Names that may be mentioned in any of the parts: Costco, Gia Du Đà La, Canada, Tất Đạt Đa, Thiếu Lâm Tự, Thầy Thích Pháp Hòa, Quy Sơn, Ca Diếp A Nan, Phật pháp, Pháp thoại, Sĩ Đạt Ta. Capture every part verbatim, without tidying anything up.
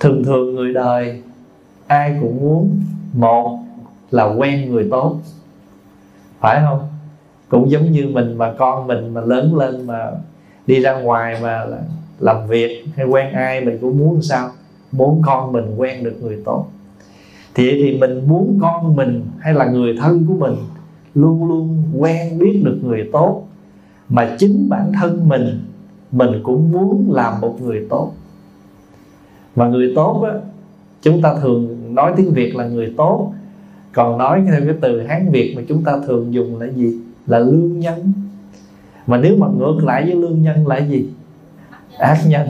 Thường thường người đời ai cũng muốn một là quen người tốt, phải không? Cũng giống như mình mà con mình mà lớn lên mà đi ra ngoài mà làm việc hay quen ai, mình cũng muốn sao? Muốn con mình quen được người tốt. Thì thì mình muốn con mình hay là người thân của mình luôn luôn quen biết được người tốt, mà chính bản thân mình mình cũng muốn làm một người tốt. Mà người tốt á, chúng ta thường nói tiếng Việt là người tốt, còn nói theo cái từ Hán Việt mà chúng ta thường dùng là gì? Là lương nhân. Mà nếu mà ngược lại với lương nhân là gì? Ác nhân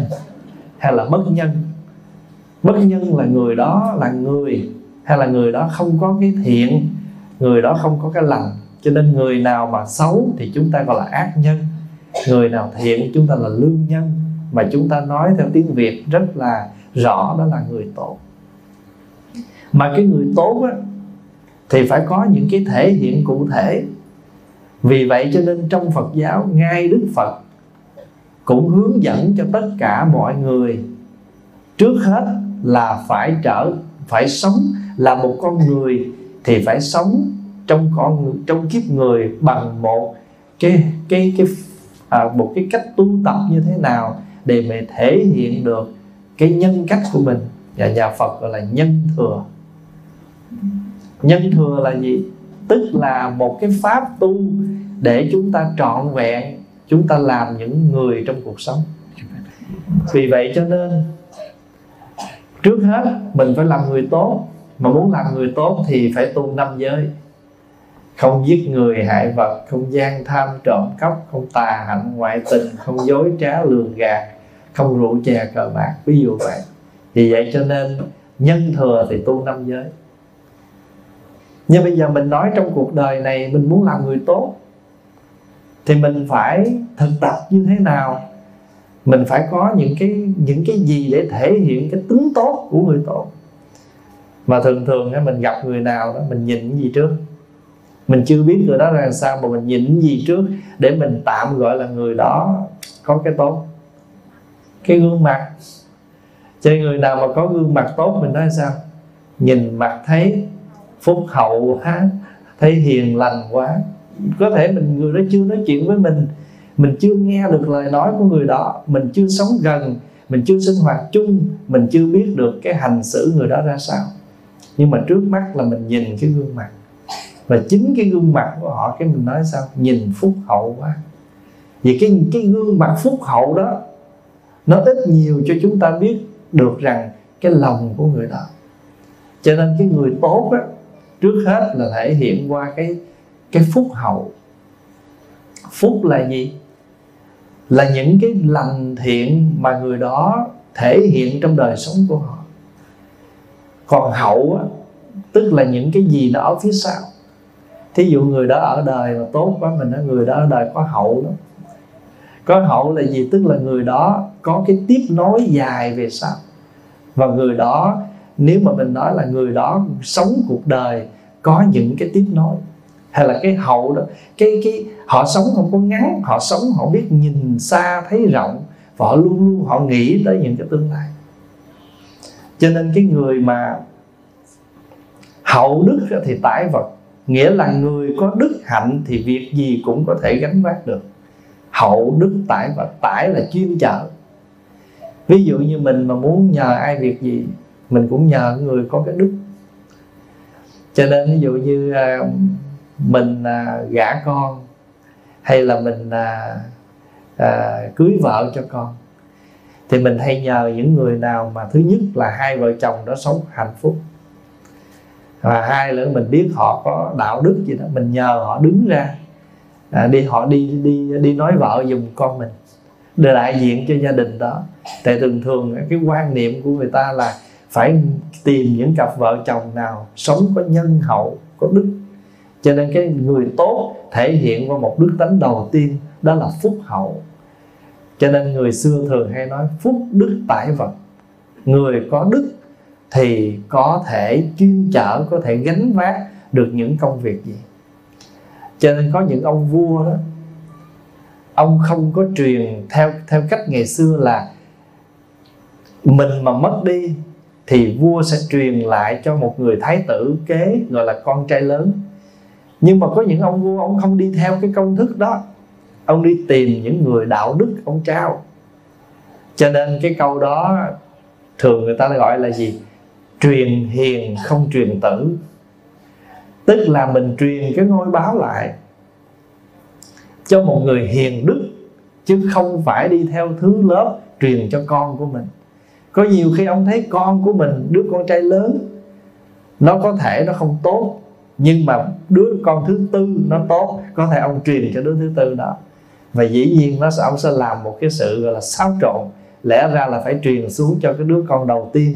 hay là bất nhân. Bất nhân là người đó là người, hay là người đó không có cái thiện, người đó không có cái lành. Cho nên người nào mà xấu thì chúng ta gọi là ác nhân, người nào thiện chúng ta là lương nhân. Mà chúng ta nói theo tiếng Việt rất là rõ, đó là người tốt. Mà cái người tốt á, thì phải có những cái thể hiện cụ thể. Vì vậy cho nên trong Phật giáo, ngay Đức Phật cũng hướng dẫn cho tất cả mọi người trước hết là phải trở phải sống là một con người, thì phải sống trong con trong kiếp người bằng một cái cái cái à, một cái cách tu tập như thế nào để mà thể hiện được cái nhân cách của mình. Và nhà Phật gọi là nhân thừa. Nhân thừa là gì? Tức là một cái pháp tu để chúng ta trọn vẹn, chúng ta làm những người trong cuộc sống. Vì vậy cho nên trước hết mình phải làm người tốt. Mà muốn làm người tốt thì phải tu năm giới: không giết người hại vật, không gian tham trộm cắp, không tà hạnh ngoại tình, không dối trá lường gạt, không rượu chè cờ bạc, ví dụ vậy. Vì vậy cho nên nhân thừa thì tu năm giới. Nhưng bây giờ mình nói trong cuộc đời này mình muốn làm người tốt thì mình phải thực tập như thế nào? Mình phải có những cái, những cái gì để thể hiện cái tướng tốt của người tốt. Mà thường thường mình gặp người nào đó, mình nhìn cái gì trước? Mình chưa biết người đó là sao mà mình nhìn cái gì trước để mình tạm gọi là người đó có cái tốt. Cái gương mặt. Cho nên người nào mà có gương mặt tốt mình nói sao? Nhìn mặt thấy phúc hậu quá, thấy hiền lành quá. Có thể mình người đó chưa nói chuyện với mình, mình chưa nghe được lời nói của người đó, mình chưa sống gần, mình chưa sinh hoạt chung, mình chưa biết được cái hành xử người đó ra sao. Nhưng mà trước mắt là mình nhìn cái gương mặt. Và chính cái gương mặt của họ, cái mình nói sao? Nhìn phúc hậu quá. Vì cái, cái gương mặt phúc hậu đó, nó ít nhiều cho chúng ta biết được rằng cái lòng của người đó. Cho nên cái người tốt á, trước hết là thể hiện qua cái, cái phúc hậu. Phúc là gì? Là những cái lành thiện mà người đó thể hiện trong đời sống của họ. Còn hậu á, tức là những cái gì nó ở phía sau. Thí dụ người đó ở đời mà tốt quá, mình nói người đó ở đời có hậu lắm. Có hậu là gì? Tức là người đó có cái tiếp nối dài về sau. Và người đó, nếu mà mình nói là người đó sống cuộc đời có những cái tiếp nối. Hay là cái hậu đó, cái, cái, họ sống không có ngắn, họ sống họ biết nhìn xa thấy rộng, và họ luôn luôn họ nghĩ tới những cái tương lai. Cho nên cái người mà hậu đức thì tải vật, nghĩa là người có đức hạnh thì việc gì cũng có thể gánh vác được. Hậu đức tải vật, tải là chuyên chở. Ví dụ như mình mà muốn nhờ ai việc gì, mình cũng nhờ người có cái đức. Cho nên ví dụ như mình gả con, hay là mình cưới vợ cho con, thì mình hay nhờ những người nào mà thứ nhất là hai vợ chồng đó sống hạnh phúc, và hai nữa mình biết họ có đạo đức gì đó, mình nhờ họ đứng ra à, đi họ đi đi đi nói vợ giùm con mình, để đại diện cho gia đình đó. Tại thường thường cái quan niệm của người ta là phải tìm những cặp vợ chồng nào sống có nhân hậu, có đức. Cho nên cái người tốt thể hiện qua một đức tánh đầu tiên, đó là phúc hậu. Cho nên người xưa thường hay nói phúc đức tải vật. Người có đức thì có thể chuyên chở, có thể gánh vác được những công việc gì. Cho nên có những ông vua đó, ông không có truyền theo, theo cách ngày xưa là mình mà mất đi thì vua sẽ truyền lại cho một người thái tử kế gọi là con trai lớn. Nhưng mà có những ông vua ông không đi theo cái công thức đó, ông đi tìm những người đạo đức ông trao. Cho nên cái câu đó thường người ta gọi là gì? Truyền hiền không truyền tử. Tức là mình truyền cái ngôi báo lại cho một người hiền đức, chứ không phải đi theo thứ lớp truyền cho con của mình. Có nhiều khi ông thấy con của mình, đứa con trai lớn, nó có thể nó không tốt, nhưng mà đứa con thứ tư nó tốt, có thể ông truyền cho đứa thứ tư đó. Và dĩ nhiên nó sẽ, ông sẽ làm một cái sự gọi là xáo trộn. Lẽ ra là phải truyền xuống cho cái đứa con đầu tiên,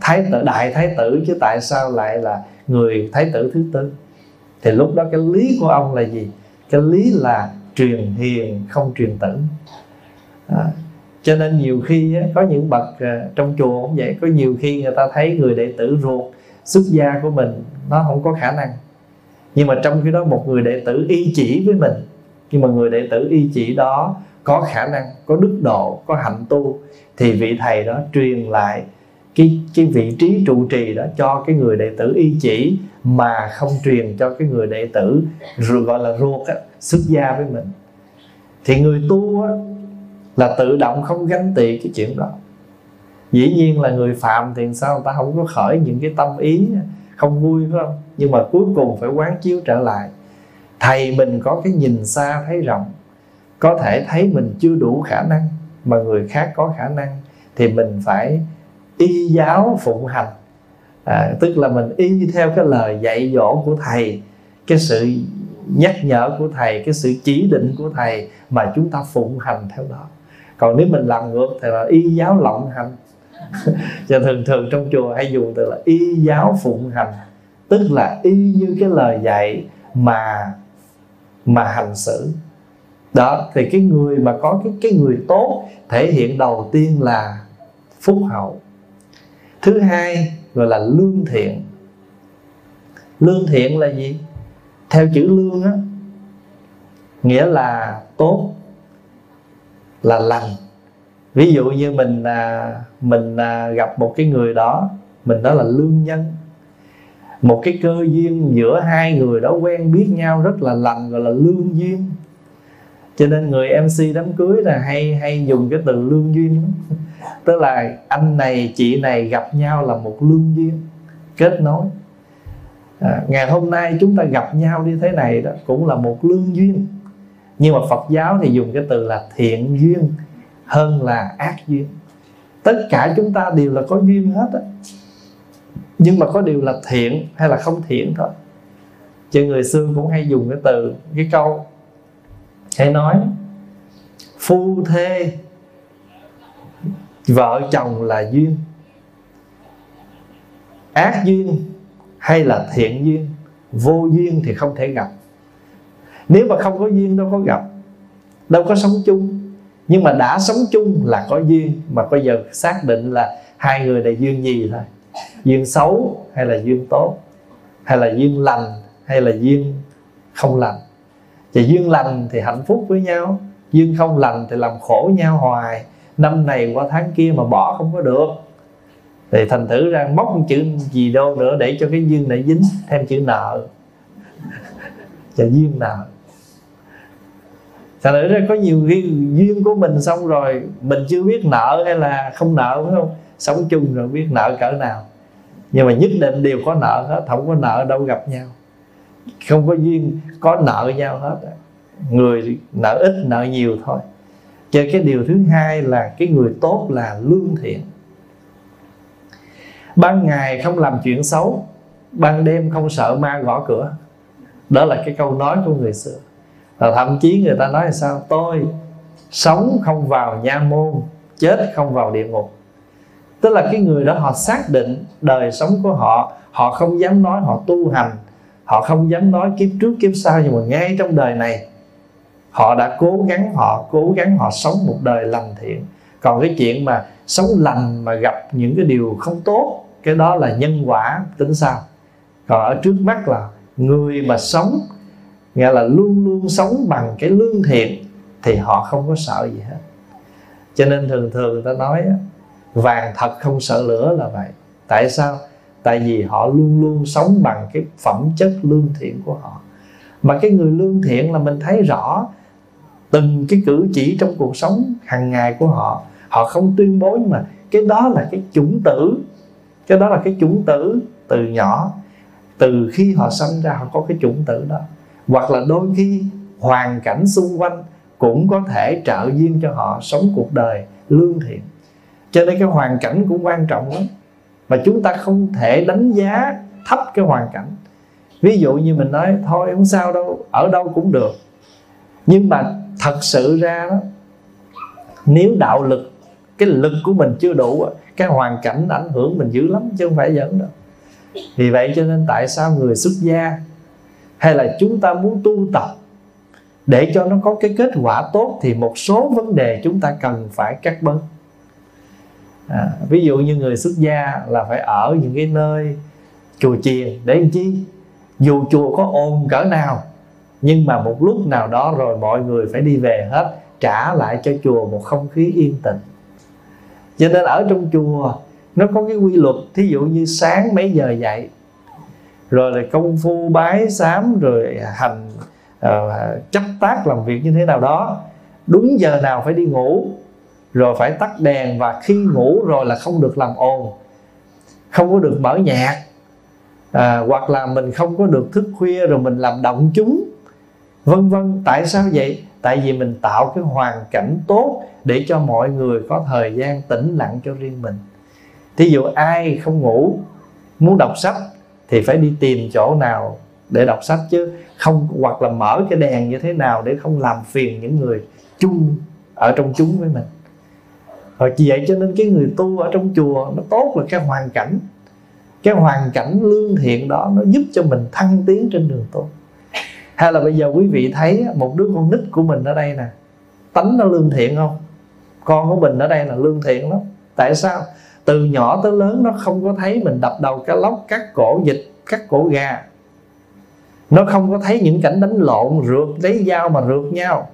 thái tử, đại thái tử, chứ tại sao lại là người thái tử thứ tư? Thì lúc đó cái lý của ông là gì? Cái lý là truyền hiền không truyền tử. à, Cho nên nhiều khi có những bậc trong chùa cũng vậy. Có nhiều khi người ta thấy người đệ tử ruột xuất gia của mình nó không có khả năng, nhưng mà trong khi đó một người đệ tử y chỉ với mình, nhưng mà người đệ tử y chỉ đó có khả năng, có đức độ, có hạnh tu, thì vị thầy đó truyền lại cái, cái vị trí trụ trì đó cho cái người đệ tử y chỉ, mà không truyền cho cái người đệ tử gọi là ruột á, xuất gia với mình. Thì người tu á, là tự động không ganh tị cái chuyện đó. Dĩ nhiên là người phạm thì sao người ta không có khởi những cái tâm ý không vui, phải không? Nhưng mà cuối cùng phải quán chiếu trở lại. Thầy mình có cái nhìn xa thấy rộng, có thể thấy mình chưa đủ khả năng mà người khác có khả năng, thì mình phải y giáo phụng hành. à, Tức là mình y theo cái lời dạy dỗ của thầy, cái sự nhắc nhở của thầy, cái sự chỉ định của thầy, mà chúng ta phụng hành theo đó. Còn nếu mình làm ngược thì là y giáo lộng hành. Và thường thường trong chùa hay dùng từ là y giáo phụng hành, tức là y như cái lời dạy mà mà hành xử đó. Thì cái người mà có cái, cái người tốt thể hiện đầu tiên là phúc hậu, thứ hai gọi là lương thiện. Lương thiện là gì? Theo chữ lương á, nghĩa là tốt, là lành. Ví dụ như mình mình gặp một cái người đó, mình đó là lương nhân. Một cái cơ duyên giữa hai người đó quen biết nhau rất là lành, gọi là lương duyên. Cho nên người em xê đám cưới là hay hay dùng cái từ lương duyên. Tức là anh này, chị này gặp nhau là một lương duyên, kết nối. à, Ngày hôm nay chúng ta gặp nhau như thế này đó cũng là một lương duyên. Nhưng mà Phật giáo thì dùng cái từ là thiện duyên hơn là ác duyên. Tất cả chúng ta đều là có duyên hết á, nhưng mà có điều là thiện hay là không thiện thôi. Chứ người xưa cũng hay dùng cái từ, cái câu hay nói phu thê vợ chồng là duyên. Ác duyên hay là thiện duyên, vô duyên thì không thể gặp. Nếu mà không có duyên đâu có gặp, đâu có sống chung. Nhưng mà đã sống chung là có duyên, mà bây giờ xác định là hai người này duyên gì thôi. Duyên xấu hay là duyên tốt, hay là duyên lành hay là duyên không lành. Thì duyên lành thì hạnh phúc với nhau, duyên không lành thì làm khổ nhau hoài, năm này qua tháng kia mà bỏ không có được. Thì thành thử ra móc một chữ gì đâu nữa để cho cái duyên này dính, thêm chữ nợ. Và duyên nợ. Thành thử ra có nhiều khi duyên của mình xong rồi mình chưa biết nợ hay là không nợ, phải không? Sống chung rồi biết nợ cỡ nào. Nhưng mà nhất định đều có nợ hết, không có nợ đâu gặp nhau. Không có duyên có nợ nhau hết. Người nợ ít nợ nhiều thôi. Cho cái điều thứ hai là cái người tốt là lương thiện. Ban ngày không làm chuyện xấu, ban đêm không sợ ma gõ cửa. Đó là cái câu nói của người xưa. Và thậm chí người ta nói là sao? Tôi sống không vào nha môn, chết không vào địa ngục. Tức là cái người đó họ xác định đời sống của họ, họ không dám nói họ tu hành, họ không dám nói kiếp trước kiếp sau, nhưng mà ngay trong đời này họ đã cố gắng, họ cố gắng họ sống một đời lành thiện. Còn cái chuyện mà sống lành mà gặp những cái điều không tốt, cái đó là nhân quả tính sao. Còn ở trước mắt là người mà sống, nghĩa là luôn luôn sống bằng cái lương thiện, thì họ không có sợ gì hết. Cho nên thường thường người ta nói vàng thật không sợ lửa là vậy. Tại sao? Tại vì họ luôn luôn sống bằng cái phẩm chất lương thiện của họ. Mà cái người lương thiện là mình thấy rõ từng cái cử chỉ trong cuộc sống hàng ngày của họ. Họ không tuyên bố, nhưng mà cái đó là cái chủng tử. Cái đó là cái chủng tử từ nhỏ. Từ khi họ sinh ra họ có cái chủng tử đó. Hoặc là đôi khi hoàn cảnh xung quanh cũng có thể trợ duyên cho họ sống cuộc đời lương thiện. Cho nên cái hoàn cảnh cũng quan trọng lắm. Và chúng ta không thể đánh giá thấp cái hoàn cảnh. Ví dụ như mình nói thôi không sao đâu, ở đâu cũng được. Nhưng mà thật sự ra đó, nếu đạo lực, cái lực của mình chưa đủ, cái hoàn cảnh ảnh hưởng mình dữ lắm, chứ không phải giỡn đâu. Vì vậy cho nên tại sao người xuất gia hay là chúng ta muốn tu tập để cho nó có cái kết quả tốt thì một số vấn đề chúng ta cần phải cắt bớt. À, ví dụ như người xuất gia là phải ở những cái nơi chùa chiền để làm chi? Dù chùa có ồn cỡ nào, nhưng mà một lúc nào đó rồi mọi người phải đi về hết, trả lại cho chùa một không khí yên tĩnh. Cho nên ở trong chùa nó có cái quy luật, thí dụ như sáng mấy giờ dậy, rồi là công phu bái sám, rồi hành uh, chấp tác làm việc như thế nào đó, đúng giờ nào phải đi ngủ, rồi phải tắt đèn, và khi ngủ rồi là không được làm ồn, không có được mở nhạc, à, hoặc là mình không có được thức khuya rồi mình làm động chúng, vân vân. Tại sao vậy? Tại vì mình tạo cái hoàn cảnh tốt để cho mọi người có thời gian tĩnh lặng cho riêng mình. Thí dụ ai không ngủ, muốn đọc sách thì phải đi tìm chỗ nào để đọc sách chứ không, hoặc là mở cái đèn như thế nào để không làm phiền những người chung ở trong chúng với mình. Rồi vì vậy cho nên cái người tu ở trong chùa nó tốt là cái hoàn cảnh, cái hoàn cảnh lương thiện đó nó giúp cho mình thăng tiến trên đường tu. Hay là bây giờ quý vị thấy một đứa con nít của mình ở đây nè, tánh nó lương thiện không? Con của mình ở đây là lương thiện lắm. Tại sao? Từ nhỏ tới lớn nó không có thấy mình đập đầu cá lóc, cắt cổ vịt, cắt cổ gà. Nó không có thấy những cảnh đánh lộn, rượt lấy dao mà rượt nhau.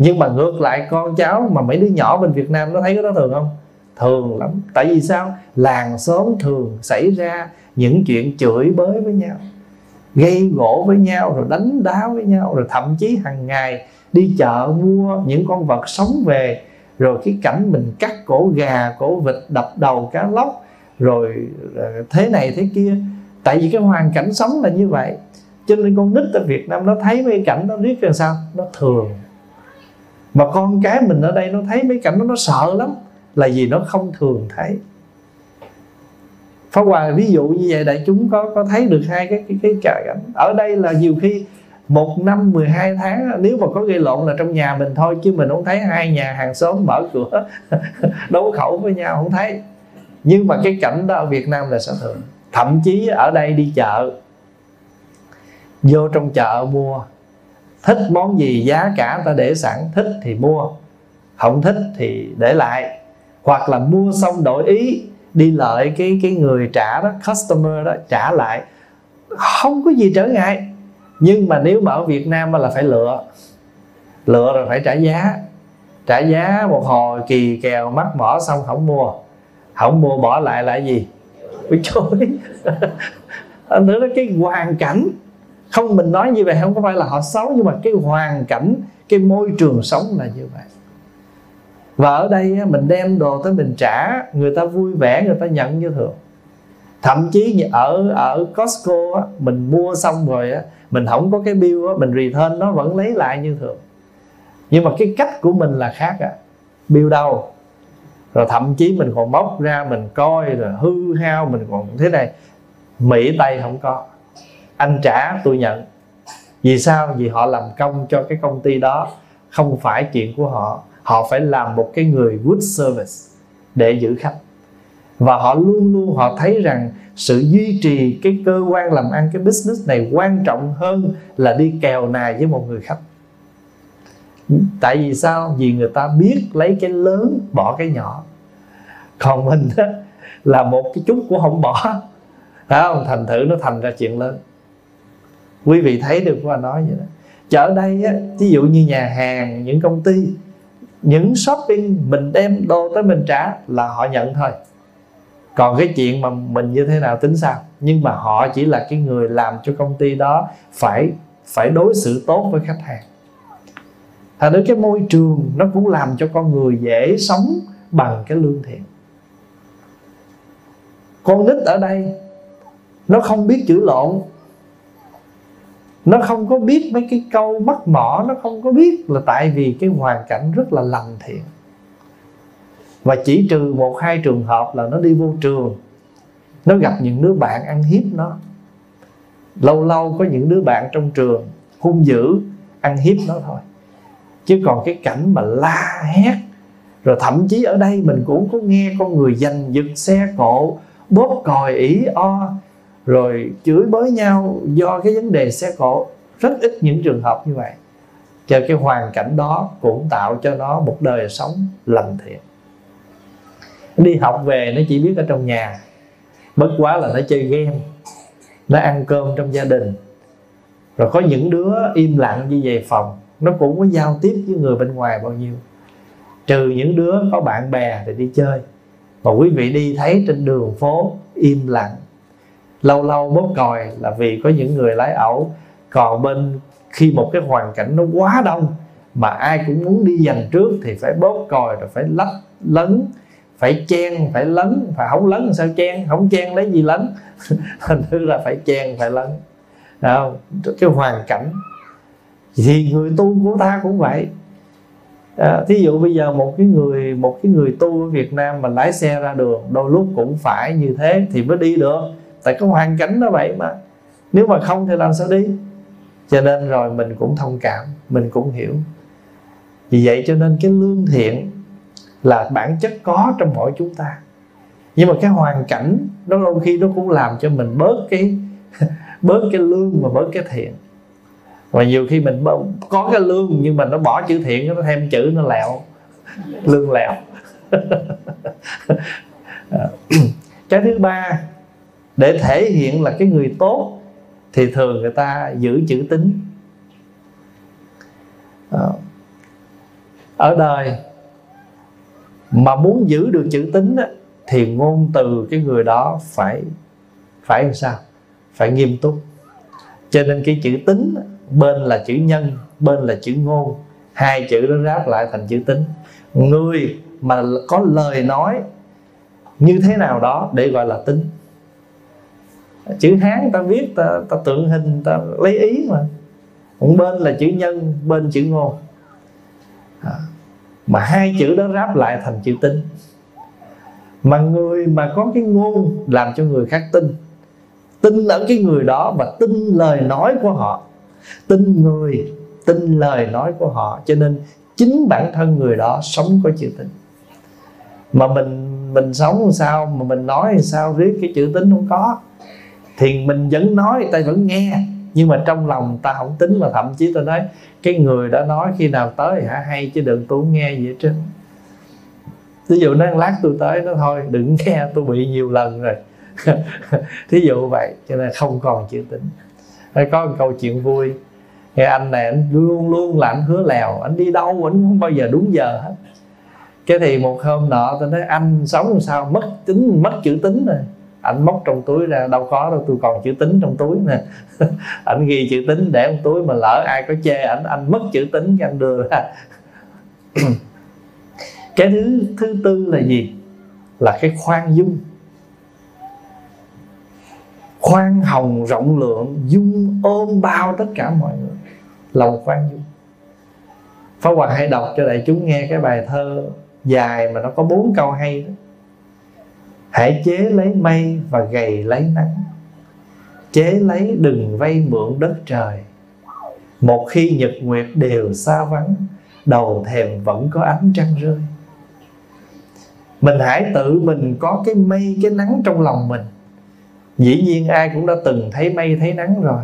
Nhưng mà ngược lại con cháu mà mấy đứa nhỏ bên Việt Nam nó thấy cái đó thường không? Thường lắm. Tại vì sao? Làng xóm thường xảy ra những chuyện chửi bới với nhau, gây gỗ với nhau, rồi đánh đá với nhau, rồi thậm chí hàng ngày đi chợ mua những con vật sống về, rồi cái cảnh mình cắt cổ gà, cổ vịt, đập đầu cá lóc, rồi thế này thế kia. Tại vì cái hoàn cảnh sống là như vậy. Cho nên con nít ở Việt Nam nó thấy mấy cảnh nó biết làm sao? Nó thường. Mà con cái mình ở đây nó thấy mấy cảnh đó nó sợ lắm, là vì nó không thường thấy. Pháp Hòa ví dụ như vậy, đại chúng có có thấy được hai cái cái cái cảnh. Ở đây là nhiều khi một năm mười hai tháng nếu mà có gây lộn là trong nhà mình thôi, chứ mình không thấy hai nhà hàng xóm mở cửa đấu khẩu với nhau, không thấy. Nhưng mà cái cảnh đó ở Việt Nam là sao thường. Thậm chí ở đây đi chợ, vô trong chợ mua, thích món gì giá cả ta để sẵn, thích thì mua, không thích thì để lại. Hoặc là mua xong đổi ý, đi lợi cái cái người trả đó, customer đó, trả lại, không có gì trở ngại. Nhưng mà nếu mà ở Việt Nam là phải lựa, lựa rồi phải trả giá, trả giá một hồi kỳ kèo mắc mỏ xong không mua, không mua bỏ lại lại gì, bị chối. Nữa là cái hoàn cảnh. Không, mình nói như vậy không có phải là họ xấu, nhưng mà cái hoàn cảnh, cái môi trường sống là như vậy. Và ở đây mình đem đồ tới mình trả, người ta vui vẻ, người ta nhận như thường. Thậm chí ở ở Costco mình mua xong rồi, mình không có cái bill, mình return nó vẫn lấy lại như thường. Nhưng mà cái cách của mình là khác. Bill đâu? Rồi thậm chí mình còn móc ra mình coi, rồi hư hao, mình còn thế này. Mỹ Tây không có. Anh trả tôi nhận. Vì sao? Vì họ làm công cho cái công ty đó, không phải chuyện của họ. Họ phải làm một cái người good service để giữ khách. Và họ luôn luôn họ thấy rằng sự duy trì cái cơ quan làm ăn, cái business này quan trọng hơn là đi kèo nài với một người khách. Tại vì sao? Vì người ta biết lấy cái lớn bỏ cái nhỏ. Còn mình đó, là một cái chút cũng không bỏ. Thấy không? Thành thử nó thành ra chuyện lớn. Quý vị thấy được qua nói vậy đó. Chợ đây á, ví dụ như nhà hàng, những công ty, những shopping, mình đem đồ tới mình trả là họ nhận thôi. Còn cái chuyện mà mình như thế nào tính sao? Nhưng mà họ chỉ là cái người làm cho công ty đó phải phải đối xử tốt với khách hàng. Thành ra cái môi trường nó cũng làm cho con người dễ sống bằng cái lương thiện. Con nít ở đây nó không biết chữ lộn, nó không có biết mấy cái câu mắc mỏ, nó không có biết là tại vì cái hoàn cảnh rất là lành thiện. Và chỉ trừ một hai trường hợp là nó đi vô trường, nó gặp những đứa bạn ăn hiếp nó. Lâu lâu có những đứa bạn trong trường hung dữ ăn hiếp nó thôi. Chứ còn cái cảnh mà la hét, rồi thậm chí ở đây mình cũng có nghe con người giành giật xe cộ, bóp còi ỉ o, rồi chửi bới nhau do cái vấn đề xe cộ, rất ít những trường hợp như vậy. Cho cái hoàn cảnh đó cũng tạo cho nó một đời sống lành thiện. Đi học về nó chỉ biết ở trong nhà, bất quá là nó chơi game, nó ăn cơm trong gia đình. Rồi có những đứa im lặng đi về phòng, nó cũng có giao tiếp với người bên ngoài bao nhiêu. Trừ những đứa có bạn bè để đi chơi, mà quý vị đi thấy trên đường phố im lặng, lâu lâu bóp còi là vì có những người lái ẩu. Còn bên khi một cái hoàn cảnh nó quá đông mà ai cũng muốn đi giành trước thì phải bóp còi, rồi phải lách lấn, phải chen, phải lấn. Phải không lấn sao chen, không chen lấy gì lấn. Thành thứ là phải chen, phải lấn. Đó, cái hoàn cảnh. Thì người tu của ta cũng vậy. À, thí dụ bây giờ một cái người một cái người tu ở Việt Nam mà lái xe ra đường đôi lúc cũng phải như thế thì mới đi được. Tại cái hoàn cảnh nó vậy mà. Nếu mà không thì làm sao đi? Cho nên rồi mình cũng thông cảm, mình cũng hiểu. Vì vậy cho nên cái lương thiện là bản chất có trong mỗi chúng ta. Nhưng mà cái hoàn cảnh nó đôi khi nó cũng làm cho mình bớt cái bớt cái lương và bớt cái thiện. Và nhiều khi mình có cái lương nhưng mà nó bỏ chữ thiện, nó thêm chữ, nó lẹo. Lương lẹo. Cái thứ ba, để thể hiện là cái người tốt thì thường người ta giữ chữ tín. Ở đời mà muốn giữ được chữ tín thì ngôn từ cái người đó phải phải làm sao? Phải nghiêm túc. Cho nên cái chữ tín, bên là chữ nhân, bên là chữ ngôn, hai chữ đó ráp lại thành chữ tín. Người mà có lời nói như thế nào đó để gọi là tín. Chữ Hán ta viết, ta, ta tượng hình, ta lấy ý mà. Bên là chữ nhân, bên chữ ngôn. Mà hai chữ đó ráp lại thành chữ tín. Mà người mà có cái ngôn làm cho người khác tin, tin ở cái người đó và tin lời nói của họ, tin người, tin lời nói của họ. Cho nên chính bản thân người đó sống có chữ tín. Mà mình mình sống làm sao, mà mình nói làm sao, riết cái chữ tín không có. Thì mình vẫn nói, ta vẫn nghe, nhưng mà trong lòng ta không tính. Mà thậm chí ta nói cái người đã nói khi nào tới hả hay, chứ đừng tôi nghe gì hết trơn. Ví dụ nó lát tôi tới, nó thôi đừng nghe, tôi bị nhiều lần rồi. Thí dụ vậy, cho nên không còn chữ tín. Có một câu chuyện vui. Cái anh này anh luôn luôn là anh hứa lèo, anh đi đâu anh không bao giờ đúng giờ hết. Cái thì một hôm nọ tôi nói anh sống làm sao mất tính, mất chữ tín rồi. Anh móc trong túi ra, đâu có đâu, tôi còn chữ tín trong túi nè. Anh ghi chữ tín để trong túi, mà lỡ ai có chê anh, anh mất chữ tín cái anh đưa ra. Cái thứ thứ tư là gì? Là cái khoan dung, khoan hồng rộng lượng, dung ôm bao tất cả mọi người, lòng khoan dung. Pháp Hòa hay đọc cho đại chúng nghe cái bài thơ dài mà nó có bốn câu hay đó. Hãy chế lấy mây và gầy lấy nắng, chế lấy đừng vay mượn đất trời. Một khi nhật nguyệt đều xa vắng, đầu thềm vẫn có ánh trăng rơi. Mình hãy tự mình có cái mây, cái nắng trong lòng mình. Dĩ nhiên ai cũng đã từng thấy mây thấy nắng rồi.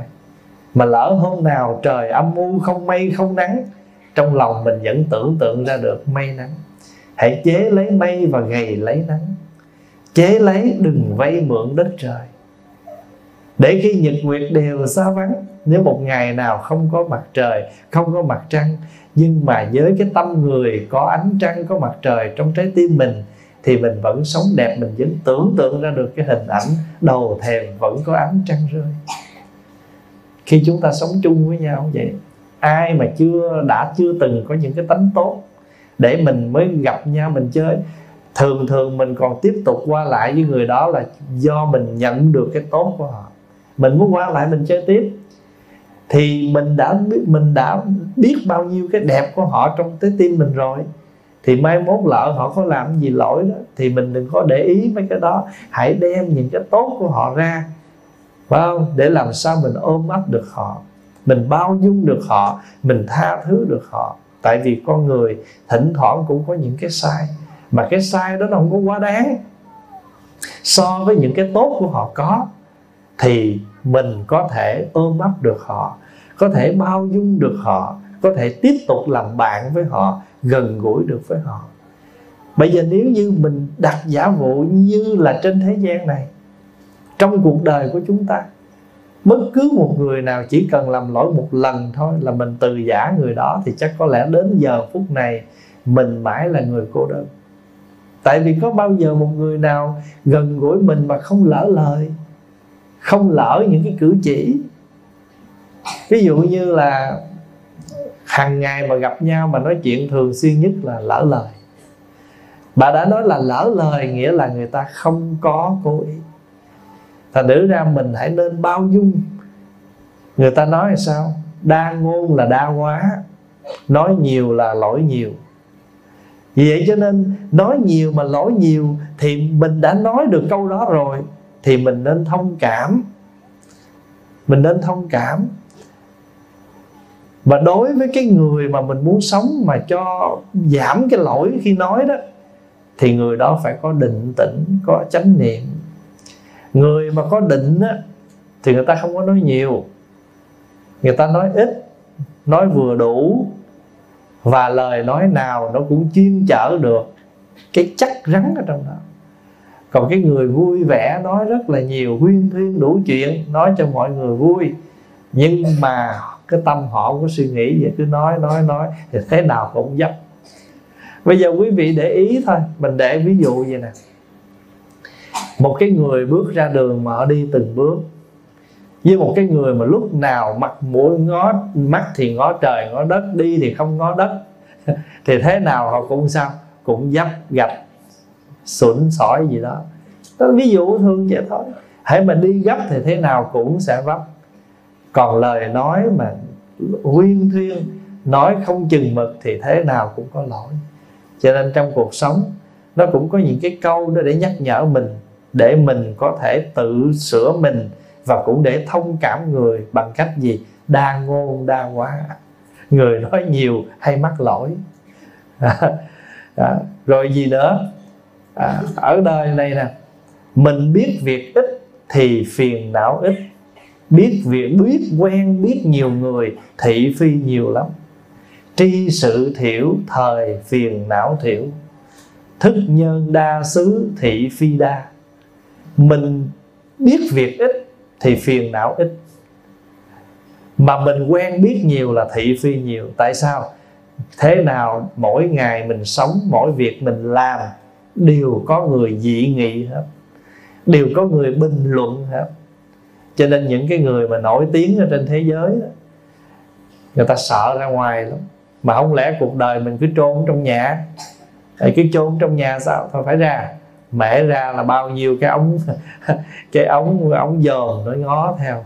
Mà lỡ hôm nào trời âm u không mây không nắng, trong lòng mình vẫn tưởng tượng ra được mây nắng. Hãy chế lấy mây và gầy lấy nắng, chế lấy đừng vay mượn đất trời. Để khi nhật nguyệt đều xa vắng, nếu một ngày nào không có mặt trời, không có mặt trăng, nhưng mà với cái tâm người có ánh trăng, có mặt trời trong trái tim mình, thì mình vẫn sống đẹp, mình vẫn tưởng tượng ra được cái hình ảnh đầu thềm vẫn có ánh trăng rơi. Khi chúng ta sống chung với nhau vậy, ai mà chưa đã chưa từng có những cái tánh tốt để mình mới gặp nhau mình chơi, thường thường mình còn tiếp tục qua lại với người đó là do mình nhận được cái tốt của họ, mình muốn qua lại mình chơi tiếp. Thì mình đã biết, mình đã biết bao nhiêu cái đẹp của họ trong trái tim mình rồi, thì mai mốt lỡ họ có làm gì lỗi đó thì mình đừng có để ý mấy cái đó, hãy đem những cái tốt của họ ra, phải không? Để làm sao mình ôm ấp được họ, mình bao dung được họ, mình tha thứ được họ. Tại vì con người thỉnh thoảng cũng có những cái sai, mà cái sai đó nó không có quá đáng so với những cái tốt của họ có, thì mình có thể ôm ấp được họ, có thể bao dung được họ, có thể tiếp tục làm bạn với họ, gần gũi được với họ. Bây giờ nếu như mình đặt giả vụ như là trên thế gian này, trong cuộc đời của chúng ta, bất cứ một người nào chỉ cần làm lỗi một lần thôi là mình từ giã người đó, thì chắc có lẽ đến giờ phút này mình mãi là người cô đơn. Tại vì có bao giờ một người nào gần gũi mình mà không lỡ lời, không lỡ những cái cử chỉ. Ví dụ như là hàng ngày mà gặp nhau mà nói chuyện thường xuyên nhất là lỡ lời. Bà đã nói là lỡ lời nghĩa là người ta không có cố ý. Thành thử ra mình hãy nên bao dung. Người ta nói là sao? Đa ngôn là đa quá, nói nhiều là lỗi nhiều. Vì vậy cho nên nói nhiều mà lỗi nhiều, thì mình đã nói được câu đó rồi thì mình nên thông cảm. Mình nên thông cảm. Và đối với cái người mà mình muốn sống mà cho giảm cái lỗi khi nói đó, thì người đó phải có định tĩnh, có chánh niệm. Người mà có định á, thì người ta không có nói nhiều, người ta nói ít, nói vừa đủ, và lời nói nào nó cũng chuyên chở được cái chắc rắn ở trong đó. Còn cái người vui vẻ nói rất là nhiều, huyên thuyên đủ chuyện, nói cho mọi người vui, nhưng mà cái tâm họ không có suy nghĩ vậy, cứ nói nói nói thì thế nào cũng dấp. Bây giờ quý vị để ý thôi, mình để ví dụ vậy nè. Một cái người bước ra đường mà họ đi từng bước, với một cái người mà lúc nào mặt mũi ngó, mắt thì ngó trời ngó đất, đi thì không ngó đất, thì thế nào họ cũng sao? Cũng dấp gạch, sủn sỏi gì đó. Đó ví dụ thương vậy thôi. Hãy mà đi gấp thì thế nào cũng sẽ vấp. Còn lời nói mà huyên thuyên, nói không chừng mực thì thế nào cũng có lỗi. Cho nên trong cuộc sống nó cũng có những cái câu đó để nhắc nhở mình, để mình có thể tự sửa mình, và cũng để thông cảm người bằng cách gì? Đa ngôn đa quá, người nói nhiều hay mắc lỗi. à, Rồi gì nữa? à, Ở đời này nè, mình biết việc ít thì phiền não ít. Biết việc biết quen biết nhiều người, thị phi nhiều lắm. Tri sự thiểu, thời phiền não thiểu. Thức nhân đa xứ, thị phi đa. Mình biết việc ít thì phiền não ít, mà mình quen biết nhiều là thị phi nhiều. Tại sao? Thế nào mỗi ngày mình sống, mỗi việc mình làm đều có người dị nghị hết, đều có người bình luận hết. Cho nên những cái người mà nổi tiếng ở trên thế giới đó, người ta sợ ra ngoài lắm. Mà không lẽ cuộc đời mình cứ trốn trong nhà? Thì cứ trốn trong nhà sao? Thôi phải ra. Mẹ ra là bao nhiêu cái ống cái ống ống dòm nó ngó theo.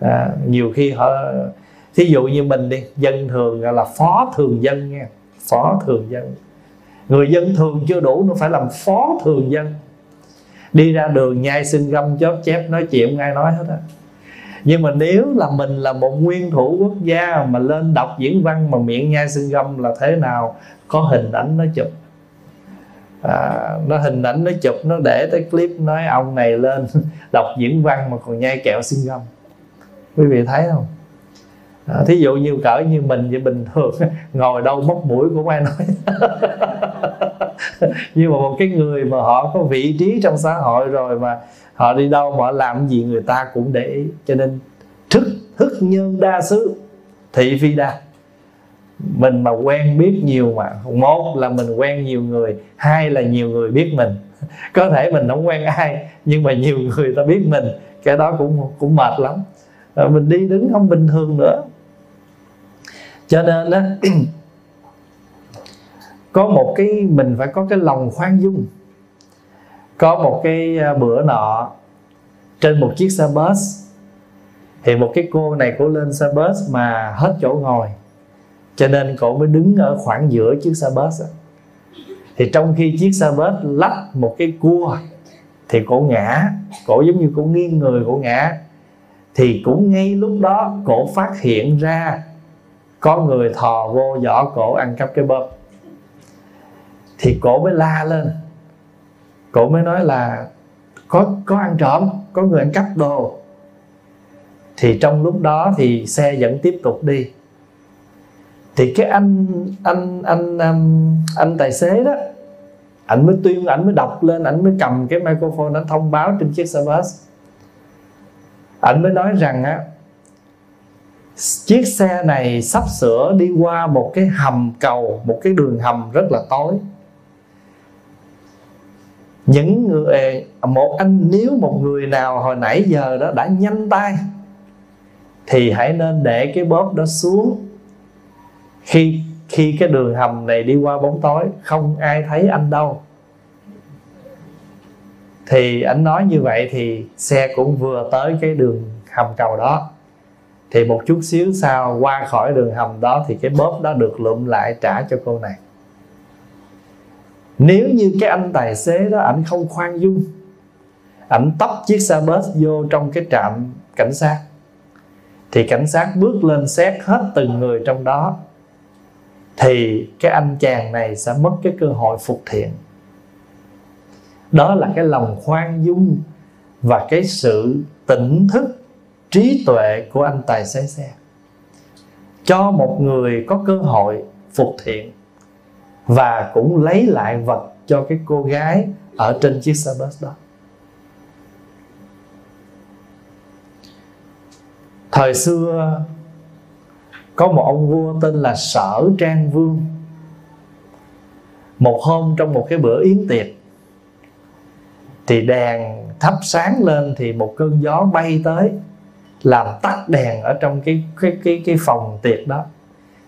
à, Nhiều khi họ, thí dụ như mình đi, dân thường là phó thường dân nha, phó thường dân. Người dân thường chưa đủ, nó phải làm phó thường dân. Đi ra đường nhai xương găm chóp chép, nói chuyện ai nói hết á. Nhưng mà nếu là mình là một nguyên thủ quốc gia mà lên đọc diễn văn mà miệng nhai xương găm là thế nào có hình ảnh nó chụp. à, Nó hình ảnh nó chụp, nó để tới clip nói ông này lên đọc diễn văn mà còn nhai kẹo xương găm. Quý vị thấy không? à, Thí dụ như cỡ như mình vậy, bình thường ngồi đâu móc mũi cũng ai nói. Nhưng mà một cái người mà họ có vị trí trong xã hội rồi, mà họ đi đâu mà làm gì người ta cũng để ý. Cho nên thức, thức nhân đa xứ, thị phi đa. Mình mà quen biết nhiều mà, một là mình quen nhiều người, hai là nhiều người biết mình. Có thể mình không quen ai, nhưng mà nhiều người ta biết mình, cái đó cũng cũng mệt lắm. Rồi mình đi đứng không bình thường nữa. Cho nên á, có một cái, mình phải có cái lòng khoan dung. Có một cái bữa nọ, trên một chiếc xe bus, thì một cái cô này cô lên xe bus mà hết chỗ ngồi, cho nên cô mới đứng ở khoảng giữa chiếc xe bus. Thì trong khi chiếc xe bus lách một cái cua thì cô ngã, cô giống như cô nghiêng người, cô ngã. Thì cũng ngay lúc đó cô phát hiện ra có người thò vô giỏ cổ ăn cắp cái bóp. Thì cô mới la lên, cô mới nói là có, có ăn trộm, có người ăn cắp đồ. Thì trong lúc đó thì xe vẫn tiếp tục đi. Thì cái anh anh anh anh, anh tài xế đó, anh mới tuyên, anh mới đọc lên, anh mới cầm cái microphone, anh thông báo trên chiếc xe bus. Anh mới nói rằng á, chiếc xe này sắp sửa đi qua một cái hầm cầu, một cái đường hầm rất là tối. Những người, một anh nếu một người nào hồi nãy giờ đó đã nhanh tay thì hãy nên để cái bóp đó xuống. Khi, khi cái đường hầm này đi qua bóng tối, không ai thấy anh đâu. Thì anh nói như vậy thì xe cũng vừa tới cái đường hầm cầu đó. Thì một chút xíu sau qua khỏi đường hầm đó thì cái bóp đó được lượm lại trả cho cô này. Nếu như cái anh tài xế đó ảnh không khoan dung, ảnh tấp chiếc xe bus vô trong cái trạm cảnh sát, thì cảnh sát bước lên xét hết từng người trong đó, thì cái anh chàng này sẽ mất cái cơ hội phục thiện. Đó là cái lòng khoan dung và cái sự tỉnh thức, trí tuệ của anh tài xế xe, cho một người có cơ hội phục thiện và cũng lấy lại vật cho cái cô gái ở trên chiếc xe bus đó. Thời xưa có một ông vua tên là Sở Trang Vương. Một hôm trong một cái bữa yến tiệc thì đèn thắp sáng lên, thì một cơn gió bay tới làm tắt đèn ở trong cái, cái, cái, cái phòng tiệc đó.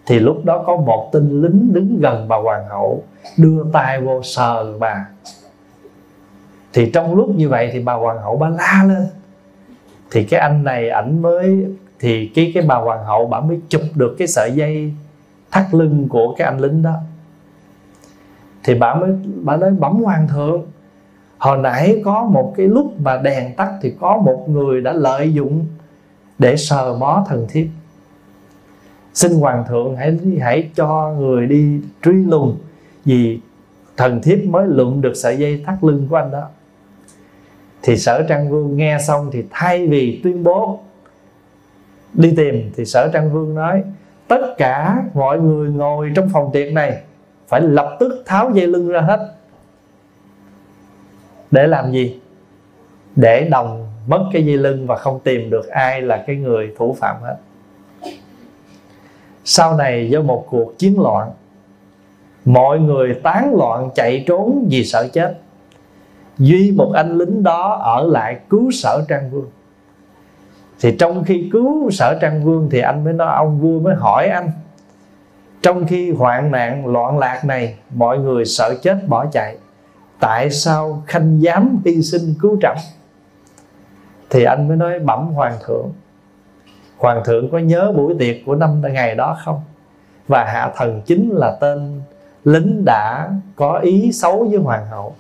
Thì lúc đó có một tên lính đứng gần bà hoàng hậu, đưa tay vô sờ bà. Thì trong lúc như vậy thì bà hoàng hậu bà la lên. Thì cái anh này ảnh mới, thì cái, cái bà hoàng hậu bà mới chụp được cái sợi dây thắt lưng của cái anh lính đó. Thì bà mới, bà nói bẩm hoàng thượng, hồi nãy có một cái lúc mà đèn tắt thì có một người đã lợi dụng để sờ mó thần thiếp. Xin hoàng thượng hãy, hãy cho người đi truy lùng, vì thần thiếp mới lượm được sợi dây thắt lưng của anh đó. Thì Sở Trang Vương nghe xong thì thay vì tuyên bố đi tìm, thì Sở Trang Vương nói tất cả mọi người ngồi trong phòng tiệc này phải lập tức tháo dây lưng ra hết. Để làm gì? Để đồng mất cái dây lưng và không tìm được ai là cái người thủ phạm hết. Sau này do một cuộc chiến loạn, mọi người tán loạn chạy trốn vì sợ chết. Duy một anh lính đó ở lại cứu Sở Trang Vương. Thì trong khi cứu Sở Trang Vương thì anh mới nói, ông vua mới hỏi anh, trong khi hoạn nạn loạn lạc này mọi người sợ chết bỏ chạy, tại sao khanh dám hy sinh cứu trọng? Thì anh mới nói bẩm hoàng thượng, hoàng thượng có nhớ buổi tiệc của năm ngày đó không? Và hạ thần chính là tên lính đã có ý xấu với hoàng hậu,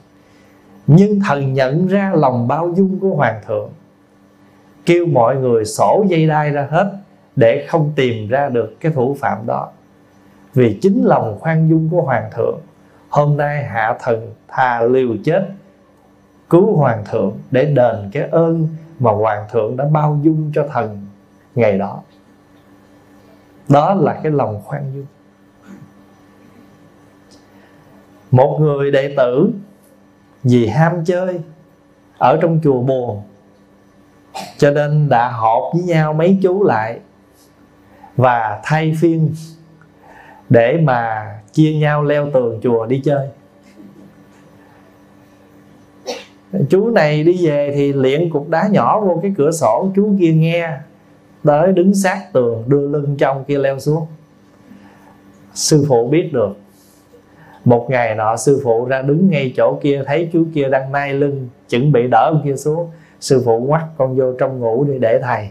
nhưng thần nhận ra lòng bao dung của hoàng thượng, kêu mọi người xổ dây đai ra hết để không tìm ra được cái thủ phạm đó. Vì chính lòng khoan dung của hoàng thượng, hôm nay hạ thần thà liều chết cứu hoàng thượng để đền cái ơn mà hoàng thượng đã bao dung cho thần ngày đó. Đó là cái lòng khoan dung. Một người đệ tử vì ham chơi, ở trong chùa buồn, cho nên đã họp với nhau mấy chú lại và thay phiên để mà chia nhau leo tường chùa đi chơi. Chú này đi về thì liệng cục đá nhỏ vô cái cửa sổ, chú kia nghe tới đứng sát tường, đưa lưng trong kia leo xuống. Sư phụ biết được. Một ngày nọ sư phụ ra đứng ngay chỗ kia, thấy chú kia đang nai lưng chuẩn bị đỡ ông kia xuống. Sư phụ quắt con vô trong ngủ đi để thầy.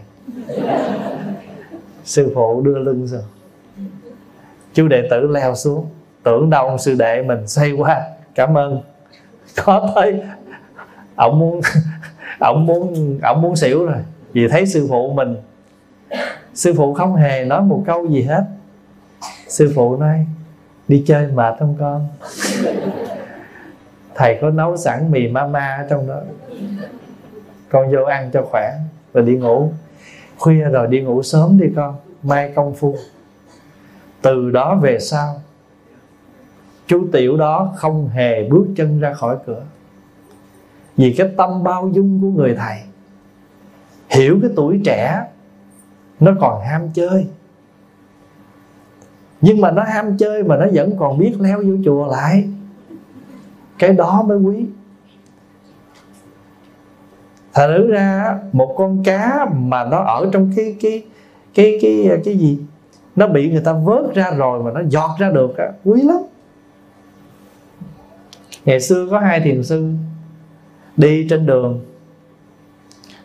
Sư phụ đưa lưng xuống, chú đệ tử leo xuống. Tưởng đâu ông sư đệ mình say quá, cảm ơn. Có tới ổng muốn ổng muốn ổng muốn xỉu rồi, vì thấy sư phụ mình. Sư phụ không hề nói một câu gì hết. Sư phụ nói: đi chơi mệt không con? Thầy có nấu sẵn mì mama ở trong đó, con vô ăn cho khỏe rồi đi ngủ. Khuya rồi đi ngủ sớm đi con, mai công phu. Từ đó về sau, chú tiểu đó không hề bước chân ra khỏi cửa, vì cái tâm bao dung của người thầy. Hiểu cái tuổi trẻ nó còn ham chơi, nhưng mà nó ham chơi mà nó vẫn còn biết leo vô chùa lại. Cái đó mới quý. Thật ra một con cá mà nó ở trong cái cái cái cái cái gì, nó bị người ta vớt ra rồi mà nó giọt ra được á, quý lắm. Ngày xưa có hai thiền sư đi trên đường,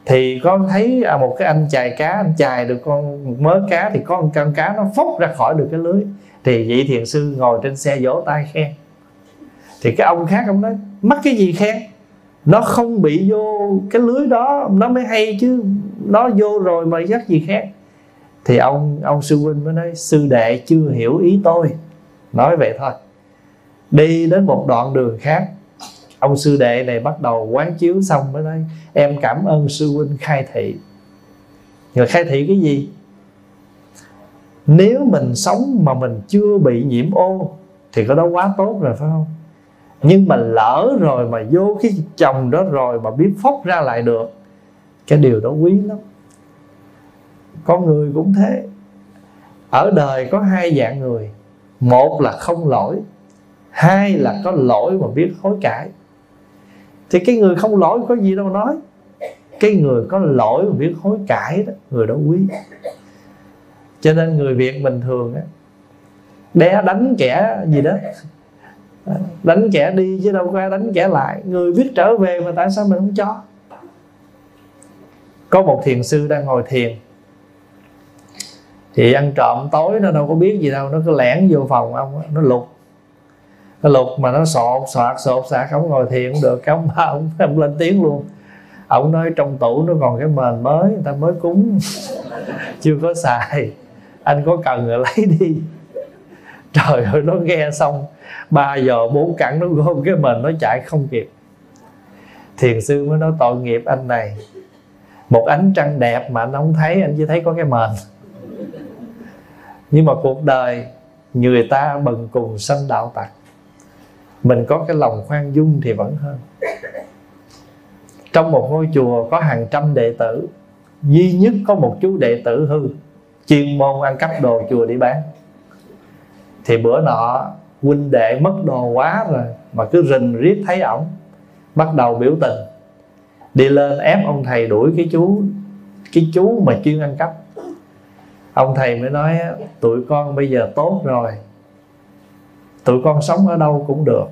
thì con thấy một cái anh chài cá, anh chài được con một mớ cá, thì có một con cá nó phốc ra khỏi được cái lưới. Thì vị thiền sư ngồi trên xe vỗ tay khen. Thì cái ông khác ông nói: mắc cái gì khen, nó không bị vô cái lưới đó nó mới hay chứ, nó vô rồi mà chắc gì khen. Thì ông ông sư huynh mới nói: sư đệ chưa hiểu ý tôi. Nói vậy thôi. Đi đến một đoạn đường khác, ông sư đệ này bắt đầu quán chiếu xong mới nói: em cảm ơn sư huynh khai thị. Rồi khai thị cái gì? Nếu mình sống mà mình chưa bị nhiễm ô thì cái đó quá tốt rồi, phải không? Nhưng mà lỡ rồi mà vô cái chồng đó rồi mà biết phóc ra lại được, cái điều đó quý lắm. Con người cũng thế. Ở đời có hai dạng người: một là không lỗi, hai là có lỗi mà biết hối cải. Thì cái người không lỗi có gì đâu nói, cái người có lỗi mà biết hối cải đó, người đó quý. Cho nên người Việt mình thường á, đe đánh kẻ gì đó, đánh kẻ đi chứ đâu có ai đánh kẻ lại. Người biết trở về mà tại sao mình không cho? Có một thiền sư đang ngồi thiền, thì ăn trộm tối nó đâu có biết gì đâu, nó cứ lẻn vô phòng ông, nó lục. Nó lục mà nó sột soạt sột soạt, không ngồi thiền cũng được, không mà ông, ông lên tiếng luôn. Ông nói trong tủ nó còn cái mền mới, người ta mới cúng chưa có xài, anh có cần rồi lấy đi. Trời ơi, nó nghe xong ba giờ bốn cẳng nó gom cái mền nó chạy không kịp. Thiền sư mới nói: tội nghiệp anh này, một ánh trăng đẹp mà anh không thấy, anh chỉ thấy có cái mền. Nhưng mà cuộc đời người ta bần cùng sanh đạo tặc, mình có cái lòng khoan dung thì vẫn hơn. Trong một ngôi chùa có hàng trăm đệ tử, duy nhất có một chú đệ tử hư, chuyên môn ăn cắp đồ chùa đi bán. Thì bữa nọ huynh đệ mất đồ quá rồi mà cứ rình riết thấy ổng, bắt đầu biểu tình, đi lên ép ông thầy đuổi cái chú cái chú mà chuyên ăn cắp. Ông thầy mới nói: tụi con bây giờ tốt rồi, tụi con sống ở đâu cũng được.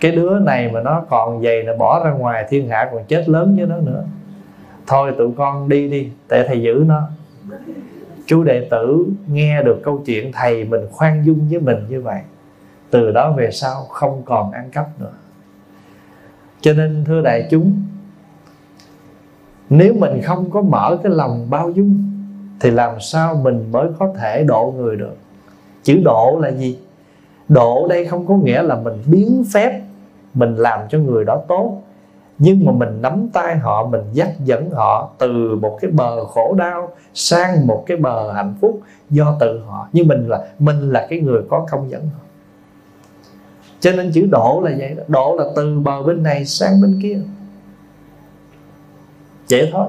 Cái đứa này mà nó còn vậy là bỏ ra ngoài thiên hạ còn chết lớn với nó nữa. Thôi tụi con đi đi, để thầy giữ nó. Chú đệ tử nghe được câu chuyện thầy mình khoan dung với mình như vậy, từ đó về sau không còn ăn cắp nữa. Cho nên thưa đại chúng, nếu mình không có mở cái lòng bao dung thì làm sao mình mới có thể độ người được? Chữ độ là gì? Độ đây không có nghĩa là mình biến phép, mình làm cho người đó tốt, nhưng mà mình nắm tay họ, mình dắt dẫn họ từ một cái bờ khổ đau sang một cái bờ hạnh phúc do tự họ. Nhưng mình là mình là cái người có công dẫn họ. Cho nên chữ độ là vậy đó. Độ là từ bờ bên này sang bên kia, vậy thôi.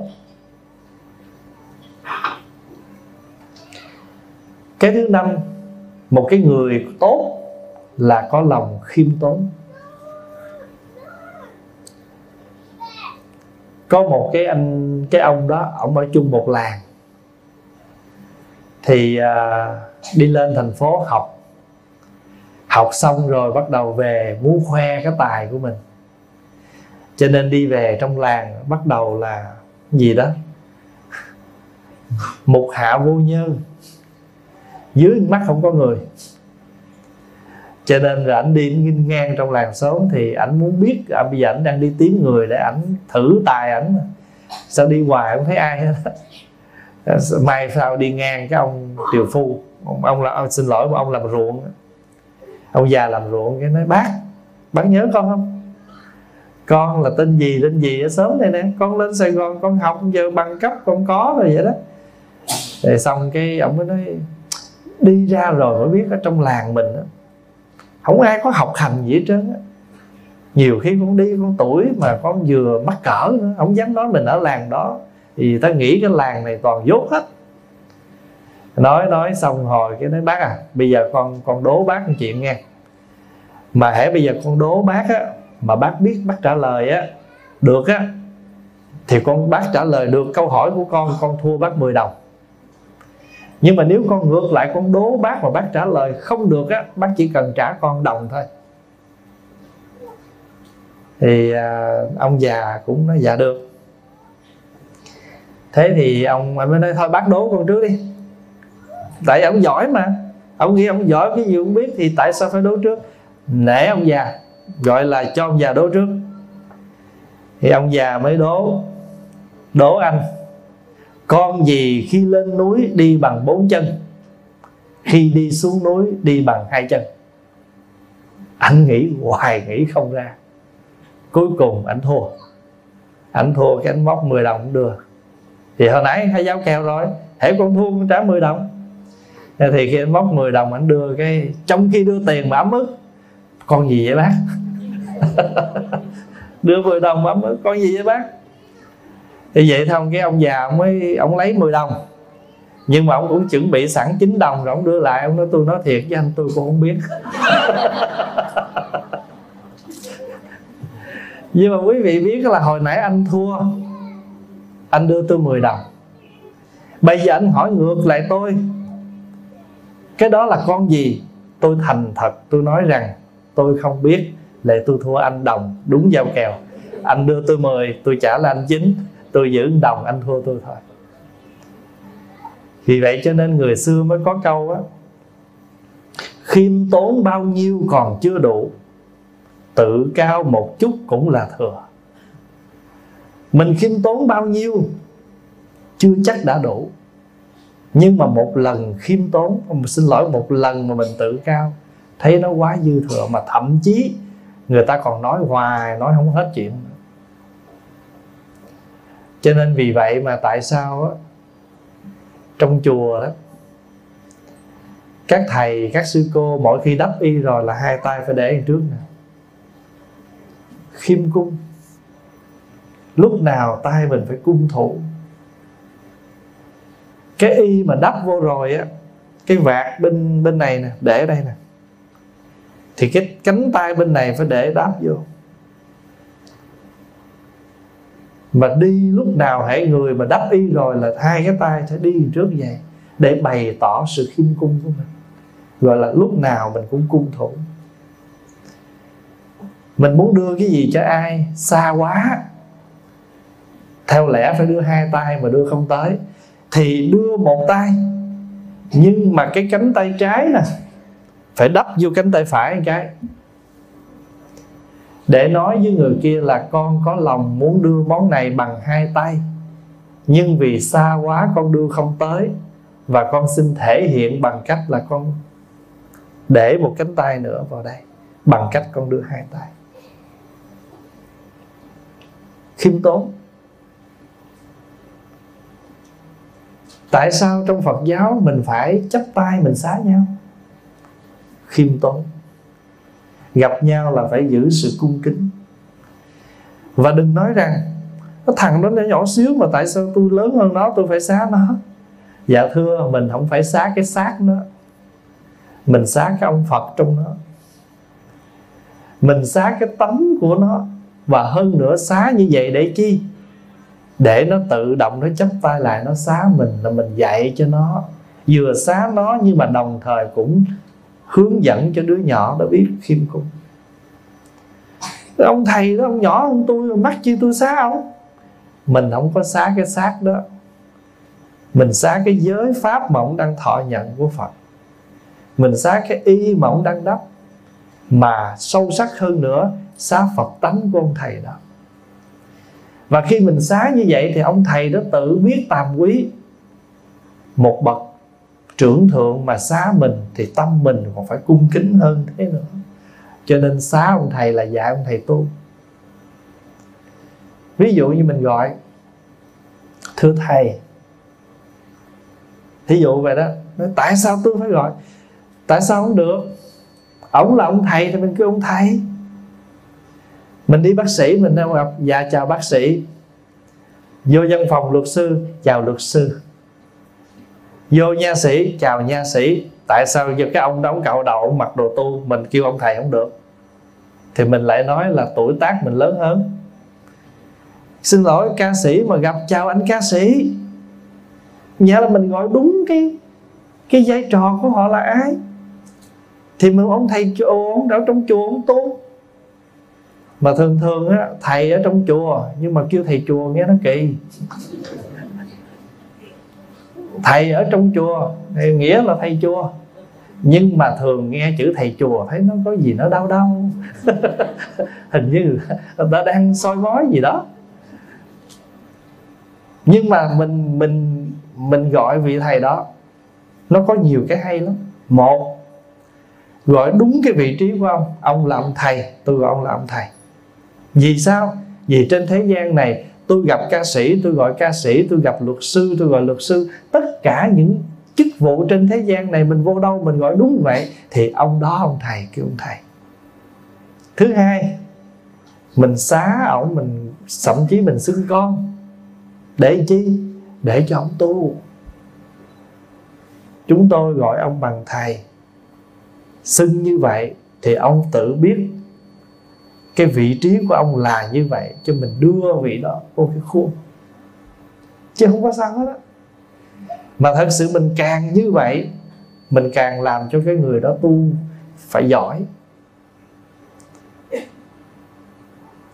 Cái thứ năm, Một cái người tốt là có lòng khiêm tốn. Có một cái anh, cái ông đó, ông ở chung một làng, thì à, đi lên thành phố học. Học xong rồi bắt đầu về muốn khoe cái tài của mình, cho nên đi về trong làng bắt đầu là gì đó mục hạ vô nhân, dưới mắt không có người. Cho nên là ảnh đi nghênh ngang trong làng xóm, thì ảnh muốn biết à, bây giờ ảnh đang đi tìm người để ảnh thử tài ảnh. Sao đi hoài không thấy ai hết. Mai sau đi ngang cái ông tiều phu, ông, ông, là, ông xin lỗi ông làm ruộng, ông già làm ruộng, cái nói bác, bác nhớ con không? Con là tên gì tên gì ở xóm đây nè, con lên Sài Gòn con học giờ bằng cấp con có rồi vậy đó. Rồi xong cái ông mới nói đi ra rồi mới biết ở trong làng mình đó, không ai có học hành gì hết trơn á. Nhiều khi con đi con tuổi mà con vừa mắc cỡ nữa, không dám nói mình ở làng đó, thì ta nghĩ cái làng này toàn dốt hết. Nói nói xong hồi cái nói bác à, bây giờ con con đố bác một chuyện nghe, mà hễ bây giờ con đố bác á, mà bác biết bác trả lời á được á, thì con bác trả lời được câu hỏi của con, con thua bác mười đồng. Nhưng mà nếu con ngược lại con đố bác mà bác trả lời không được á, bác chỉ cần trả con đồng thôi. Thì à, ông già cũng nói dạ được. Thế thì ông mới nói thôi bác đố con trước đi, tại ông giỏi mà, ông nghĩ ông giỏi cái gì cũng biết thì tại sao phải đố trước. Nể ông già, gọi là cho ông già đố trước. Thì ông già mới đố đố anh, con gì khi lên núi đi bằng bốn chân, khi đi xuống núi đi bằng hai chân? Anh nghĩ hoài nghĩ không ra, cuối cùng anh thua. Anh thua cái anh móc mười đồng cũng đưa. Thì hồi nãy hai giáo kèo rồi, hễ con thua con trả mười đồng. Thì khi anh móc mười đồng anh đưa, cái trong khi đưa tiền mà ấm ức, con gì vậy bác? Đưa mười đồng mà ấm ức, con gì vậy bác? Thì vậy thôi, cái ông già ông mới ông lấy mười đồng, nhưng mà ông cũng chuẩn bị sẵn chín đồng rồi, ông đưa lại. Ông nói tôi nói thiệt với anh, tôi cũng không biết. Nhưng mà quý vị biết là hồi nãy anh thua, anh đưa tôi mười đồng, bây giờ anh hỏi ngược lại tôi cái đó là con gì, tôi thành thật tôi nói rằng tôi không biết, là tôi thua anh đồng, đúng giao kèo. Anh đưa tôi mười, tôi trả là anh chín, tôi giữ đồng, anh thua tôi thôi. Vì vậy cho nên người xưa mới có câu á, khiêm tốn bao nhiêu còn chưa đủ, tự cao một chút cũng là thừa. Mình khiêm tốn bao nhiêu chưa chắc đã đủ, nhưng mà một lần khiêm tốn, xin lỗi, một lần mà mình tự cao thấy nó quá dư thừa, mà thậm chí người ta còn nói hoài, nói không hết chuyện. Cho nên vì vậy mà tại sao á, trong chùa đó, các thầy, các sư cô mỗi khi đắp y rồi là hai tay phải để trước nè, khiêm cung. Lúc nào tay mình phải cung thủ. Cái y mà đắp vô rồi á, cái vạt bên bên này nè, để ở đây nè, thì cái cánh tay bên này phải để đáp vô. Mà đi lúc nào hễ người mà đắp y rồi là hai cái tay sẽ đi trước vậy, để bày tỏ sự khiêm cung của mình, gọi là lúc nào mình cũng cung thủ. Mình muốn đưa cái gì cho ai xa quá, theo lẽ phải đưa hai tay mà đưa không tới, thì đưa một tay, nhưng mà cái cánh tay trái nè phải đắp vô cánh tay phải một cái, để nói với người kia là con có lòng muốn đưa món này bằng hai tay, nhưng vì xa quá con đưa không tới, và con xin thể hiện bằng cách là con để một cánh tay nữa vào đây, bằng cách con đưa hai tay. Khiêm tốn. Tại sao trong Phật giáo mình phải chắp tay mình xá nhau? Khiêm tốn. Gặp nhau là phải giữ sự cung kính. Và đừng nói rằng cái thằng đó nó nhỏ xíu mà tại sao tôi lớn hơn nó tôi phải xá nó. Dạ thưa, mình không phải xá cái xác nó, Mình sáng cái ông Phật trong nó, mình sáng cái tánh của nó. Và hơn nữa xá như vậy để chi? Để nó tự động nó chắp tay lại nó xá mình, là mình dạy cho nó, vừa xá nó nhưng mà đồng thời cũng hướng dẫn cho đứa nhỏ nó biết khiêm cung. Ông thầy đó, ông nhỏ hơn tôi, mắc chi tôi xá ông. Mình không có xá cái xác đó, mình xá cái giới pháp mà ông đang thọ nhận của Phật, mình xá cái y mà ông đang đắp, mà sâu sắc hơn nữa xá Phật tánh của ông thầy đó. Và khi mình xá như vậy thì ông thầy đó tự biết tàm quý, một bậc trưởng thượng mà xá mình thì tâm mình còn phải cung kính hơn thế nữa. Cho nên xá ông thầy là dạy ông thầy tu. Ví dụ như mình gọi thưa thầy, thí dụ vậy đó, nói, tại sao tôi phải gọi? Tại sao không được? Ông là ông thầy thì mình kêu ông thầy. Mình đi bác sĩ, mình đang gặp, dạ chào bác sĩ. Vô văn phòng luật sư, chào luật sư. Vô nha sĩ, chào nha sĩ. Tại sao giờ cái ông đó ông cạo đầu, ông mặc đồ tu, mình kêu ông thầy không được? Thì mình lại nói là tuổi tác mình lớn hơn. Xin lỗi ca sĩ mà gặp, chào anh ca sĩ. Nghĩa là mình gọi đúng cái cái vai trò của họ là ai. Thì mình ông thầy chùa, ông ở trong chùa ông tu. Mà thường thường á, thầy ở trong chùa nhưng mà kêu thầy chùa nghe nó kỳ. Thầy ở trong chùa thì nghĩa là thầy chùa, nhưng mà thường nghe chữ thầy chùa thấy nó có gì nó đau đau. Hình như người ta đang soi mói gì đó. Nhưng mà mình mình mình gọi vị thầy đó, nó có nhiều cái hay lắm. Một, gọi đúng cái vị trí của ông. Ông là ông thầy, tôi gọi ông là ông thầy. Vì sao? Vì trên thế gian này tôi gặp ca sĩ, tôi gọi ca sĩ, tôi gặp luật sư, tôi gọi luật sư. Tất cả những chức vụ trên thế gian này mình vô đâu mình gọi đúng vậy, thì ông đó ông thầy, kêu ông thầy. Thứ hai, mình xá ổng, mình thậm chí mình xưng con. Để chi? Để cho ông tu. Chúng tôi gọi ông bằng thầy, xưng như vậy thì ông tự biết cái vị trí của ông là như vậy, cho mình đưa vị đó vô cái khuôn, chứ không có sao hết đó. Mà thật sự mình càng như vậy, mình càng làm cho cái người đó tu phải giỏi.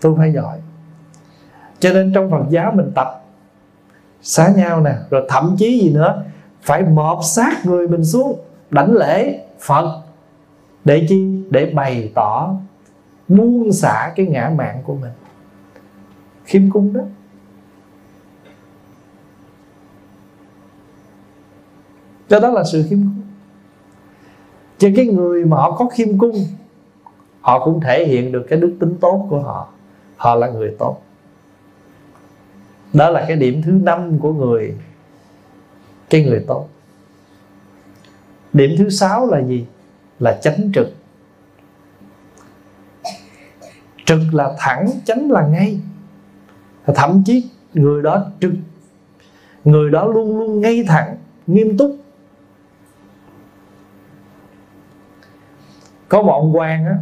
Tu phải giỏi. Cho nên trong Phật giáo mình tập xá nhau nè, rồi thậm chí gì nữa, phải mọp xác người mình xuống, đảnh lễ Phật. Để chi? Để bày tỏ, buông xả cái ngã mạn của mình, khiêm cung đó. Cho đó là sự khiêm cung. Chứ cái người mà họ có khiêm cung, họ cũng thể hiện được cái đức tính tốt của họ. Họ là người tốt. Đó là cái điểm thứ năm của người, cái người tốt. Điểm thứ sáu là gì? Là chánh trực. Trực là thẳng, chánh là ngay. Thậm chí người đó trực, người đó luôn luôn ngay thẳng, nghiêm túc. Có một ông quan á,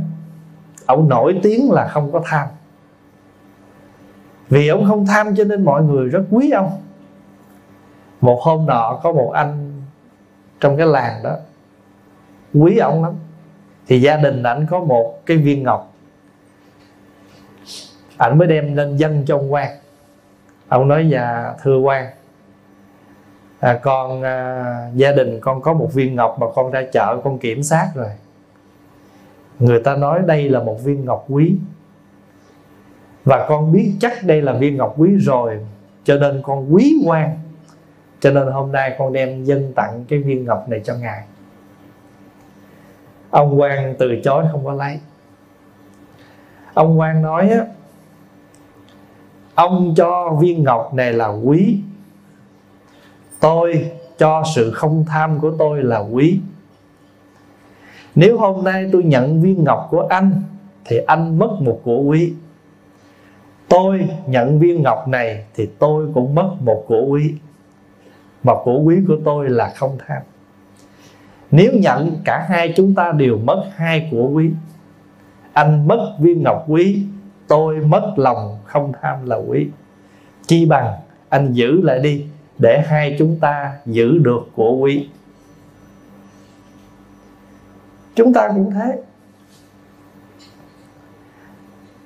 ông nổi tiếng là không có tham. Vì ông không tham cho nên mọi người rất quý ông. Một hôm nọ có một anh trong cái làng đó quý ông lắm. Thì gia đình ảnh có một cái viên ngọc, ảnh mới đem lên dâng cho ông quan. Ông nói dạ thưa quan, à, con à, gia đình con có một viên ngọc mà con ra chợ con kiểm soát rồi, người ta nói đây là một viên ngọc quý, và con biết chắc đây là viên ngọc quý rồi, cho nên con quý quan, cho nên hôm nay con đem dâng tặng cái viên ngọc này cho ngài. Ông quan từ chối không có lấy. Ông quan nói á, ông cho viên ngọc này là quý, tôi cho sự không tham của tôi là quý. Nếu hôm nay tôi nhận viên ngọc của anh thì anh mất một của quý, tôi nhận viên ngọc này thì tôi cũng mất một của quý, mà của quý của tôi là không tham. Nếu nhận cả hai, chúng ta đều mất hai của quý. Anh mất viên ngọc quý, tôi mất lòng không tham là quý. Chi bằng anh giữ lại đi, để hai chúng ta giữ được của quý. Chúng ta cũng thế.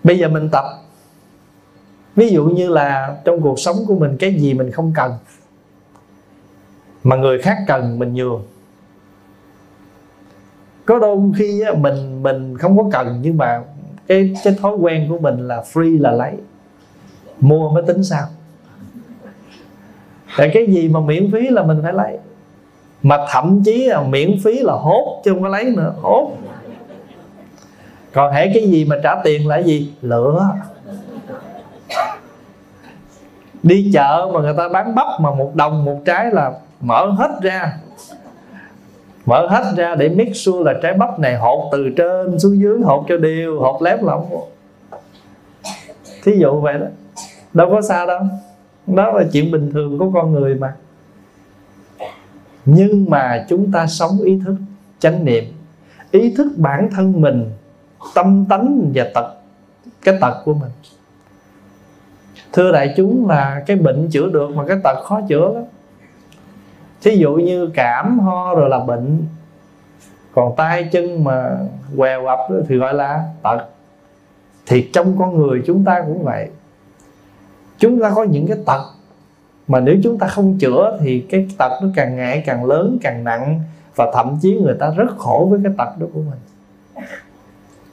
Bây giờ mình tập. Ví dụ như là trong cuộc sống của mình, cái gì mình không cần mà người khác cần, mình nhường. Có đôi khi mình mình không có cần, nhưng mà cái, cái thói quen của mình là free là lấy, mua mới tính sao. Tại cái gì mà miễn phí là mình phải lấy. Mà thậm chí là miễn phí là hốt, chứ không có lấy nữa, hốt. Còn hễ cái gì mà trả tiền là gì? Lửa. Đi chợ mà người ta bán bắp mà một đồng một trái là mở hết ra. Mở hết ra để make sure là trái bắp này hột từ trên xuống dưới, hột cho đều, hột lép lỏng. Thí dụ vậy đó. Đâu có sao đâu. Đó là chuyện bình thường của con người mà. Nhưng mà chúng ta sống ý thức, chánh niệm, ý thức bản thân mình, tâm tánh và tật, cái tật của mình. Thưa đại chúng, là cái bệnh chữa được mà cái tật khó chữa lắm. Thí dụ như cảm ho rồi là bệnh. Còn tay chân mà què quặp thì gọi là tật. Thì trong con người chúng ta cũng vậy. Chúng ta có những cái tật mà nếu chúng ta không chữa thì cái tật nó càng ngày càng lớn, càng nặng. Và thậm chí người ta rất khổ với cái tật đó của mình.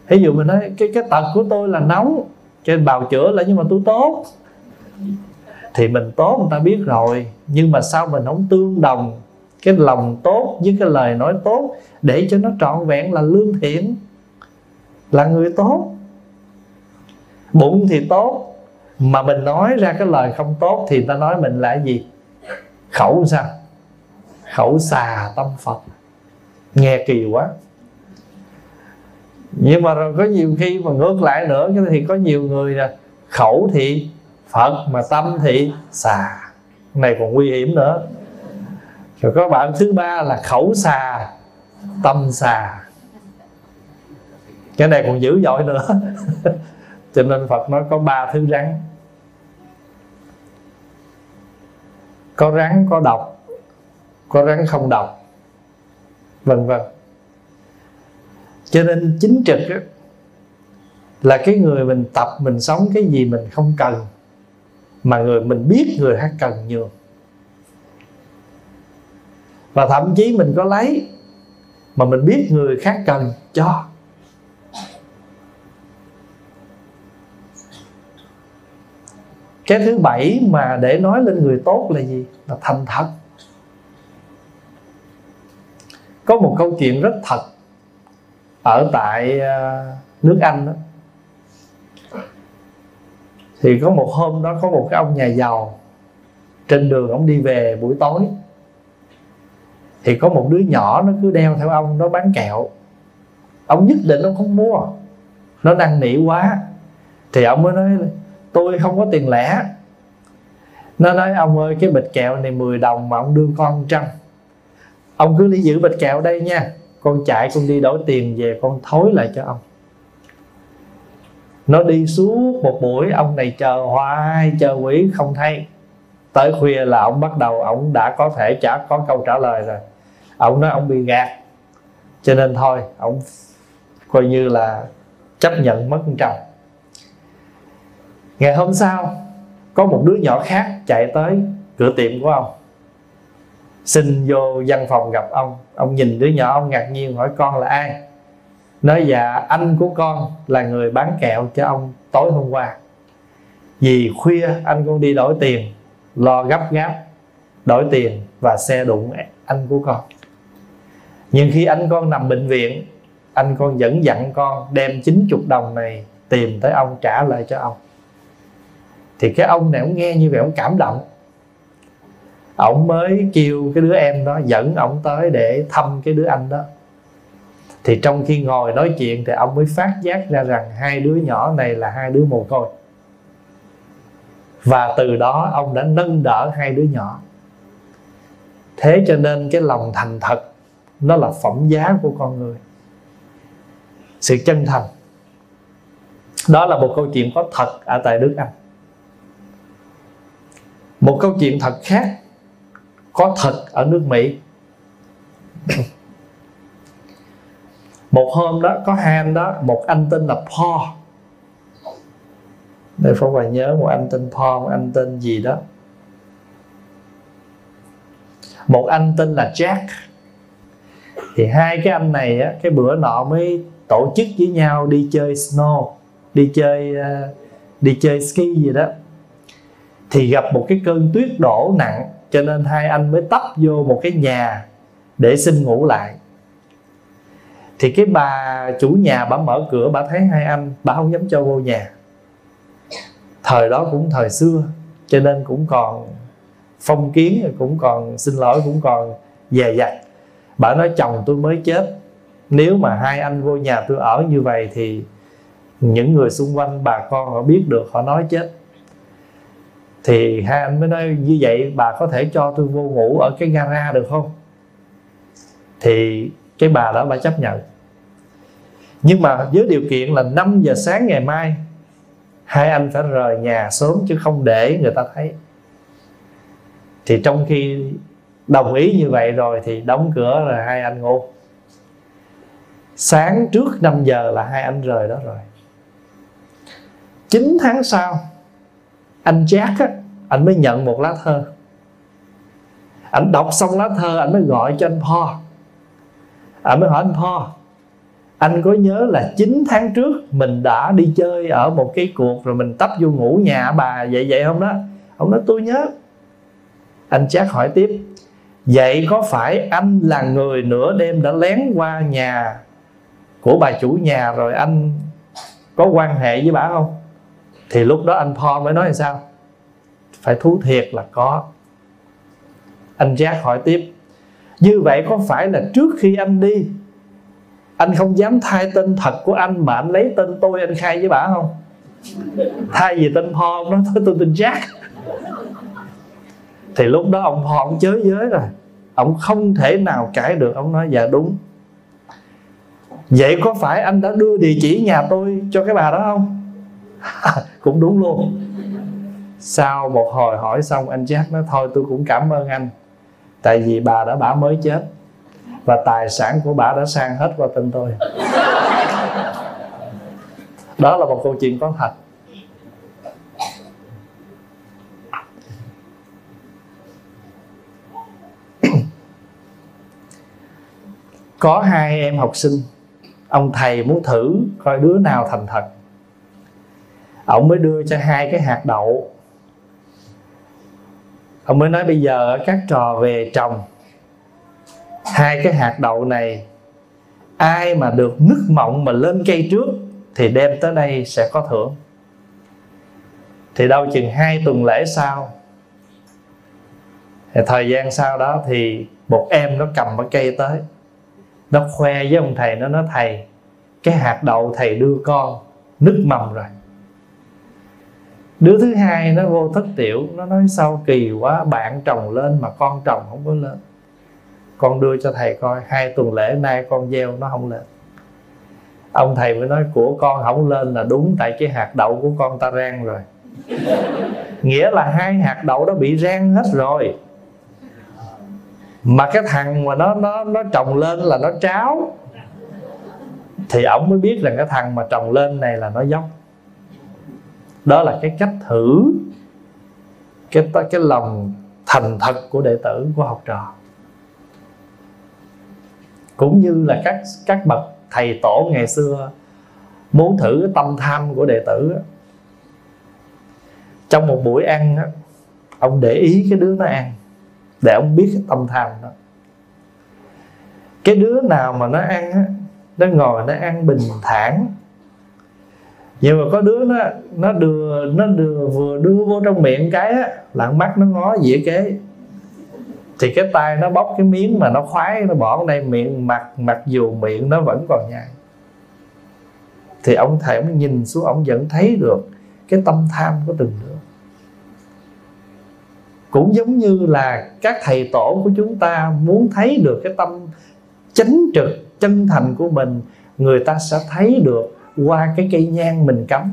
Thí dụ mình nói cái, cái tật của tôi là nóng, trên bào chữa là nhưng mà tôi tốt. Thì mình tốt người ta biết rồi, nhưng mà sao mình không tương đồng cái lòng tốt với cái lời nói tốt để cho nó trọn vẹn là lương thiện, là người tốt. Bụng thì tốt, mà mình nói ra cái lời không tốt thì người ta nói mình là gì? Khẩu sao? Khẩu xà tâm Phật. Nghe kỳ quá. Nhưng mà rồi có nhiều khi mà ngược lại nữa thì có nhiều người là khẩu thì Phật mà tâm thì xà. Này còn nguy hiểm nữa. Rồi có bạn thứ ba là khẩu xà, tâm xà. Cái này còn dữ dội nữa. Cho nên Phật nói có ba thứ rắn. Có rắn có độc, có rắn không độc, vân vân. Cho nên chính trực đó, là cái người mình tập, mình sống cái gì mình không cần mà người mình biết người khác cần nhiều. Và thậm chí mình có lấy mà mình biết người khác cần cho. Cái thứ bảy mà để nói lên người tốt là gì? Là thành thật. Có một câu chuyện rất thật ở tại nước Anh đó. Thì có một hôm đó có một cái ông nhà giàu, trên đường ông đi về buổi tối, thì có một đứa nhỏ nó cứ đeo theo ông, nó bán kẹo. Ông nhất định ông không mua, nó năn nỉ quá. Thì ông mới nói tôi không có tiền lẻ. Nó nói ông ơi, cái bịch kẹo này mười đồng mà ông đưa con một trăm. Ông cứ lấy giữ bịch kẹo đây nha, con chạy con đi đổi tiền về con thối lại cho ông. Nó đi suốt một buổi, ông này chờ hoài chờ quỷ không thấy. Tới khuya là ông bắt đầu, ông đã có thể chả có câu trả lời rồi. Ông nói ông bị gạt, cho nên thôi ông coi như là chấp nhận mất một trăm. Ngày hôm sau có một đứa nhỏ khác chạy tới cửa tiệm của ông, xin vô văn phòng gặp ông. Ông nhìn đứa nhỏ, ông ngạc nhiên hỏi con là ai. Nói dạ anh của con là người bán kẹo cho ông tối hôm qua. Vì khuya anh con đi đổi tiền, lo gấp gáp đổi tiền và xe đụng anh của con. Nhưng khi anh con nằm bệnh viện, anh con vẫn dặn con đem chín mươi đồng này tìm tới ông trả lại cho ông. Thì cái ông này ông nghe như vậy ông cảm động. Ông mới kêu cái đứa em đó dẫn ông tới để thăm cái đứa anh đó. Thì trong khi ngồi nói chuyện thì ông mới phát giác ra rằng hai đứa nhỏ này là hai đứa mồ côi. Và từ đó ông đã nâng đỡ hai đứa nhỏ. Thế cho nên cái lòng thành thật nó là phẩm giá của con người. Sự chân thành. Đó là một câu chuyện có thật ở tại Đức Anh. Một câu chuyện thật khác có thật ở nước Mỹ. Một hôm đó có ham đó, một anh tên là Paul. Đây Pháp Hòa nhớ một anh tên Paul, một anh tên gì đó. Một anh tên là Jack. Thì hai cái anh này á, cái bữa nọ mới tổ chức với nhau đi chơi snow, đi chơi đi chơi ski gì đó. Thì gặp một cái cơn tuyết đổ nặng, cho nên hai anh mới tấp vô một cái nhà để xin ngủ lại. Thì cái bà chủ nhà, bà mở cửa, bà thấy hai anh, bà không dám cho vô nhà. Thời đó cũng thời xưa, cho nên cũng còn phong kiến, cũng còn, xin lỗi, cũng còn dè dặt. Bà nói chồng tôi mới chết, nếu mà hai anh vô nhà tôi ở như vậy thì những người xung quanh, bà con họ biết được, họ nói chết. Thì hai anh mới nói như vậy bà có thể cho tôi vô ngủ ở cái gara được không? Thì cái bà đó bà chấp nhận. Nhưng mà với điều kiện là năm giờ sáng ngày mai hai anh phải rời nhà sớm, chứ không để người ta thấy. Thì trong khi đồng ý như vậy rồi thì đóng cửa rồi hai anh ngủ. Sáng trước năm giờ là hai anh rời đó rồi. chín tháng sau, anh Jack á, anh mới nhận một lá thơ. Anh đọc xong lá thơ, anh mới gọi cho anh Paul. Anh mới hỏi anh Paul, anh có nhớ là chín tháng trước mình đã đi chơi ở một cái cuộc rồi mình tấp vô ngủ nhà bà vậy vậy không đó? Ông nói tôi nhớ. Anh Jack hỏi tiếp, vậy có phải anh là người nửa đêm đã lén qua nhà của bà chủ nhà rồi anh có quan hệ với bà không? Thì lúc đó anh Paul mới nói là sao? Phải thú thiệt là có. Anh Jack hỏi tiếp, như vậy có phải là trước khi anh đi, anh không dám thay tên thật của anh mà anh lấy tên tôi anh khai với bà không? Thay vì tên Paul, nó tôi tên Jack. Thì lúc đó ông Paul ông chới giới rồi, ông không thể nào cãi được. Ông nói dạ đúng. Vậy có phải anh đã đưa địa chỉ nhà tôi cho cái bà đó không? Cũng đúng luôn. Sau một hồi hỏi xong, anh Jack nói thôi tôi cũng cảm ơn anh, tại vì bà đã bả mới chết và tài sản của bà đã sang hết qua tên tôi. Đó là một câu chuyện có thật. Có hai em học sinh, ông thầy muốn thử coi đứa nào thành thật. Ông mới đưa cho hai cái hạt đậu. Ông mới nói bây giờ các trò về trồng hai cái hạt đậu này, ai mà được nứt mộng mà lên cây trước thì đem tới đây sẽ có thưởng. Thì đâu chừng hai tuần lễ sau, thời gian sau đó, thì một em nó cầm cái cây tới, nó khoe với ông thầy, nó nói thầy, cái hạt đậu thầy đưa con nứt mầm rồi. Đứa thứ hai nó vô thất tiểu, nó nói sao kỳ quá, bạn trồng lên mà con trồng không có lên. Con đưa cho thầy coi, hai tuần lễ nay con gieo nó không lên. Ông thầy mới nói của con không lên là đúng, tại cái hạt đậu của con ta rang rồi. Nghĩa là hai hạt đậu đó bị rang hết rồi, mà cái thằng mà nó nó nó trồng lên là nó tráo. Thì ổng mới biết rằng cái thằng mà trồng lên này là nó dốc. Đó là cái cách thử cái cái lòng thành thật của đệ tử, của học trò. Cũng như là các các bậc thầy tổ ngày xưa muốn thử cái tâm tham của đệ tử. Trong một buổi ăn, ông để ý cái đứa nó ăn để ông biết cái tâm tham đó. Cái đứa nào mà nó ăn, nó ngồi nó ăn bình thản, nhưng mà có đứa nó nó đưa nó đưa vừa đưa vô trong miệng cái á, là mắt nó ngó dĩa kế, thì cái tay nó bóc cái miếng mà nó khoái, nó bỏ vào đây miệng, mặc mặc dù miệng nó vẫn còn nhai. Thì ông thầy ông nhìn xuống, ông vẫn thấy được cái tâm tham của từng đứa. Cũng giống như là các thầy tổ của chúng ta muốn thấy được cái tâm chính trực, chân thành của mình, người ta sẽ thấy được qua cái cây nhang mình cắm,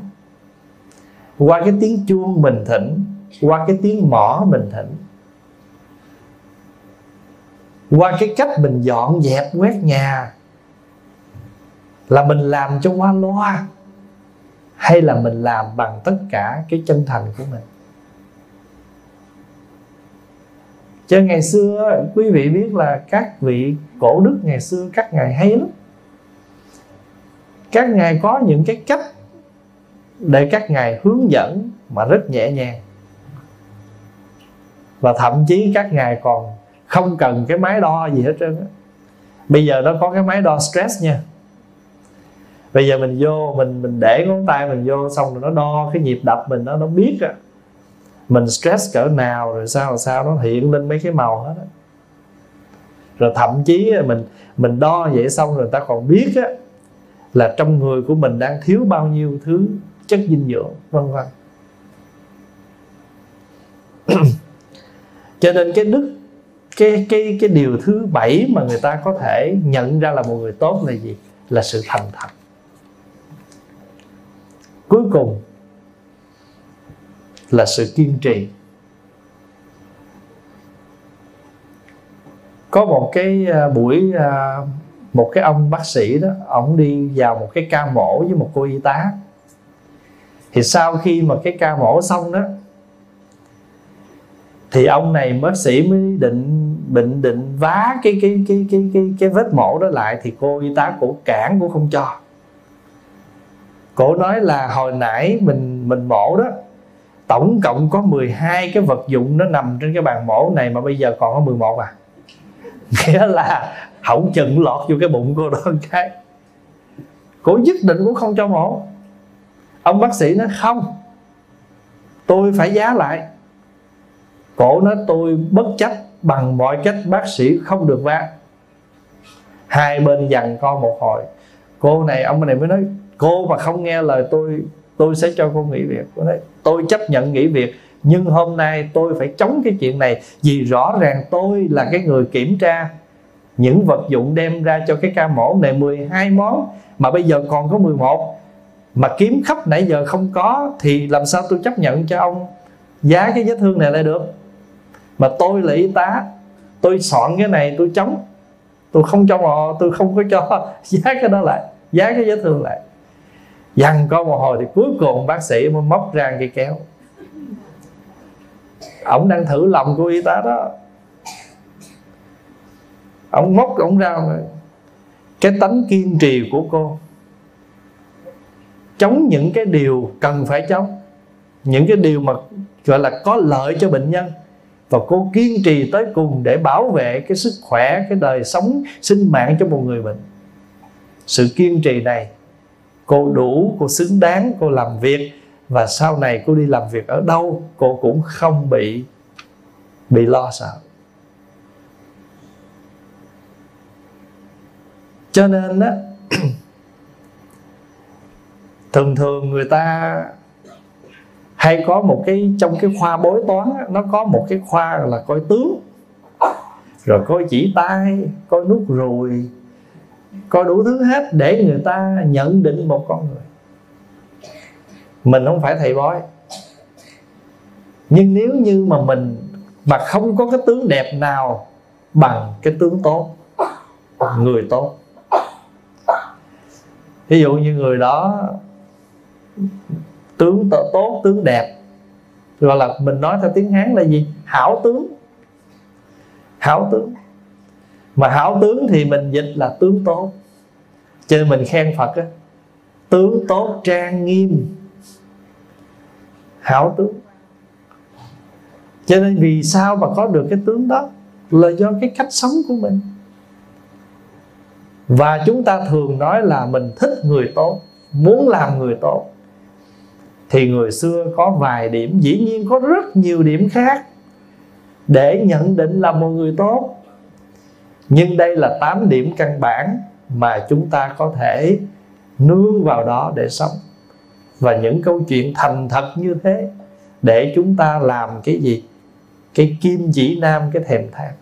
qua cái tiếng chuông mình thỉnh, qua cái tiếng mõ mình thỉnh, qua cái cách mình dọn dẹp quét nhà, là mình làm cho qua loa hay là mình làm bằng tất cả cái chân thành của mình. Chứ ngày xưa quý vị biết là các vị cổ đức ngày xưa các ngài hay lắm, các ngài có những cái cách để các ngài hướng dẫn mà rất nhẹ nhàng, và thậm chí các ngài còn không cần cái máy đo gì hết trơn á. Bây giờ nó có cái máy đo stress nha. Bây giờ mình vô, mình mình để ngón tay mình vô, xong rồi nó đo cái nhịp đập mình, nó nó biết á, mình stress cỡ nào, rồi sao rồi sao, nó hiện lên mấy cái màu hết á. Rồi thậm chí mình mình đo vậy xong rồi người ta còn biết á là trong người của mình đang thiếu bao nhiêu thứ chất dinh dưỡng, vân vân. Cho nên cái đức cái cái cái điều thứ bảy mà người ta có thể nhận ra là một người tốt là gì? Là sự thành thật. Cuối cùng là sự kiên trì. Có một cái buổi, một cái ông bác sĩ đó, ông đi vào một cái ca mổ với một cô y tá. Thì sau khi mà cái ca mổ xong đó, thì ông này bác sĩ mới định định định vá cái cái cái cái cái cái vết mổ đó lại, thì cô y tá cổ cản, cổ không cho. Cổ nói là hồi nãy mình mình mổ đó, tổng cộng có mười hai cái vật dụng nó nằm trên cái bàn mổ này mà bây giờ còn có mười một à. Nghĩa là hổng chừng lọt vô cái bụng cô đó cái. Cổ nhất định cũng không cho mổ. Ông bác sĩ nói không, tôi phải giá lại. Cổ nói tôi bất chấp, bằng mọi cách bác sĩ không được vá. Hai bên giằng co một hồi, cô này ông này mới nói cô mà không nghe lời tôi, tôi sẽ cho cô nghỉ việc. Cô nói tôi chấp nhận nghỉ việc, nhưng hôm nay tôi phải chống cái chuyện này, vì rõ ràng tôi là cái người kiểm tra những vật dụng đem ra cho cái ca mổ này, mười hai món mà bây giờ còn có mười một, mà kiếm khắp nãy giờ không có, thì làm sao tôi chấp nhận cho ông giá cái vết thương này lại được. Mà tôi là y tá, tôi soạn cái này tôi chống, tôi không cho mò, tôi không có cho giá cái đó lại, giá cái vết thương lại. Dằn co một hồi thì cuối cùng bác sĩ mới móc ra cái kéo. Ông đang thử lòng của y tá đó, ông móc ông ra rồi. Cái tánh kiên trì của cô, chống những cái điều cần phải chống, những cái điều mà gọi là có lợi cho bệnh nhân, và cô kiên trì tới cùng để bảo vệ cái sức khỏe, cái đời sống, sinh mạng cho một người bệnh. Sự kiên trì này, cô đủ, cô xứng đáng, cô làm việc. Và sau này cô đi làm việc ở đâu, cô cũng không bị Bị lo sợ. Cho nên á, thường thường người ta hay có một cái, trong cái khoa bói toán á, nó có một cái khoa là coi tướng, rồi coi chỉ tay, coi nút ruồi, coi đủ thứ hết để người ta nhận định một con người. Mình không phải thầy bói, nhưng nếu như mà mình mà không có cái tướng đẹp nào bằng cái tướng tốt, người tốt, ví dụ như người đó tướng tốt, tướng đẹp, gọi là mình nói theo tiếng Hán là gì? Hảo tướng. Hảo tướng. Mà hảo tướng thì mình dịch là tướng tốt. Cho nên mình khen Phật á, tướng tốt trang nghiêm, hảo tướng. Cho nên vì sao mà có được cái tướng đó là do cái cách sống của mình. Và chúng ta thường nói là mình thích người tốt, muốn làm người tốt. Thì người xưa có vài điểm, dĩ nhiên có rất nhiều điểm khác để nhận định là một người tốt, nhưng đây là tám điểm căn bản mà chúng ta có thể nương vào đó để sống. Và những câu chuyện thành thật như thế để chúng ta làm cái gì? Cái kim chỉ nam, cái thèm khát.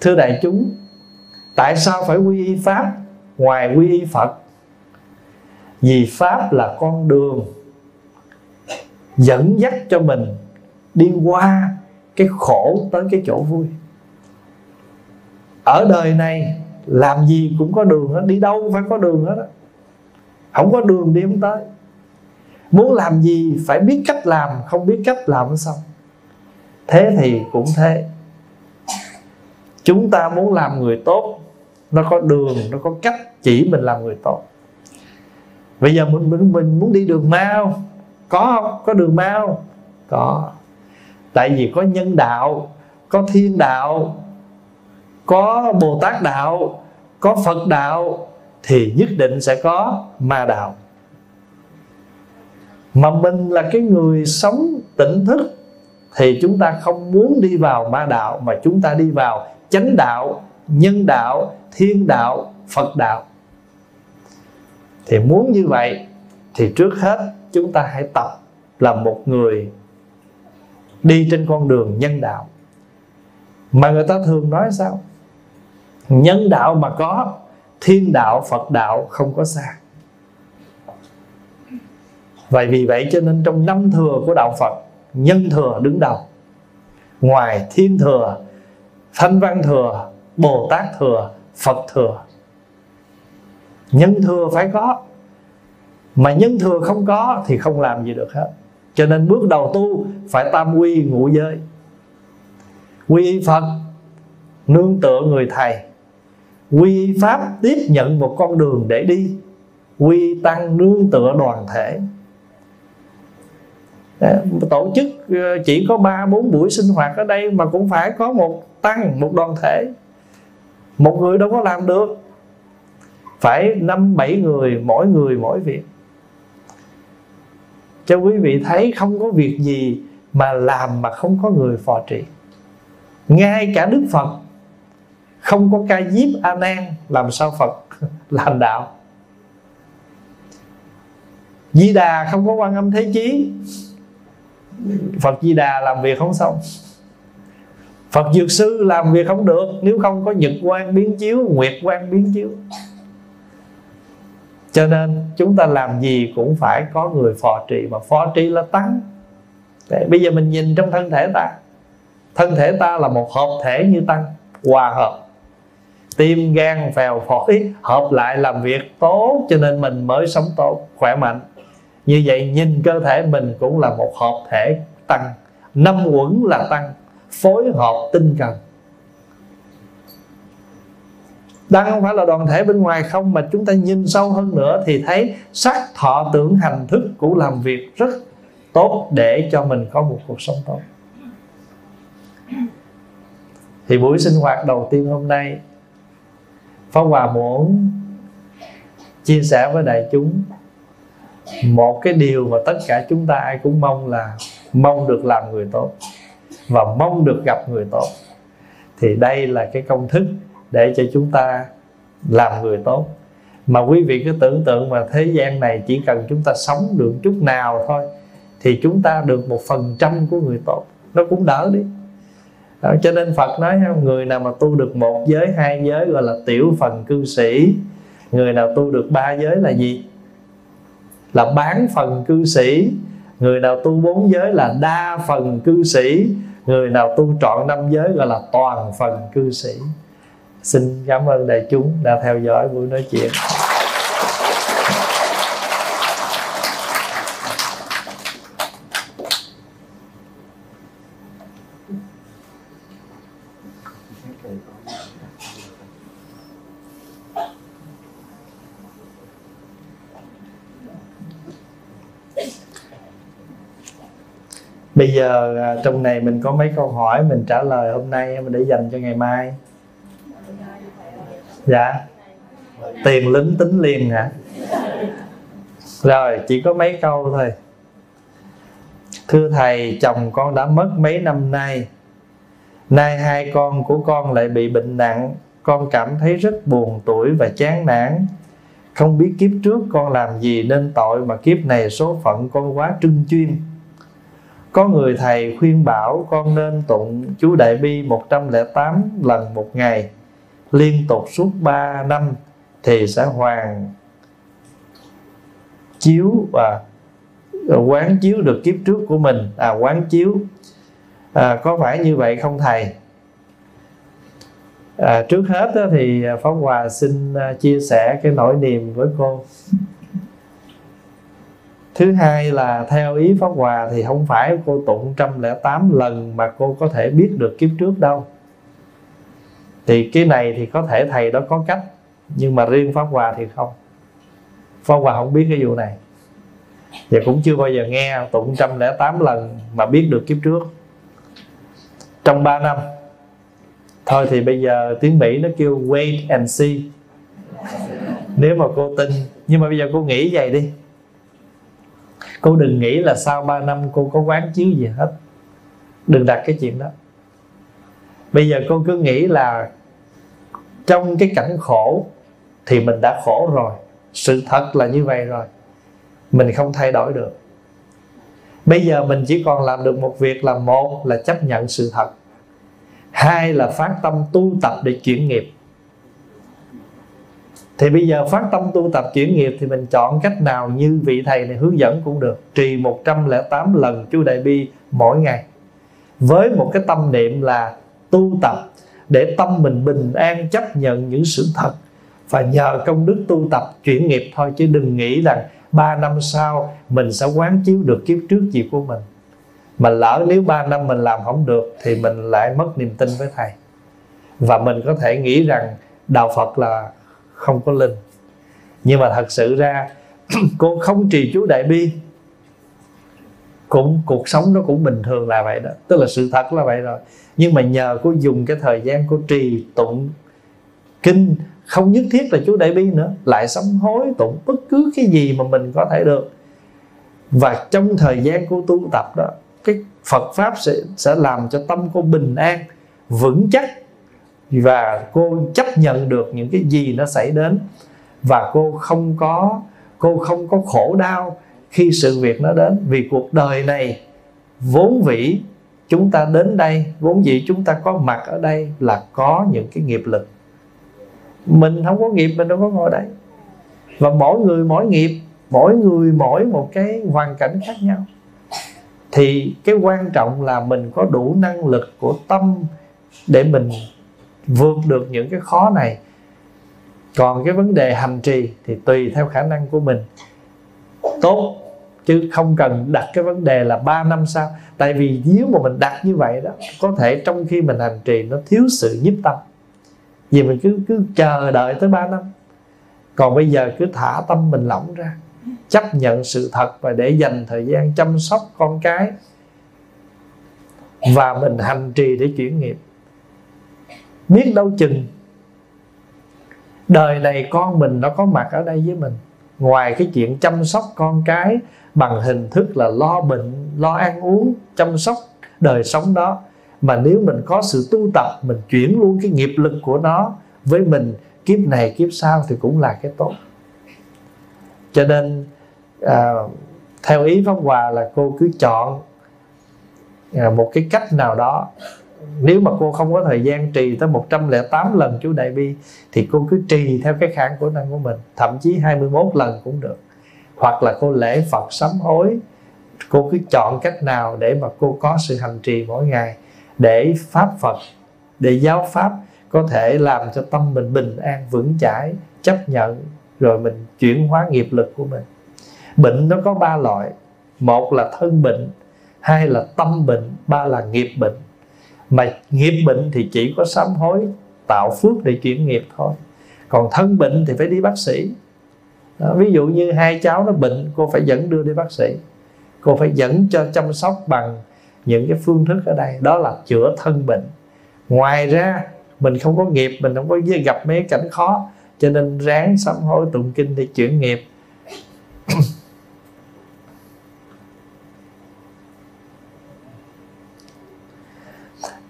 Thưa đại chúng, Tại sao phải quy y Pháp ngoài quy y Phật? Vì Pháp là con đường dẫn dắt cho mình đi qua cái khổ tới cái chỗ vui. Ở đời này làm gì cũng có đường hết, đi đâu cũng phải có đường hết, không có đường đi không tới. Muốn làm gì phải biết cách làm, không biết cách làm không xong. Thế thì cũng thế, chúng ta muốn làm người tốt, nó có đường, nó có cách chỉ mình làm người tốt. Bây giờ mình, mình, mình muốn đi đường mau, có không? Có đường mau? Có. Tại vì có nhân đạo, có thiên đạo, có Bồ Tát đạo, có Phật đạo, thì nhất định sẽ có ma đạo. Mà mình là cái người sống tỉnh thức thì chúng ta không muốn đi vào ma đạo, mà chúng ta đi vào chánh đạo, nhân đạo, thiên đạo, Phật đạo. Thì muốn như vậy thì trước hết chúng ta hãy tập là một người đi trên con đường nhân đạo. Mà người ta thường nói sao? Nhân đạo mà có, thiên đạo, Phật đạo không có xa. Vậy vì vậy cho nên trong năm thừa của đạo Phật, nhân thừa đứng đầu. Ngoài thiên thừa, thanh văn thừa, Bồ Tát thừa, Phật thừa, nhân thừa phải có. Mà nhân thừa không có thì không làm gì được hết. Cho nên bước đầu tu phải tam quy ngũ giới. Quy y Phật, nương tựa người thầy. Quy y Pháp, tiếp nhận một con đường để đi. Quy y Tăng, nương tựa đoàn thể. Tổ chức chỉ có ba bốn buổi sinh hoạt ở đây mà cũng phải có một tăng, một đoàn thể. Một người đâu có làm được, phải năm bảy người, mỗi người mỗi việc. Cho quý vị thấy không có việc gì mà làm mà không có người phò trì. Ngay cả Đức Phật, không có Ca Diếp A Nan làm sao Phật làm đạo. Di Đà không có Quan Âm Thế Chí, Phật Di Đà làm việc không xong. Phật Dược Sư làm việc không được nếu không có Nhật Quang biến chiếu, Nguyệt Quang biến chiếu. Cho nên chúng ta làm gì cũng phải có người phò trì. Mà phò trì là tăng. Để bây giờ mình nhìn trong thân thể ta, thân thể ta là một hợp thể như tăng, hòa hợp. Tim, gan, phèo, phổi hợp lại làm việc tốt, cho nên mình mới sống tốt, khỏe mạnh. Như vậy nhìn cơ thể mình cũng là một hợp thể tăng. Năm uẩn là tăng, phối hợp tinh cần. Tăng không phải là đoàn thể bên ngoài không, mà chúng ta nhìn sâu hơn nữa thì thấy sắc, thọ, tưởng, hành, thức cũng làm việc rất tốt để cho mình có một cuộc sống tốt. Thì buổi sinh hoạt đầu tiên hôm nay, Pháp Hòa muốn chia sẻ với đại chúng một cái điều mà tất cả chúng ta ai cũng mong là mong được làm người tốt và mong được gặp người tốt. Thì đây là cái công thức để cho chúng ta làm người tốt. Mà quý vị cứ tưởng tượng mà thế gian này chỉ cần chúng ta sống được chút nào thôi thì chúng ta được một phần trăm của người tốt, nó cũng đỡ đi. Đó, cho nên Phật nói người nào mà tu được một giới, hai giới gọi là tiểu phần cư sĩ. Người nào tu được ba giới là gì? Là bán phần cư sĩ. Người nào tu bốn giới là đa phần cư sĩ. Người nào tu trọn năm giới gọi là toàn phần cư sĩ. Xin cảm ơn đại chúng đã theo dõi buổi nói chuyện. Bây giờ trong này mình có mấy câu hỏi mình trả lời hôm nay mình để dành cho ngày mai. Dạ. Tiền lính tính liền hả? Rồi, chỉ có mấy câu thôi. Thưa thầy, chồng con đã mất mấy năm nay. Nay hai con của con lại bị bệnh nặng. Con cảm thấy rất buồn tủi và chán nản. Không biết kiếp trước con làm gì nên tội, mà kiếp này số phận con quá trưng chuyên. Có người thầy khuyên bảo con nên tụng chú Đại Bi một trăm lẻ tám lần một ngày. liên tục suốt ba năm thì sẽ hoàn chiếu và quán chiếu được kiếp trước của mình. À quán chiếu à, có phải như vậy không thầy? À, trước hết đó thì Pháp Hòa xin chia sẻ cái nỗi niềm với cô. Thứ hai là theo ý Pháp Hòa thì không phải cô tụng một trăm lẻ tám lần mà cô có thể biết được kiếp trước đâu. Thì cái này thì có thể thầy đó có cách, nhưng mà riêng Pháp Hòa thì không. Pháp Hòa không biết cái vụ này và cũng chưa bao giờ nghe tụng một trăm lẻ tám lần mà biết được kiếp trước trong ba năm. Thôi thì bây giờ tiếng Mỹ nó kêu wait and see. Nếu mà cô tin, nhưng mà bây giờ cô nghĩ vậy đi, cô đừng nghĩ là sau ba năm cô có quán chiếu gì hết. Đừng đặt cái chuyện đó. Bây giờ cô cứ nghĩ là trong cái cảnh khổ thì mình đã khổ rồi, sự thật là như vậy rồi, mình không thay đổi được. Bây giờ mình chỉ còn làm được một việc là: một là chấp nhận sự thật, hai là phát tâm tu tập để chuyển nghiệp. Thì bây giờ phát tâm tu tập chuyển nghiệp thì mình chọn cách nào như vị thầy này hướng dẫn cũng được. Trì một trăm lẻ tám lần chú Đại Bi mỗi ngày, với một cái tâm niệm là tu tập để tâm mình bình an chấp nhận những sự thật, và nhờ công đức tu tập chuyển nghiệp thôi. Chứ đừng nghĩ rằng ba năm sau mình sẽ quán chiếu được kiếp trước gì của mình. Mà lỡ nếu ba năm mình làm không được thì mình lại mất niềm tin với thầy, và mình có thể nghĩ rằng đạo Phật là không có linh. Nhưng mà thật sự ra cô không trì chú Đại Bi cũng cuộc sống nó cũng bình thường là vậy đó. Tức là sự thật là vậy rồi, nhưng mà nhờ cô dùng cái thời gian cô trì tụng kinh, không nhất thiết là chú Đại Bi nữa, lại sám hối tụng bất cứ cái gì mà mình có thể được. Và trong thời gian cô tu tập đó, cái Phật Pháp sẽ, sẽ làm cho tâm cô bình an, vững chắc, và cô chấp nhận được những cái gì nó xảy đến. Và cô không có Cô không có khổ đau khi sự việc nó đến. Vì cuộc đời này vốn vĩ chúng ta đến đây, vốn dĩ chúng ta có mặt ở đây là có những cái nghiệp lực. Mình không có nghiệp mình đâu có ngồi đây. Và mỗi người mỗi nghiệp, mỗi người mỗi một cái hoàn cảnh khác nhau. Thì cái quan trọng là mình có đủ năng lực của tâm để mình vượt được những cái khó này. Còn cái vấn đề hành trì thì tùy theo khả năng của mình tốt, chứ không cần đặt cái vấn đề là ba năm sau. Tại vì nếu mà mình đặt như vậy đó, có thể trong khi mình hành trì nó thiếu sự nhiếp tâm, vì mình cứ, cứ chờ đợi tới ba năm. Còn bây giờ cứ thả tâm mình lỏng ra, chấp nhận sự thật và để dành thời gian chăm sóc con cái, và mình hành trì để chuyển nghiệp. Biết đâu chừng đời này con mình nó có mặt ở đây với mình. Ngoài cái chuyện chăm sóc con cái bằng hình thức là lo bệnh, lo ăn uống, chăm sóc đời sống đó, mà nếu mình có sự tu tập, mình chuyển luôn cái nghiệp lực của nó với mình kiếp này kiếp sau thì cũng là cái tốt. Cho nên à, theo ý Pháp Hòa là cô cứ chọn à, một cái cách nào đó. Nếu mà cô không có thời gian trì tới một trăm lẻ tám lần chú Đại Bi thì cô cứ trì theo cái khả năng của mình, thậm chí hai mươi mốt lần cũng được. Hoặc là cô lễ Phật sám hối. Cô cứ chọn cách nào để mà cô có sự hành trì mỗi ngày, để Pháp Phật, để giáo Pháp có thể làm cho tâm mình bình an, vững chãi, chấp nhận, rồi mình chuyển hóa nghiệp lực của mình. Bệnh nó có ba loại. Một là thân bệnh, hai là tâm bệnh, ba là nghiệp bệnh. Mà nghiệp bệnh thì chỉ có sám hối tạo phước để chuyển nghiệp thôi. Còn thân bệnh thì phải đi bác sĩ. Đó, ví dụ như hai cháu nó bệnh, cô phải dẫn đưa đi bác sĩ, cô phải dẫn cho chăm sóc bằng những cái phương thức ở đây. Đó là chữa thân bệnh. Ngoài ra mình không có nghiệp, mình không có gặp mấy cảnh khó, cho nên ráng sám hối tụng kinh để chuyển nghiệp.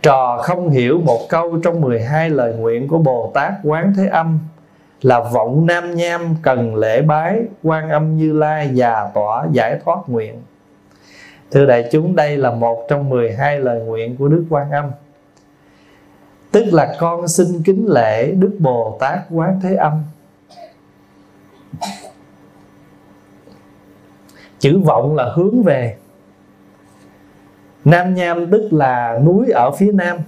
Trò không hiểu một câu trong mười hai lời nguyện của Bồ Tát Quán Thế Âm là: vọng Nam Nham cần lễ bái, Quan Âm Như Lai già tỏa giải thoát nguyện. Thưa đại chúng, đây là một trong mười hai lời nguyện của Đức Quan Âm. tức là con xin kính lễ Đức Bồ Tát Quán Thế Âm. Chữ vọng là hướng về. Nam Nham tức là núi ở phía nam,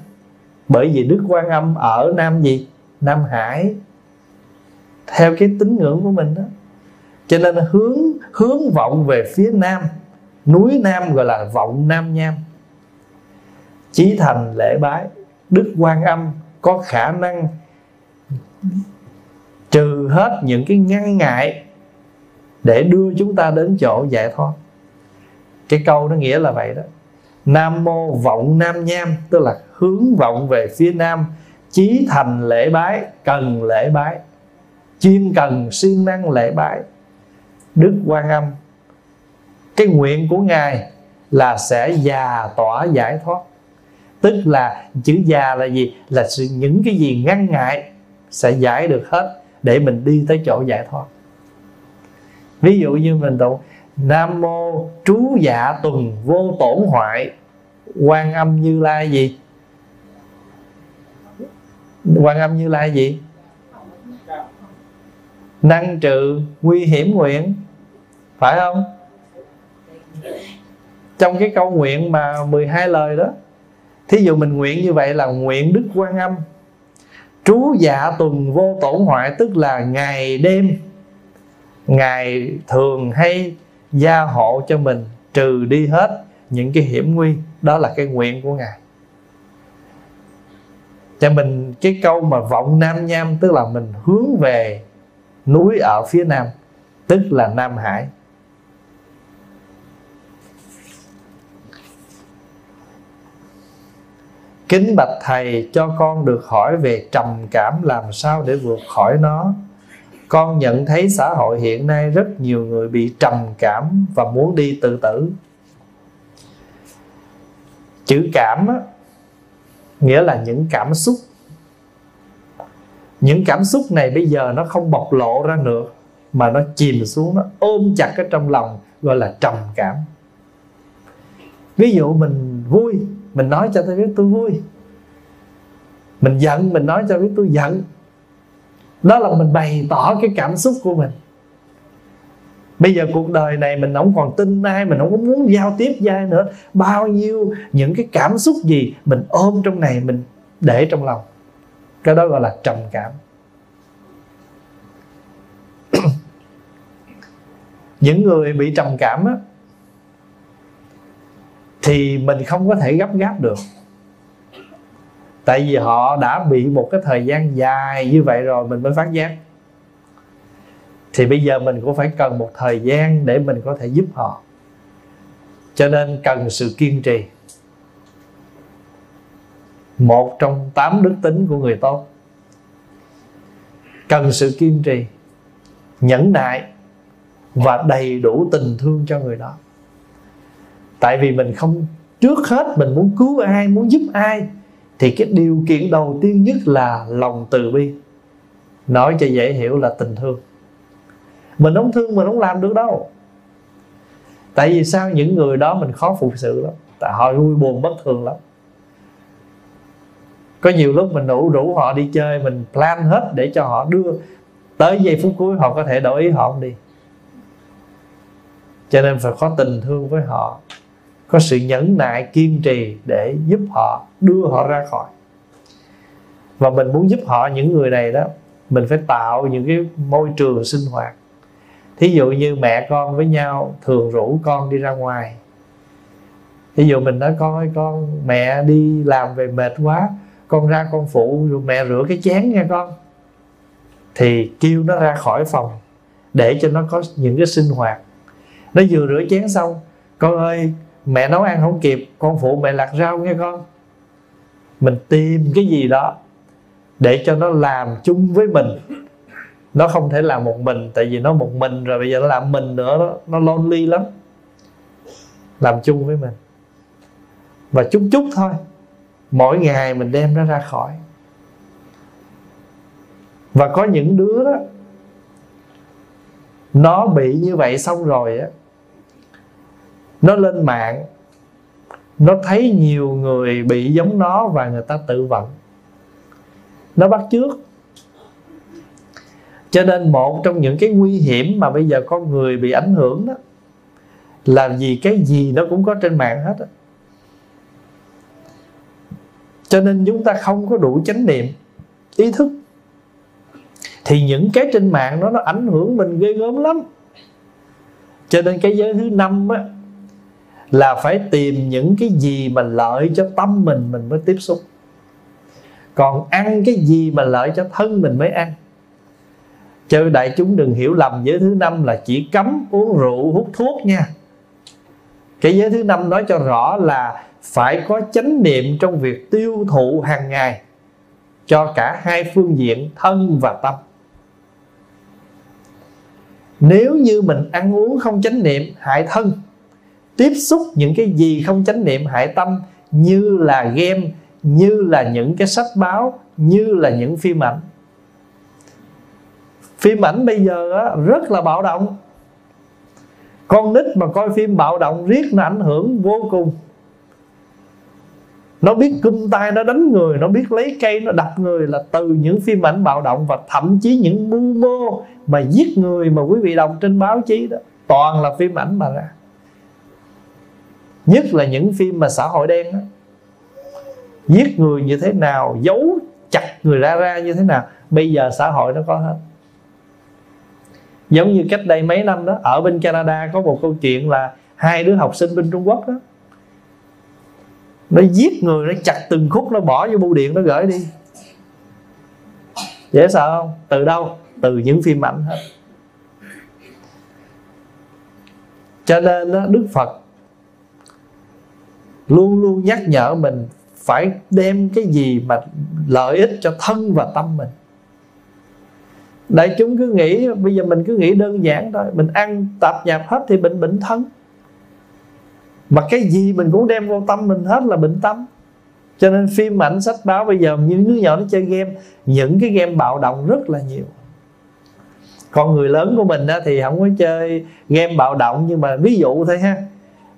bởi vì Đức Quan Âm ở Nam gì? Nam Hải, theo cái tín ngưỡng của mình đó. Cho nên hướng hướng vọng về phía nam, núi Nam gọi là vọng Nam Nham. Chí thành lễ bái Đức Quan Âm có khả năng trừ hết những cái ngăn ngại để đưa chúng ta đến chỗ giải thoát. Cái câu nó nghĩa là vậy đó. Nam mô vọng Nam Nham, tức là hướng vọng về phía nam, chí thành lễ bái, cần lễ bái, chuyên cần siêng năng lễ bái Đức Quan Âm. Cái nguyện của Ngài là sẽ già tỏa giải thoát. Tức là chữ già là gì? Là sự, những cái gì ngăn ngại sẽ giải được hết để mình đi tới chỗ giải thoát. Ví dụ như mình tụng Nam mô trú dạ tuần vô tổn hoại Quan Âm Như Lai gì? Quan Âm Như Lai gì? Năng trừ nguy hiểm nguyện, phải không? Trong cái câu nguyện mà mười hai lời đó, thí dụ mình nguyện như vậy là nguyện Đức Quan Âm trú dạ tuần vô tổn hoại, tức là ngày đêm Ngài thường hay gia hộ cho mình, trừ đi hết những cái hiểm nguy. Đó là cái nguyện của Ngài. Cho mình cái câu mà vọng Nam Nham, tức là mình hướng về núi ở phía nam, tức là Nam Hải. Kính bạch Thầy, cho con được hỏi về trầm cảm làm sao để vượt khỏi nó. Con nhận thấy xã hội hiện nay rất nhiều người bị trầm cảm và muốn đi tự tử. Chữ cảm á, nghĩa là những cảm xúc. Những cảm xúc này bây giờ nó không bộc lộ ra nữa, mà nó chìm xuống, nó ôm chặt ở trong lòng, gọi là trầm cảm. Ví dụ mình vui, mình nói cho tôi biết tôi vui. Mình giận, mình nói cho biết tôi giận. Đó là mình bày tỏ cái cảm xúc của mình. Bây giờ cuộc đời này mình không còn tin ai, mình không có muốn giao tiếp với ai nữa. Bao nhiêu những cái cảm xúc gì mình ôm trong này, mình để trong lòng, cái đó gọi là trầm cảm. Những người bị trầm cảm á, thì mình không có thể gấp gáp được. Tại vì họ đã bị một cái thời gian dài như vậy rồi mình mới phát giác. Thì bây giờ mình cũng phải cần một thời gian để mình có thể giúp họ. Cho nên cần sự kiên trì. Một trong tám đức tính của người tốt. Cần sự kiên trì, nhẫn nại và đầy đủ tình thương cho người đó. Tại vì mình không, trước hết mình muốn cứu ai, muốn giúp ai, thì cái điều kiện đầu tiên nhất là lòng từ bi. Nói cho dễ hiểu là tình thương. Mình không thương mình không làm được đâu. Tại vì sao? Những người đó mình khó phục sự lắm. Tại họ vui buồn bất thường lắm. Có nhiều lúc mình đủ rủ họ đi chơi, mình plan hết để cho họ đưa, tới giây phút cuối họ có thể đổi ý, họ không đi. Cho nên phải có tình thương với họ, có sự nhẫn nại kiên trì để giúp họ, đưa họ ra khỏi. Và mình muốn giúp họ, những người này đó, mình phải tạo những cái môi trường sinh hoạt. Thí dụ như mẹ con với nhau thường rủ con đi ra ngoài. Thí dụ mình nói con ơi con, mẹ đi làm về mệt quá, con ra con phụ rồi mẹ rửa cái chén nha con. Thì kêu nó ra khỏi phòng để cho nó có những cái sinh hoạt. Nó vừa rửa chén xong, con ơi mẹ nấu ăn không kịp, con phụ mẹ lặt rau nghe con. Mình tìm cái gì đó để cho nó làm chung với mình. Nó không thể làm một mình, tại vì nó một mình rồi, bây giờ nó làm mình nữa đó, nó lonely lắm. Làm chung với mình. Và chút chút thôi, mỗi ngày mình đem nó ra khỏi. Và có những đứa đó, nó bị như vậy xong rồi á, nó lên mạng, nó thấy nhiều người bị giống nó và người ta tự vẫn. nó bắt chước. Cho nên một trong những cái nguy hiểm mà bây giờ con người bị ảnh hưởng đó là vì cái gì nó cũng có trên mạng hết đó. Cho nên chúng ta không có đủ chánh niệm, ý thức, thì những cái trên mạng đó nó ảnh hưởng mình ghê gớm lắm. Cho nên cái giới thứ năm á, là phải tìm những cái gì mà lợi cho tâm mình, mình mới tiếp xúc. Còn ăn cái gì mà lợi cho thân mình mới ăn. Chứ đại chúng đừng hiểu lầm, giới thứ năm là chỉ cấm uống rượu, hút thuốc nha. Cái giới thứ năm nói cho rõ là phải có chánh niệm trong việc tiêu thụ hàng ngày, cho cả hai phương diện thân và tâm. Nếu như mình ăn uống không chánh niệm hại thân, tiếp xúc những cái gì không chánh niệm hại tâm, như là game, như là những cái sách báo, như là những phim ảnh. Phim ảnh bây giờ rất là bạo động. Con nít mà coi phim bạo động riết nó ảnh hưởng vô cùng. Nó biết cung tay nó đánh người, nó biết lấy cây nó đập người là từ những phim ảnh bạo động. Và thậm chí những mưu mô mà giết người mà quý vị đọc trên báo chí đó, toàn là phim ảnh mà ra. Nhất là những phim mà xã hội đen đó, giết người như thế nào, giấu chặt người ra ra như thế nào, bây giờ xã hội nó có hết. Giống như cách đây mấy năm đó, ở bên Canada có một câu chuyện là hai đứa học sinh bên Trung Quốc đó, nó giết người, nó chặt từng khúc, nó bỏ vô bưu điện, nó gửi đi. Dễ sợ không? Từ đâu? Từ những phim ảnh hết. Cho nên đó, Đức Phật luôn luôn nhắc nhở mình phải đem cái gì mà lợi ích cho thân và tâm mình. Đại chúng cứ nghĩ, bây giờ mình cứ nghĩ đơn giản thôi, mình ăn tạp nhạp hết thì bệnh bệnh thân. Mà cái gì mình cũng đem vô tâm mình hết là bệnh tâm. Cho nên phim ảnh, sách báo bây giờ như đứa nhỏ nó chơi game, những cái game bạo động rất là nhiều. Còn người lớn của mình thì không có chơi game bạo động, nhưng mà ví dụ thôi ha,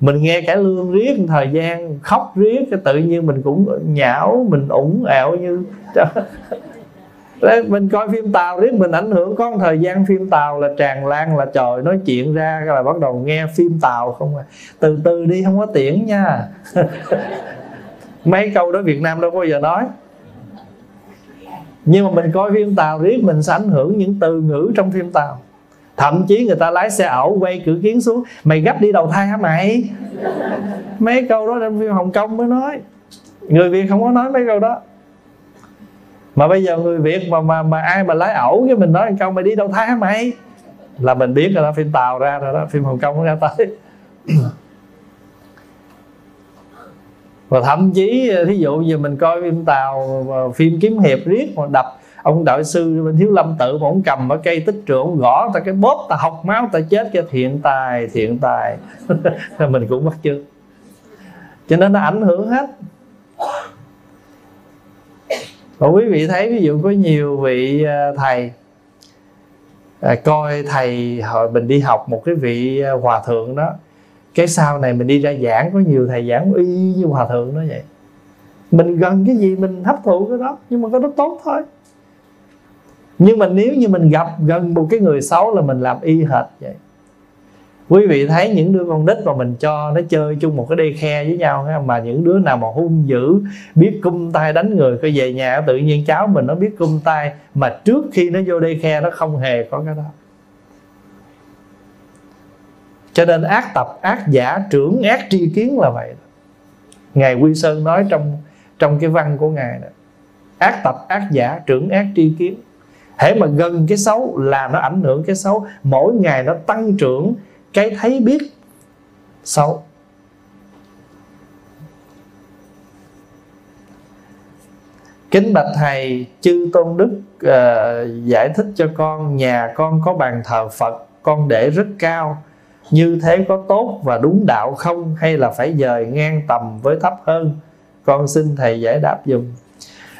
mình nghe cải lương riết thời gian, khóc riết tự nhiên mình cũng nhão, mình ủng ẻo như đấy, mình coi phim Tàu riết mình ảnh hưởng. Có một thời gian phim Tàu là tràn lan, là trời nói chuyện ra là bắt đầu nghe phim Tàu không à. Từ từ đi, không có tiễn nha. Mấy câu đó Việt Nam đâu có bao giờ nói. Nhưng mà mình coi phim Tàu riết mình sẽ ảnh hưởng những từ ngữ trong phim Tàu. Thậm chí người ta lái xe ẩu quay cửa kiến xuống, mày gấp đi đầu thai hả mày. Mấy câu đó trong phim Hồng Kông mới nói, người Việt không có nói mấy câu đó. Mà bây giờ người Việt mà mà mà ai mà lái ẩu cái mình nói một câu mày đi đâu thái hả mày, là mình biết rồi đó, phim Tàu ra rồi đó, phim Hồng Kông nó ra tới. Và thậm chí thí dụ giờ mình coi phim Tàu, phim kiếm hiệp riết mà đập ông đạo sư bên Thiếu Lâm Tự, mà ông cầm ở cây tích trượng, ông gõ ta cái bóp, ta học máu ta chết cái thiện tài thiện tài. Mình cũng bắt chước, cho nên nó ảnh hưởng hết. Và quý vị thấy ví dụ có nhiều vị thầy à, coi thầy hồi mình đi học một cái vị hòa thượng đó, cái sau này mình đi ra giảng có nhiều thầy giảng y như hòa thượng đó vậy. Mình gần cái gì mình hấp thụ cái đó, nhưng mà cái đó tốt thôi. Nhưng mà nếu như mình gặp gần một cái người xấu là mình làm y hệt vậy. Quý vị thấy những đứa con nít mà mình cho nó chơi chung một cái đê khe với nhau ha, mà những đứa nào mà hung dữ biết cung tay đánh người, coi về nhà tự nhiên cháu mình nó biết cung tay, mà trước khi nó vô đê khe nó không hề có cái đó. Cho nên ác tập, ác giả, trưởng ác tri kiến là vậy. Ngài Quy Sơn nói trong trong cái văn của Ngài đó, ác tập, ác giả, trưởng ác tri kiến. Hễ mà gần cái xấu là nó ảnh hưởng cái xấu, mỗi ngày nó tăng trưởng cái thấy biết xấu. Kính bạch thầy, chư tôn đức uh, giải thích cho con, nhà con có bàn thờ Phật, con để rất cao, như thế có tốt và đúng đạo không, hay là phải dời ngang tầm với thấp hơn? Con xin thầy giải đáp dùm.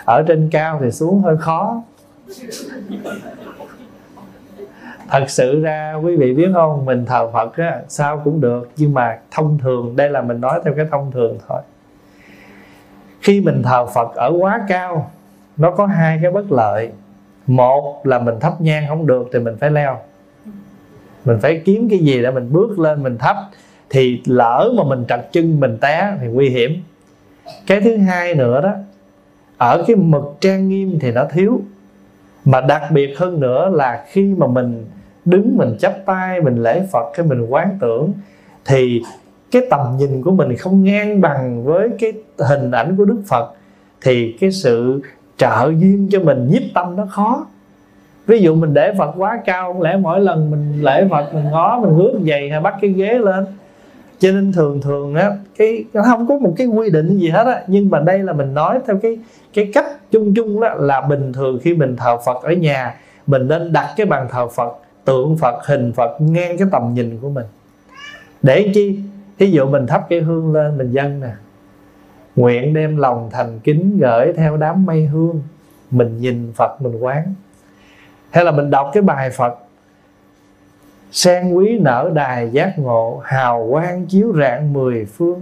Ở trên cao thì xuống hơi khó. Thật sự ra quý vị biết không, mình thờ Phật á, sao cũng được, nhưng mà thông thường, đây là mình nói theo cái thông thường thôi. Khi mình thờ Phật ở quá cao, nó có hai cái bất lợi. Một là mình thắp nhang không được thì mình phải leo, mình phải kiếm cái gì để mình bước lên mình thắp, thì lỡ mà mình trật chân mình té thì nguy hiểm. Cái thứ hai nữa đó, ở cái mực trang nghiêm thì nó thiếu. Mà đặc biệt hơn nữa là khi mà mình đứng mình chắp tay mình lễ Phật, cái mình quán tưởng, thì cái tầm nhìn của mình không ngang bằng với cái hình ảnh của Đức Phật, thì cái sự trợ duyên cho mình nhiếp tâm nó khó. Ví dụ mình để Phật quá cao, không lẽ mỗi lần mình lễ Phật mình ngó mình hướng vậy hay bắt cái ghế lên. Cho nên thường thường á, cái không có một cái quy định gì hết á, nhưng mà đây là mình nói theo cái cái cách chung chung đó, là bình thường khi mình thờ Phật ở nhà, mình nên đặt cái bàn thờ Phật, tượng Phật, hình Phật ngang cái tầm nhìn của mình. Để chi? Thí dụ mình thắp cái hương lên mình dâng nè, nguyện đem lòng thành kính gửi theo đám mây hương, mình nhìn Phật mình quán. Hay là mình đọc cái bài Phật: sen quý nở đài giác ngộ, hào quang chiếu rạng mười phương,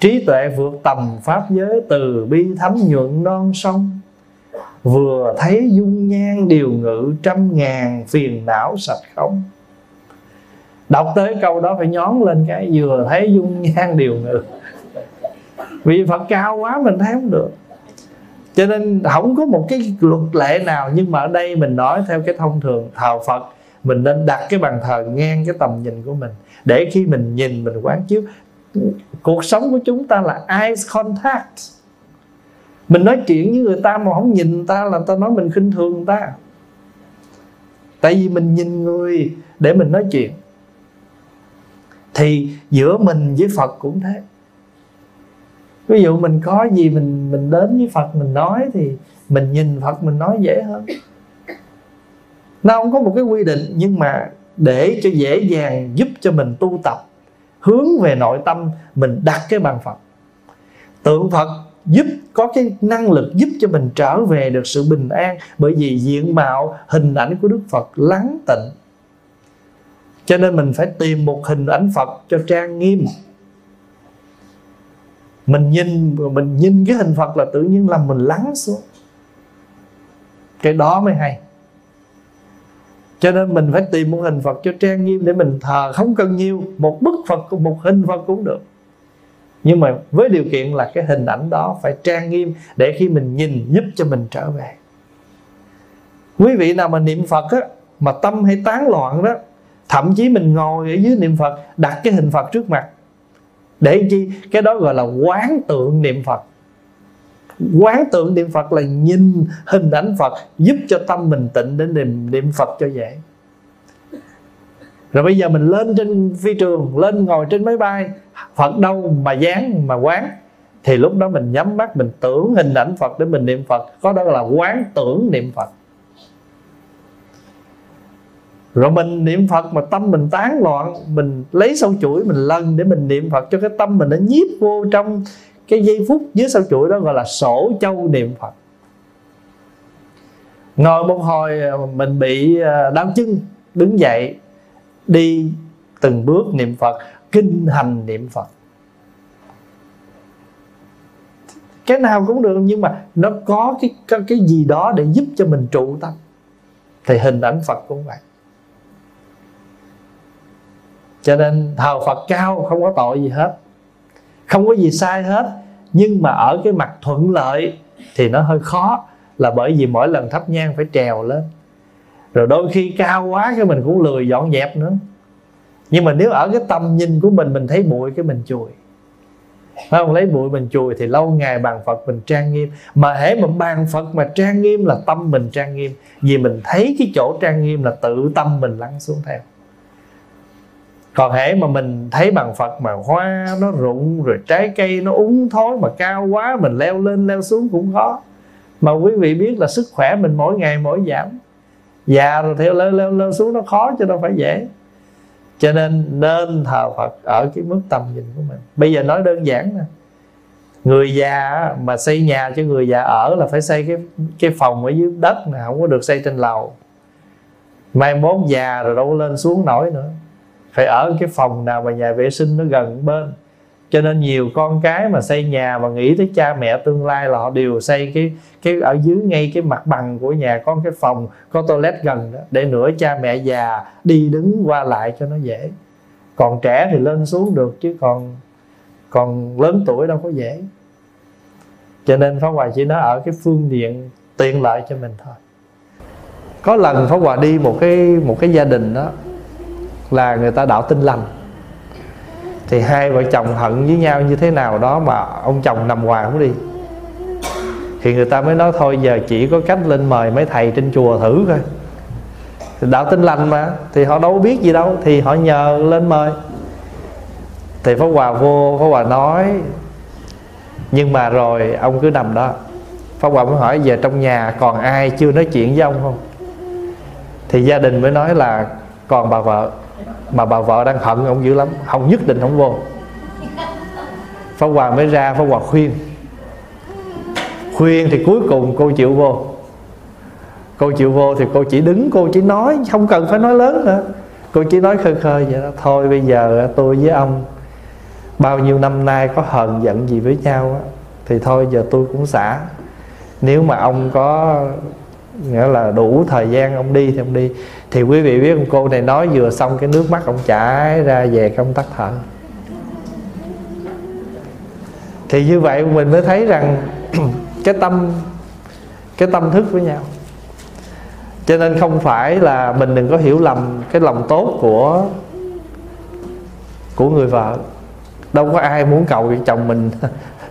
trí tuệ vượt tầm pháp giới, từ bi thấm nhuận non sông, vừa thấy dung nhan điều ngự, trăm ngàn phiền não sạch không. Đọc tới câu đó phải nhón lên cái vừa thấy dung nhan điều ngự, vì Phật cao quá mình thấy không được. Cho nên không có một cái luật lệ nào, nhưng mà ở đây mình nói theo cái thông thường thờ Phật, mình nên đặt cái bàn thờ ngang cái tầm nhìn của mình, để khi mình nhìn mình quán chiếu. Cuộc sống của chúng ta là eye contact. Mình nói chuyện với người ta mà không nhìn người ta là người ta nói mình khinh thường người ta. Tại vì mình nhìn người để mình nói chuyện. Thì giữa mình với Phật cũng thế. Ví dụ mình có gì mình mình đến với Phật mình nói, thì mình nhìn Phật mình nói dễ hơn. Nó không có một cái quy định, nhưng mà để cho dễ dàng giúp cho mình tu tập hướng về nội tâm, mình đặt cái bàn Phật, tượng Phật giúp có cái năng lực giúp cho mình trở về được sự bình an, bởi vì diện mạo hình ảnh của Đức Phật lắng tịnh. Cho nên mình phải tìm một hình ảnh Phật cho trang nghiêm. Mình nhìn mình nhìn cái hình Phật là tự nhiên là mình lắng xuống. Cái đó mới hay. Cho nên mình phải tìm một hình Phật cho trang nghiêm để mình thờ, không cần nhiều, một bức Phật, một hình Phật cũng được. Nhưng mà với điều kiện là cái hình ảnh đó phải trang nghiêm, để khi mình nhìn giúp cho mình trở về. Quý vị nào mà niệm Phật á, mà tâm hay tán loạn đó, thậm chí mình ngồi ở dưới niệm Phật, đặt cái hình Phật trước mặt. Để chi? Cái đó gọi là quán tượng niệm Phật. Quán tượng niệm Phật là nhìn hình ảnh Phật, giúp cho tâm mình tịnh để niệm, niệm Phật cho dễ. Rồi bây giờ mình lên trên phi trường, lên ngồi trên máy bay, Phật đâu mà dán mà quán. Thì lúc đó mình nhắm mắt, mình tưởng hình ảnh Phật để mình niệm Phật. Có đó là quán tưởng niệm Phật. Rồi mình niệm Phật mà tâm mình tán loạn, mình lấy sâu chuỗi mình lần để mình niệm Phật, cho cái tâm mình nó nhiếp vô trong cái giây phút dưới sâu chuỗi đó, gọi là sổ châu niệm Phật. Ngồi một hồi mình bị đau chân, đứng dậy đi từng bước niệm Phật, kinh hành niệm Phật. Cái nào cũng được, nhưng mà nó có cái, cái, cái gì đó để giúp cho mình trụ tâm. Thì hình ảnh Phật cũng vậy. Cho nên thờ Phật cao không có tội gì hết, không có gì sai hết. Nhưng mà ở cái mặt thuận lợi thì nó hơi khó, là bởi vì mỗi lần thắp nhang phải trèo lên. Rồi đôi khi cao quá cái mình cũng lười dọn dẹp nữa. Nhưng mà nếu ở cái tầm nhìn của mình, mình thấy bụi cái mình chùi, phải không? Lấy bụi mình chùi thì lâu ngày bàn Phật mình trang nghiêm. Mà hễ mà bàn Phật mà trang nghiêm là tâm mình trang nghiêm. Vì mình thấy cái chỗ trang nghiêm là tự tâm mình lắng xuống theo. Còn hễ mà mình thấy bàn Phật mà hoa nó rụng, rồi trái cây nó úng thối, mà cao quá mình leo lên leo xuống cũng khó. Mà quý vị biết là sức khỏe mình mỗi ngày mỗi giảm, già rồi theo leo leo leo xuống nó khó chứ đâu phải dễ. Cho nên nên thờ Phật ở cái mức tầm nhìn của mình. Bây giờ nói đơn giản nè, người già mà xây nhà cho người già ở là phải xây cái, cái phòng ở dưới đất nè, không có được xây trên lầu. Mai mốt già rồi đâu lên xuống nổi nữa, phải ở cái phòng nào mà nhà vệ sinh nó gần bên, Cho nên nhiều con cái mà xây nhà và nghĩ tới cha mẹ tương lai là họ đều xây cái cái ở dưới ngay cái mặt bằng của nhà có cái phòng, có toilet gần đó, để nửa cha mẹ già đi đứng qua lại cho nó dễ. Còn trẻ thì lên xuống được, chứ còn còn lớn tuổi đâu có dễ. Cho nên Pháp Hòa chỉ nói ở cái phương diện tiện lợi cho mình thôi. Có lần Pháp Hòa đi một cái một cái gia đình đó là người ta đạo Tin Lành, thì hai vợ chồng hận với nhau như thế nào đó mà ông chồng nằm ngoài không đi, thì người ta mới nói thôi giờ chỉ có cách lên mời mấy thầy trên chùa thử coi, thì đạo Tin Lành mà, thì họ đâu biết gì đâu, thì họ nhờ lên mời. Thì Pháp Hòa vô, Pháp Hòa nói, nhưng mà rồi ông cứ nằm đó. Pháp Hòa mới hỏi về trong nhà còn ai chưa nói chuyện với ông không, thì gia đình mới nói là còn bà vợ, mà bà vợ đang hận ông dữ lắm, không nhất định không vô. Pháp Hòa mới ra, Pháp Hòa khuyên. Khuyên thì cuối cùng cô chịu vô. Cô chịu vô thì cô chỉ đứng, cô chỉ nói, không cần phải nói lớn nữa. Cô chỉ nói khơi khơi vậy đó. Thôi bây giờ tôi với ông bao nhiêu năm nay có hờn giận gì với nhau á, thì thôi giờ tôi cũng xả. Nếu mà ông có nghĩa là đủ thời gian ông đi thì ông đi. Thì quý vị biết ông cô này nói vừa xong cái nước mắt ông chảy ra về cái ông tắt thở. Thì như vậy mình mới thấy rằng cái tâm cái tâm thức với nhau. Cho nên không phải là mình đừng có hiểu lầm cái lòng tốt của của người vợ. Đâu có ai muốn cầu cho chồng mình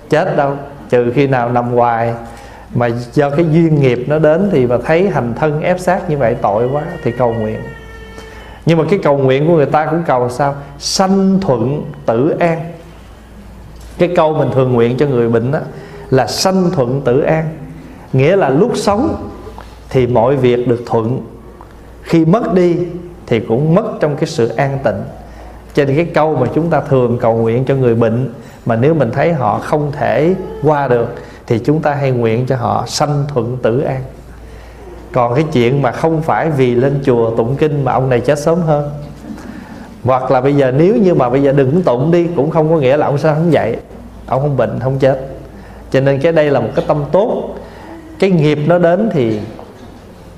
chết đâu, trừ khi nào nằm hoài. Mà do cái duyên nghiệp nó đến thì mà thấy hành thân ép sát như vậy tội quá thì cầu nguyện. Nhưng mà cái cầu nguyện của người ta cũng cầu sao? Sanh thuận tử an. Cái câu mình thường nguyện cho người bệnh đó là sanh thuận tử an. Nghĩa là lúc sống thì mọi việc được thuận, khi mất đi thì cũng mất trong cái sự an tịnh. Cho nên cái câu mà chúng ta thường cầu nguyện cho người bệnh, mà nếu mình thấy họ không thể qua được, thì chúng ta hay nguyện cho họ sanh thuận tử an. Còn cái chuyện mà không phải vì lên chùa tụng kinh mà ông này chết sớm hơn, hoặc là bây giờ nếu như mà bây giờ đừng tụng đi, cũng không có nghĩa là ông sao không dậy, ông không bệnh, không chết. Cho nên cái đây là một cái tâm tốt. Cái nghiệp nó đến thì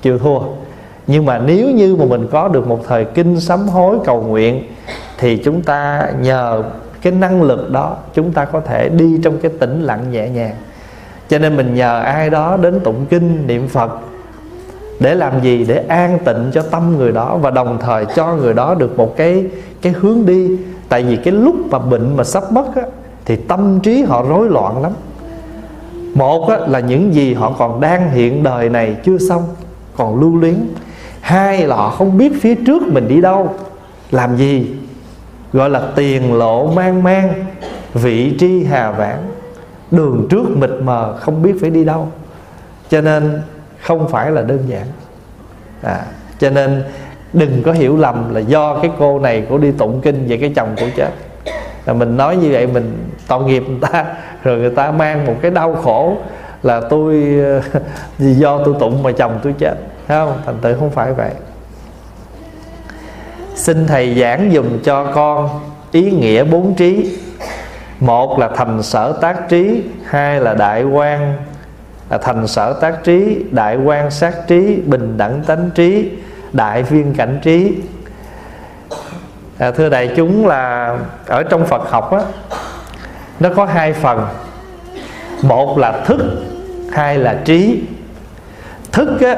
chịu thua. Nhưng mà nếu như mà mình có được một thời kinh sám hối cầu nguyện, thì chúng ta nhờ cái năng lực đó chúng ta có thể đi trong cái tĩnh lặng nhẹ nhàng. Cho nên mình nhờ ai đó đến tụng kinh niệm Phật để làm gì? Để an tịnh cho tâm người đó, và đồng thời cho người đó được một cái cái hướng đi. Tại vì cái lúc mà bệnh mà sắp mất á, thì tâm trí họ rối loạn lắm. Một á, là những gì họ còn đang hiện đời này chưa xong, còn lưu luyến. Hai là họ không biết phía trước mình đi đâu, làm gì. Gọi là tiền lộ mang mang, vị tri hà vãng, đường trước mịt mờ, không biết phải đi đâu. Cho nên không phải là đơn giản à. Cho nên đừng có hiểu lầm là do cái cô này cô đi tụng kinh về cái chồng cô chết, là mình nói như vậy mình tội nghiệp người ta, rồi người ta mang một cái đau khổ là tôi vì do tôi tụng mà chồng tôi chết, thấy không? Thành tựu không phải vậy. Xin thầy giảng dùm cho con ý nghĩa bốn trí. Một là thành sở tác trí, hai là đại quan là thành sở tác trí, đại quan sát trí, bình đẳng tánh trí, đại viên cảnh trí. À, thưa đại chúng, là ở trong Phật học á, nó có hai phần. Một là thức, hai là trí. Thức á,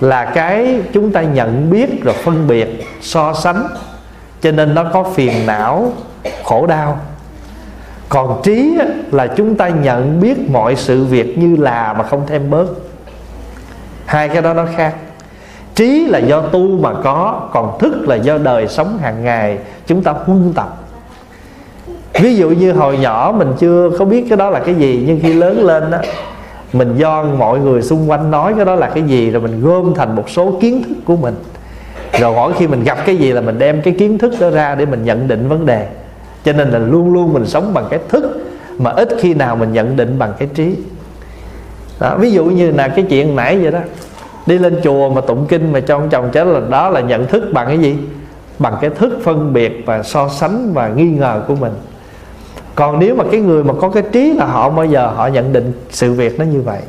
là cái chúng ta nhận biết rồi phân biệt, so sánh, cho nên nó có phiền não, khổ đau. Còn trí á, là chúng ta nhận biết mọi sự việc như là mà không thêm bớt. Hai cái đó nó khác. Trí là do tu mà có, còn thức là do đời sống hàng ngày chúng ta huân tập. Ví dụ như hồi nhỏ mình chưa có biết cái đó là cái gì, nhưng khi lớn lên á, mình do mọi người xung quanh nói cái đó là cái gì, rồi mình gom thành một số kiến thức của mình. Rồi mỗi khi mình gặp cái gì là mình đem cái kiến thức đó ra để mình nhận định vấn đề. Cho nên là luôn luôn mình sống bằng cái thức, mà ít khi nào mình nhận định bằng cái trí đó. Ví dụ như là cái chuyện nãy vậy đó, đi lên chùa mà tụng kinh mà cho ông chồng chết, là đó là nhận thức bằng cái gì? Bằng cái thức phân biệt và so sánh và nghi ngờ của mình. Còn nếu mà cái người mà có cái trí là họ bây giờ họ nhận định sự việc nó như vậy.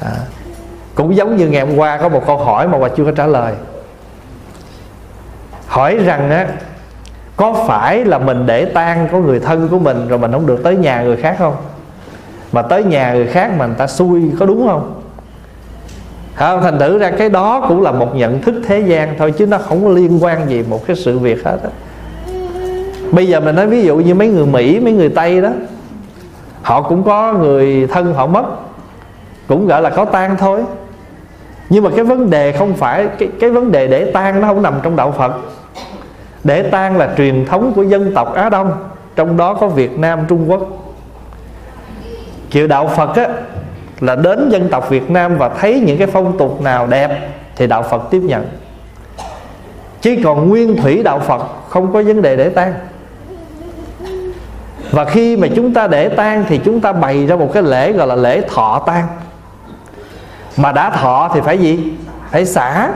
à, Cũng giống như ngày hôm qua có một câu hỏi mà Hòa chưa có trả lời. Hỏi rằng á, có phải là mình để tang của người thân của mình rồi mình không được tới nhà người khác không? Mà tới nhà người khác mà người ta xui có đúng không? Không, thành thử ra cái đó cũng là một nhận thức thế gian thôi, chứ nó không có liên quan gì một cái sự việc hết đó. Bây giờ mình nói ví dụ như mấy người Mỹ, mấy người Tây đó, họ cũng có người thân họ mất, cũng gọi là có tang thôi. Nhưng mà cái vấn đề không phải Cái, cái vấn đề để tang nó không nằm trong đạo Phật. Để tang là truyền thống của dân tộc Á Đông, trong đó có Việt Nam, Trung Quốc. Kiểu đạo Phật á, là đến dân tộc Việt Nam và thấy những cái phong tục nào đẹp thì đạo Phật tiếp nhận. Chứ còn nguyên thủy đạo Phật không có vấn đề để tang. Và khi mà chúng ta để tang thì chúng ta bày ra một cái lễ gọi là lễ thọ tang. Mà đã thọ thì phải gì? Phải xả,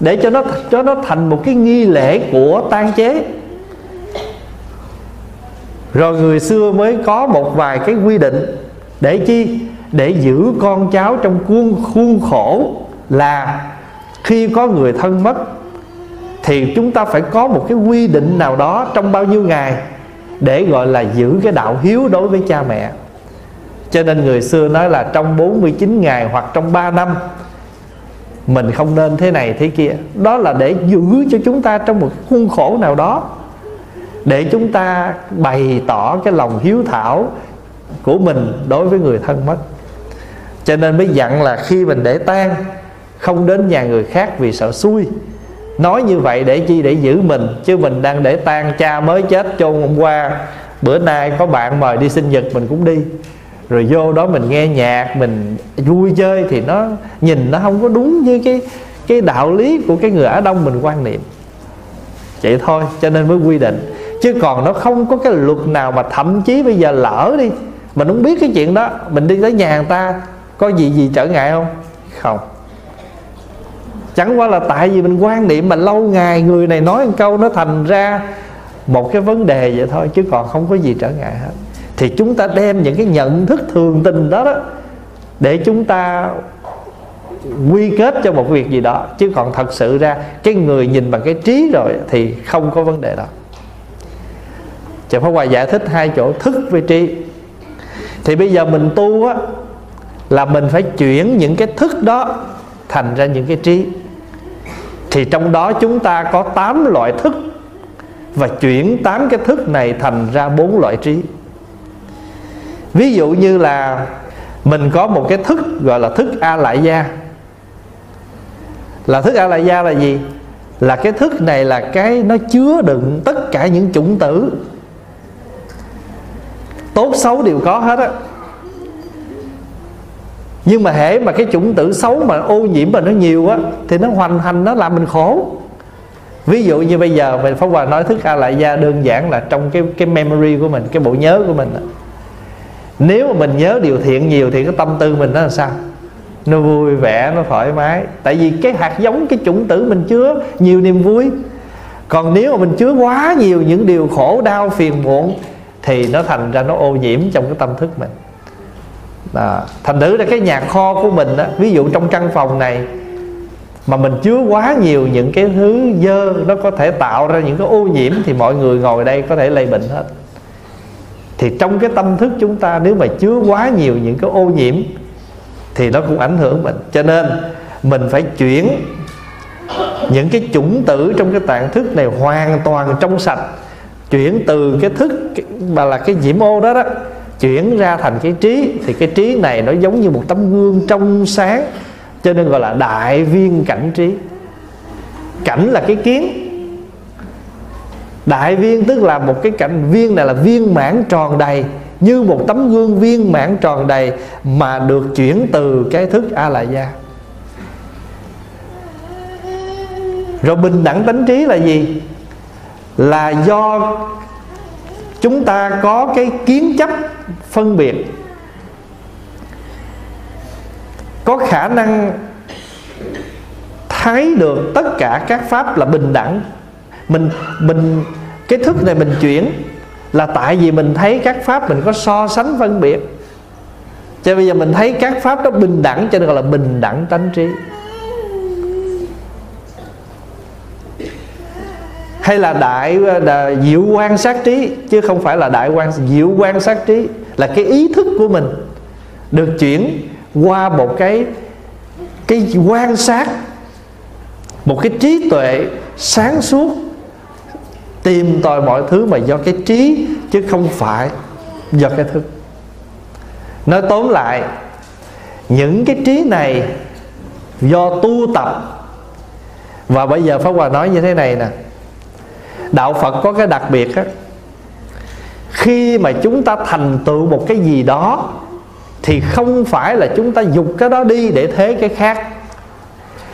để cho nó cho nó thành một cái nghi lễ của tang chế. Rồi người xưa mới có một vài cái quy định. Để chi? Để giữ con cháu trong khuôn, khuôn khổ là khi có người thân mất thì chúng ta phải có một cái quy định nào đó trong bao nhiêu ngày để gọi là giữ cái đạo hiếu đối với cha mẹ. Cho nên người xưa nói là trong bốn mươi chín ngày hoặc trong ba năm mình không nên thế này thế kia. Đó là để giữ cho chúng ta trong một khuôn khổ nào đó, để chúng ta bày tỏ cái lòng hiếu thảo của mình đối với người thân mất. Cho nên mới dặn là khi mình để tang không đến nhà người khác vì sợ xui. Nói như vậy để chi? Để giữ mình. Chứ mình đang để tang cha mới chết chôn hôm qua, bữa nay có bạn mời đi sinh nhật mình cũng đi, rồi vô đó mình nghe nhạc, mình vui chơi thì nó nhìn nó không có đúng với cái cái đạo lý của cái người Á Đông mình quan niệm. Vậy thôi, cho nên mới quy định. Chứ còn nó không có cái luật nào mà thậm chí bây giờ lỡ đi, mình không biết cái chuyện đó, mình đi tới nhà người ta có gì gì trở ngại không? Không. Chẳng qua là tại vì mình quan niệm mà lâu ngày người này nói một câu nó thành ra một cái vấn đề vậy thôi, chứ còn không có gì trở ngại hết. Thì chúng ta đem những cái nhận thức thường tình đó, đó để chúng ta quy kết cho một việc gì đó. Chứ còn thật sự ra cái người nhìn bằng cái trí rồi thì không có vấn đề đó. Chợ Pháp Hòa giải thích hai chỗ thức với trí. Thì bây giờ mình tu á, là mình phải chuyển những cái thức đó thành ra những cái trí. Thì trong đó chúng ta có tám loại thức, và chuyển tám cái thức này thành ra bốn loại trí. Ví dụ như là mình có một cái thức gọi là thức A Lại Gia. Là thức A Lại Gia là gì? Là cái thức này là cái nó chứa đựng tất cả những chủng tử, tốt xấu đều có hết á. Nhưng mà hễ mà cái chủng tử xấu mà ô nhiễm mà nó nhiều á thì nó hoành hành, nó làm mình khổ. Ví dụ như bây giờ mình Pháp Hòa nói thức A Lại Gia đơn giản là trong cái cái memory của mình, cái bộ nhớ của mình á. Nếu mà mình nhớ điều thiện nhiều thì cái tâm tư mình nó là sao? Nó vui vẻ, nó thoải mái. Tại vì cái hạt giống, cái chủng tử mình chứa nhiều niềm vui. Còn nếu mà mình chứa quá nhiều những điều khổ đau, phiền muộn thì nó thành ra nó ô nhiễm trong cái tâm thức mình. Đó. Thành thử ra cái nhà kho của mình đó, ví dụ trong căn phòng này mà mình chứa quá nhiều những cái thứ dơ, nó có thể tạo ra những cái ô nhiễm thì mọi người ngồi đây có thể lây bệnh hết. Thì trong cái tâm thức chúng ta nếu mà chứa quá nhiều những cái ô nhiễm thì nó cũng ảnh hưởng mình. Cho nên mình phải chuyển những cái chủng tử trong cái tạng thức này hoàn toàn trong sạch. Chuyển từ cái thức mà là cái nhiễm ô đó đó, chuyển ra thành cái trí. Thì cái trí này nó giống như một tấm gương trong sáng, cho nên gọi là đại viên cảnh trí. Cảnh là cái kiến. Đại viên tức là một cái cảnh viên này là viên mãn tròn đầy, như một tấm gương viên mãn tròn đầy mà được chuyển từ cái thức A Lại Gia. Rồi bình đẳng tánh trí là gì? Là do chúng ta có cái kiến chấp phân biệt, có khả năng thấy được tất cả các pháp là bình đẳng. Mình mình cái thức này mình chuyển là tại vì mình thấy các pháp mình có so sánh phân biệt. Cho bây giờ mình thấy các pháp đó bình đẳng, cho nên gọi là bình đẳng tánh trí. Hay là đại là diệu quan sát trí, chứ không phải là đại quan. Diệu quan sát trí là cái ý thức của mình được chuyển qua một cái cái quan sát, một cái trí tuệ sáng suốt, tìm tòi mọi thứ mà do cái trí chứ không phải do cái thức. Nói tóm lại, những cái trí này do tu tập. Và bây giờ Pháp Hòa nói như thế này nè, đạo Phật có cái đặc biệt á, khi mà chúng ta thành tựu một cái gì đó thì không phải là chúng ta dục cái đó đi để thế cái khác.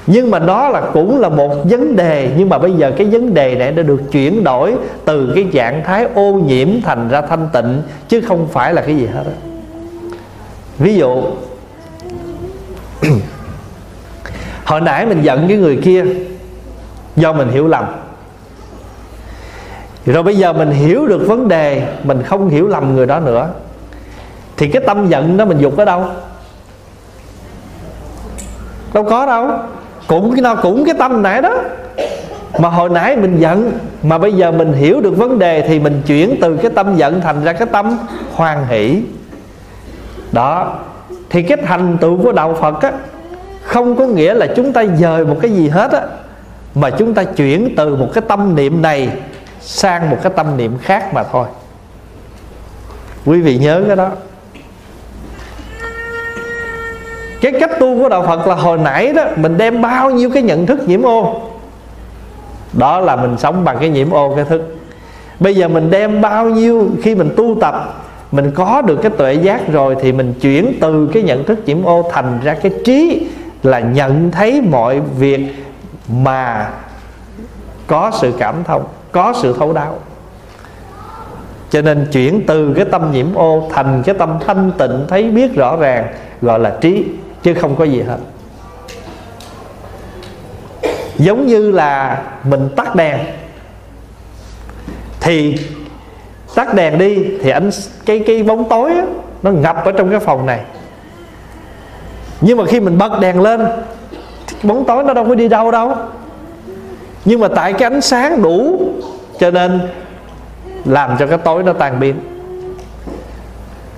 Nhưng mà đó là cũng là một vấn đề. Nhưng mà bây giờ cái vấn đề này đã được chuyển đổi từ cái trạng thái ô nhiễm thành ra thanh tịnh, chứ không phải là cái gì hết. Ví dụ hồi nãy mình giận cái người kia do mình hiểu lầm, rồi bây giờ mình hiểu được vấn đề, mình không hiểu lầm người đó nữa, thì cái tâm giận đó mình dục ở đâu? Đâu có đâu. Cũng nó cũng cái tâm nãy đó, mà hồi nãy mình giận, mà bây giờ mình hiểu được vấn đề thì mình chuyển từ cái tâm giận thành ra cái tâm hoan hỷ. Đó. Thì cái thành tựu của đạo Phật á, không có nghĩa là chúng ta dời một cái gì hết á, mà chúng ta chuyển từ một cái tâm niệm này sang một cái tâm niệm khác mà thôi. Quý vị nhớ cái đó. Cái cách tu của đạo Phật là hồi nãy đó mình đem bao nhiêu cái nhận thức nhiễm ô, đó là mình sống bằng cái nhiễm ô cái thức. Bây giờ mình đem bao nhiêu, khi mình tu tập mình có được cái tuệ giác rồi thì mình chuyển từ cái nhận thức nhiễm ô thành ra cái trí, là nhận thấy mọi việc mà có sự cảm thông, có sự thấu đáo. Cho nên chuyển từ cái tâm nhiễm ô thành cái tâm thanh tịnh thấy biết rõ ràng, gọi là trí, chứ không có gì hết. Giống như là mình tắt đèn, thì tắt đèn đi thì ánh cái cái bóng tối á, nó ngập ở trong cái phòng này. Nhưng mà khi mình bật đèn lên, bóng tối nó đâu có đi đâu đâu. Nhưng mà tại cái ánh sáng đủ cho nên làm cho cái tối nó tan biến.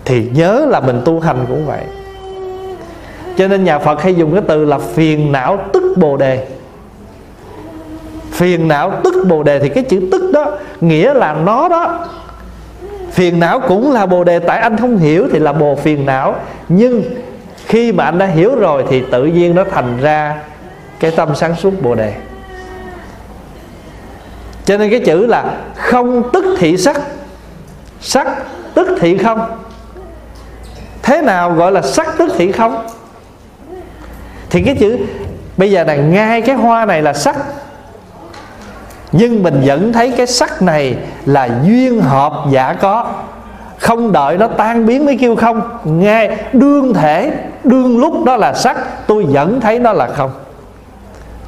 Thì nhớ là mình tu hành cũng vậy. Cho nên nhà Phật hay dùng cái từ là phiền não tức bồ đề. Phiền não tức bồ đề, thì cái chữ tức đó nghĩa là nó đó. Phiền não cũng là bồ đề, tại anh không hiểu thì là bồ phiền não. Nhưng khi mà anh đã hiểu rồi thì tự nhiên nó thành ra cái tâm sáng suốt bồ đề. Cho nên cái chữ là không tức thị sắc, sắc tức thị không. Thế nào gọi là sắc tức thị không? Thì cái chữ bây giờ này, ngay cái hoa này là sắc, nhưng mình vẫn thấy cái sắc này là duyên hợp giả có, không đợi nó tan biến mới kêu không. Ngay đương thể, đương lúc đó là sắc, tôi vẫn thấy nó là không.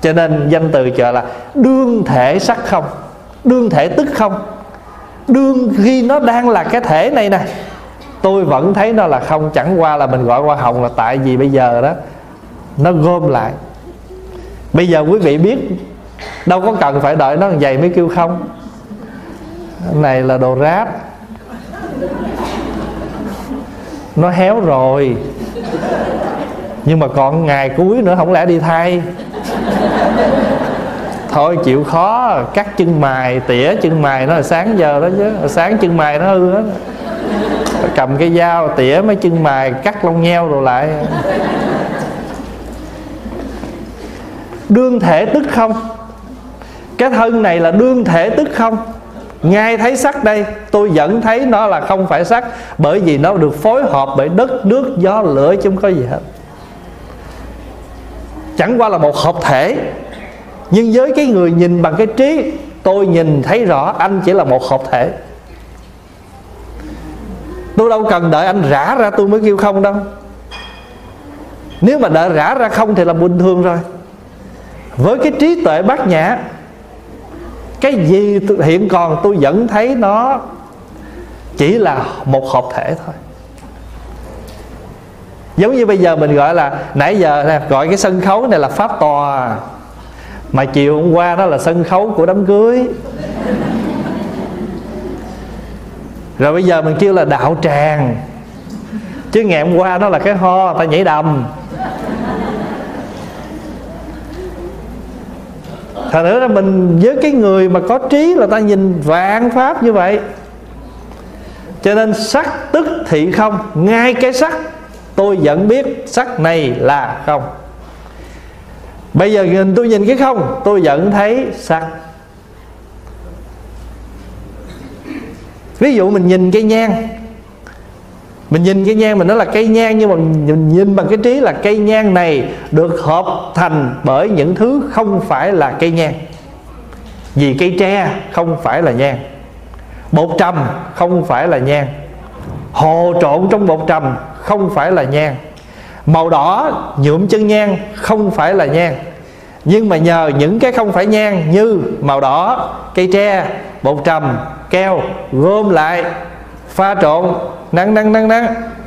Cho nên danh từ gọi là đương thể sắc không, đương thể tức không. Đương khi nó đang là cái thể này nè, tôi vẫn thấy nó là không. Chẳng qua là mình gọi hoa hồng là tại vì bây giờ đó nó gom lại. Bây giờ quý vị biết, đâu có cần phải đợi nó dày mới kêu không. Này là đồ ráp, nó héo rồi, nhưng mà còn ngày cuối nữa, không lẽ đi thay. Thôi chịu khó cắt chân mày, tỉa chân mày nó là sáng giờ đó chứ, sáng chân mày nó hư hết. Cầm cái dao tỉa mấy chân mày, cắt lông nheo rồi lại. Đương thể tức không. Cái thân này là đương thể tức không. Ngay thấy sắc đây, tôi vẫn thấy nó là không phải sắc, bởi vì nó được phối hợp bởi đất, nước, gió, lửa, chứ không có gì hết. Chẳng qua là một hợp thể. Nhưng với cái người nhìn bằng cái trí, tôi nhìn thấy rõ anh chỉ là một hợp thể. Tôi đâu cần đợi anh rã ra tôi mới kêu không đâu. Nếu mà đợi rã ra không thì là bình thường rồi. Với cái trí tuệ bát nhã, cái gì hiện còn tôi vẫn thấy nó chỉ là một hợp thể thôi. Giống như bây giờ mình gọi là, nãy giờ gọi cái sân khấu này là pháp tòa, mà chiều hôm qua đó là sân khấu của đám cưới. Rồi bây giờ mình kêu là đạo tràng, chứ ngày hôm qua đó là cái ho ta nhảy đầm. Thật nữa là mình với cái người mà có trí là ta nhìn vạn pháp như vậy. Cho nên sắc tức thị không, ngay cái sắc tôi vẫn biết sắc này là không. Bây giờ nhìn tôi nhìn cái không, tôi vẫn thấy sắc. Ví dụ mình nhìn cây nhang, mình nhìn cây nhang, mình nói là cây nhang, nhưng mà mình nhìn bằng cái trí là cây nhang này được hợp thành bởi những thứ không phải là cây nhang. Vì cây tre không phải là nhang, bột trầm không phải là nhang, hồ trộn trong bột trầm không phải là nhang, màu đỏ nhuộm chân nhang không phải là nhang. Nhưng mà nhờ những cái không phải nhang như màu đỏ, cây tre, bột trầm, keo gom lại, pha trộn, nắng nắng nắng nắng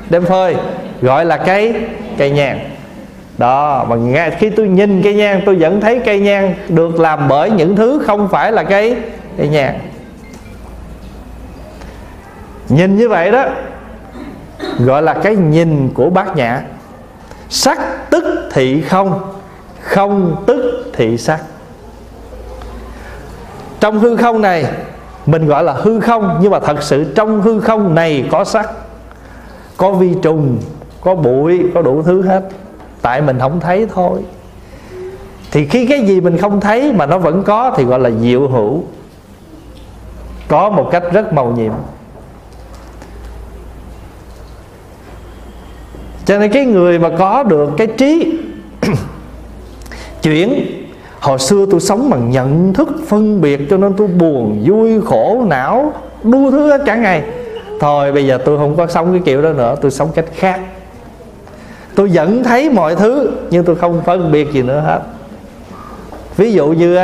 đem phơi, gọi là cái cây nhang. Đó, mà ngay khi tôi nhìn cây nhang, tôi vẫn thấy cây nhang được làm bởi những thứ không phải là cái cây nhang. Nhìn như vậy đó gọi là cái nhìn của Bát Nhã. Sắc tức thị không, không tức thị sắc. Trong hư không này mình gọi là hư không, nhưng mà thật sự trong hư không này có sắc, có vi trùng, có bụi, có đủ thứ hết. Tại mình không thấy thôi. Thì khi cái gì mình không thấy mà nó vẫn có thì gọi là diệu hữu, có một cách rất màu nhiệm. Cho nên cái người mà có được cái trí chuyển, hồi xưa tôi sống bằng nhận thức phân biệt cho nên tôi buồn, vui, khổ, não, đu thứ hết cả ngày. Thôi bây giờ tôi không có sống cái kiểu đó nữa, tôi sống cách khác. Tôi vẫn thấy mọi thứ nhưng tôi không phân biệt gì nữa hết. Ví dụ như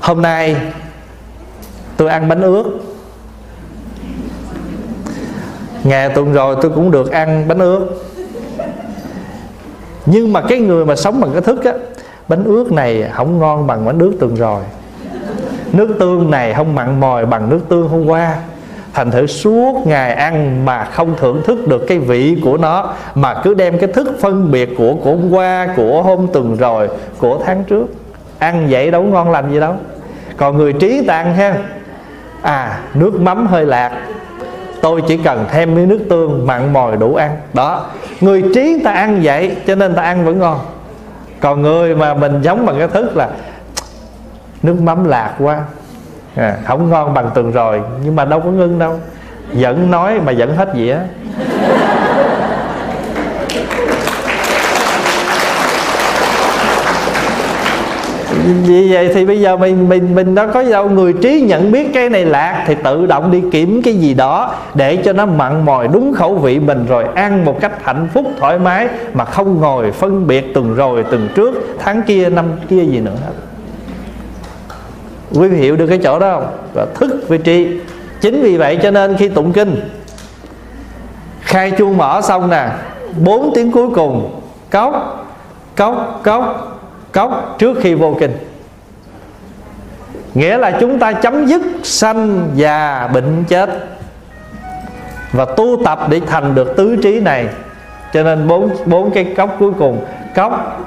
hôm nay tôi ăn bánh ướt. Ngày tuần rồi tôi cũng được ăn bánh ướt. Nhưng mà cái người mà sống bằng cái thức á, bánh ướt này không ngon bằng bánh ướt tuần rồi, nước tương này không mặn mòi bằng nước tương hôm qua. Thành thử suốt ngày ăn mà không thưởng thức được cái vị của nó, mà cứ đem cái thức phân biệt của, của hôm qua, của hôm tuần rồi, của tháng trước. Ăn vậy đâu ngon lành gì đâu. Còn người trí tàn ha, à nước mắm hơi lạc, tôi chỉ cần thêm miếng nước tương mặn mòi đủ ăn. Đó, người trí ta ăn vậy cho nên ta ăn vẫn ngon. Còn người mà mình giống bằng cái thức là nước mắm lạc quá, à, không ngon bằng tuần rồi. Nhưng mà đâu có ngưng đâu, vẫn nói mà vẫn hết dĩa. Vì vậy thì bây giờ mình mình mình nó có đâu, người trí nhận biết cái này lạc thì tự động đi kiếm cái gì đó để cho nó mặn mòi đúng khẩu vị mình, rồi ăn một cách hạnh phúc thoải mái mà không ngồi phân biệt tuần rồi, tuần trước, tháng kia, năm kia gì nữa hết. Quý vị hiểu được cái chỗ đó không? Và thức với trí. Chính vì vậy cho nên khi tụng kinh khai chuông mở xong nè, bốn tiếng cuối cùng cốc cốc cốc cốc trước khi vô kinh, nghĩa là chúng ta chấm dứt sanh già bệnh chết và tu tập để thành được tứ trí này. Cho nên bốn bốn cái cốc cuối cùng cốc.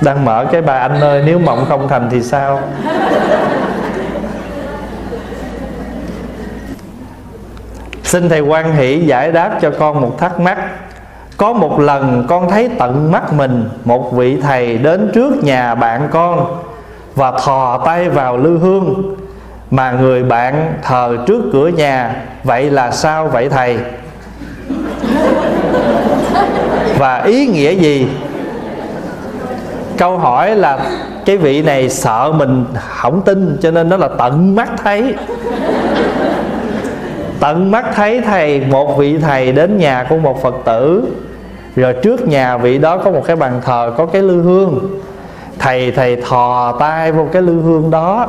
Đang mở cái bài anh ơi nếu mộng không thành thì sao. Xin Thầy hoan hỷ giải đáp cho con một thắc mắc. Có một lần con thấy tận mắt mình một vị thầy đến trước nhà bạn con và thò tay vào lư hương mà người bạn thờ trước cửa nhà. Vậy là sao vậy thầy? Và ý nghĩa gì? Câu hỏi là cái vị này sợ mình không tin cho nên nó là tận mắt thấy. Tận mắt thấy thầy, một vị thầy đến nhà của một Phật tử. Rồi trước nhà vị đó có một cái bàn thờ, có cái lư hương. Thầy thầy thò tay vô cái lư hương đó,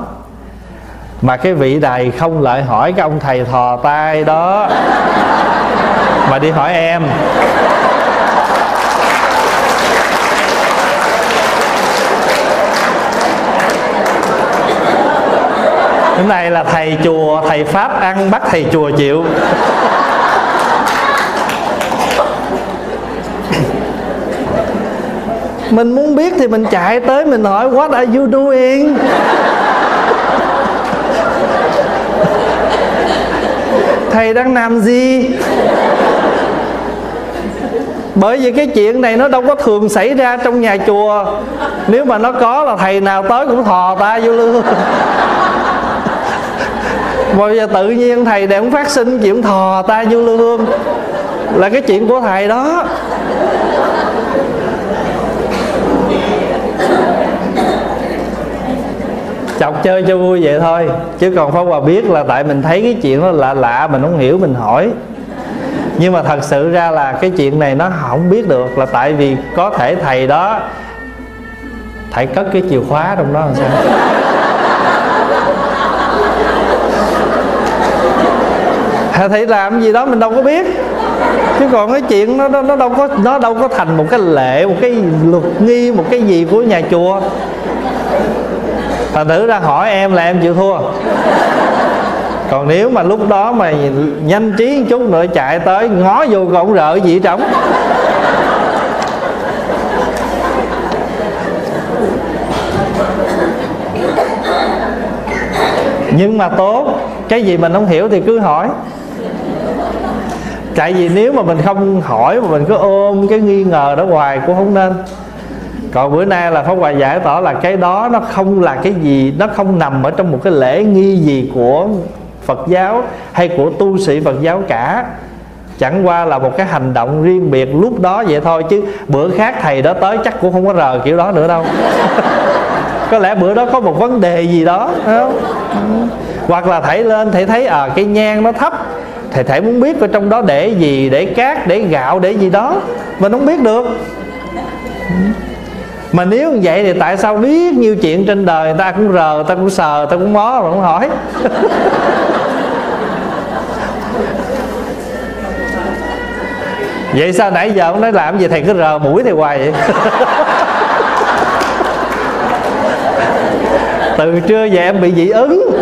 mà cái vị này không lại hỏi cái ông thầy thò tay đó mà đi hỏi em. Cái này là thầy chùa, thầy Pháp ăn bắt thầy chùa chịu. Mình muốn biết thì mình chạy tới mình hỏi what are you doing? Thầy đang làm gì? Bởi vì cái chuyện này nó đâu có thường xảy ra trong nhà chùa. Nếu mà nó có là thầy nào tới cũng thò ta vô lương. Bây giờ tự nhiên thầy để cũng phát sinh chuyện thò ta vô lương là cái chuyện của thầy đó. Chọc chơi cho vui vậy thôi, chứ còn Pháp Hòa biết là tại mình thấy cái chuyện nó lạ lạ, mình không hiểu mình hỏi. Nhưng mà thật sự ra là cái chuyện này nó không biết được, là tại vì có thể thầy đó thầy cất cái chìa khóa trong đó làm sao. Thầy làm gì đó mình đâu có biết, chứ còn cái chuyện nó, nó, nó đâu có nó đâu có thành một cái lệ, một cái luật nghi, một cái gì của nhà chùa. Thành thử ra hỏi em là em chịu thua. Còn nếu mà lúc đó mà nhanh trí một chút nữa chạy tới ngó vô còn rợ gì trống. Nhưng mà tốt, cái gì mình không hiểu thì cứ hỏi. Tại vì nếu mà mình không hỏi mà mình cứ ôm cái nghi ngờ đó hoài cũng không nên. Còn bữa nay là Pháp Hòa giải tỏ là cái đó nó không là cái gì, nó không nằm ở trong một cái lễ nghi gì của Phật giáo hay của tu sĩ Phật giáo cả. Chẳng qua là một cái hành động riêng biệt lúc đó vậy thôi, chứ bữa khác thầy đó tới chắc cũng không có rờ kiểu đó nữa đâu. Có lẽ bữa đó có một vấn đề gì đó, phải không? Hoặc là thầy lên thầy thấy à, cái nhang nó thấp, thầy thầy muốn biết ở trong đó để gì, để cát, để gạo, để gì đó, mình không biết được. Mà nếu như vậy thì tại sao biết nhiều chuyện trên đời người ta cũng rờ, người ta cũng sờ, người ta cũng mó mà không hỏi. Vậy sao nãy giờ ông nói làm gì thầy cứ rờ mũi thầy hoài vậy? Từ trưa về em bị dị ứng.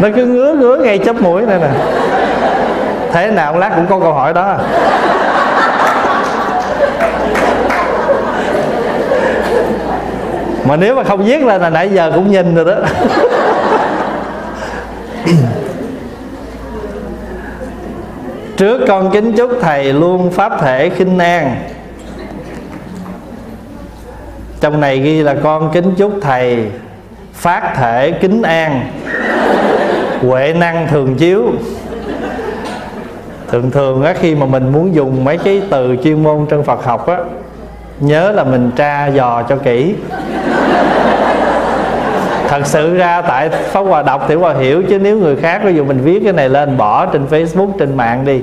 Nó cứ ngứa ngứa ngay chóp mũi này nè. Thế nào lát cũng có câu hỏi đó. Mà nếu mà không viết lên là nãy giờ cũng nhìn rồi đó. Trước con kính chúc thầy luôn pháp thể khinh an. Trong này ghi là con kính chúc thầy phát thể kính an, huệ năng thường chiếu. Thường thường á, khi mà mình muốn dùng mấy cái từ chuyên môn trong Phật học á, nhớ là mình tra dò cho kỹ. Thật sự ra tại Pháp Hòa đọc thì Hòa hiểu, chứ nếu người khác ví dụ mình viết cái này lên bỏ trên Facebook, trên mạng đi,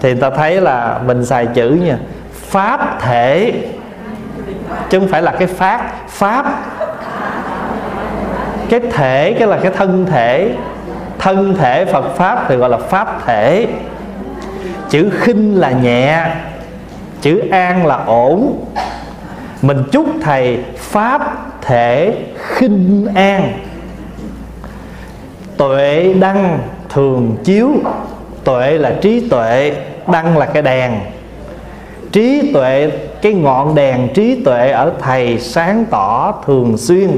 thì ta thấy là mình xài chữ nha, pháp thể, chứ không phải là cái pháp. Pháp cái thể, cái là cái thân thể. Thân thể Phật Pháp thì gọi là pháp thể. Chữ khinh là nhẹ, chữ an là ổn. Mình chúc thầy pháp thể khinh an, tuệ đăng thường chiếu. Tuệ là trí tuệ, đăng là cái đèn. Trí tuệ, cái ngọn đèn trí tuệ ở thầy sáng tỏ thường xuyên.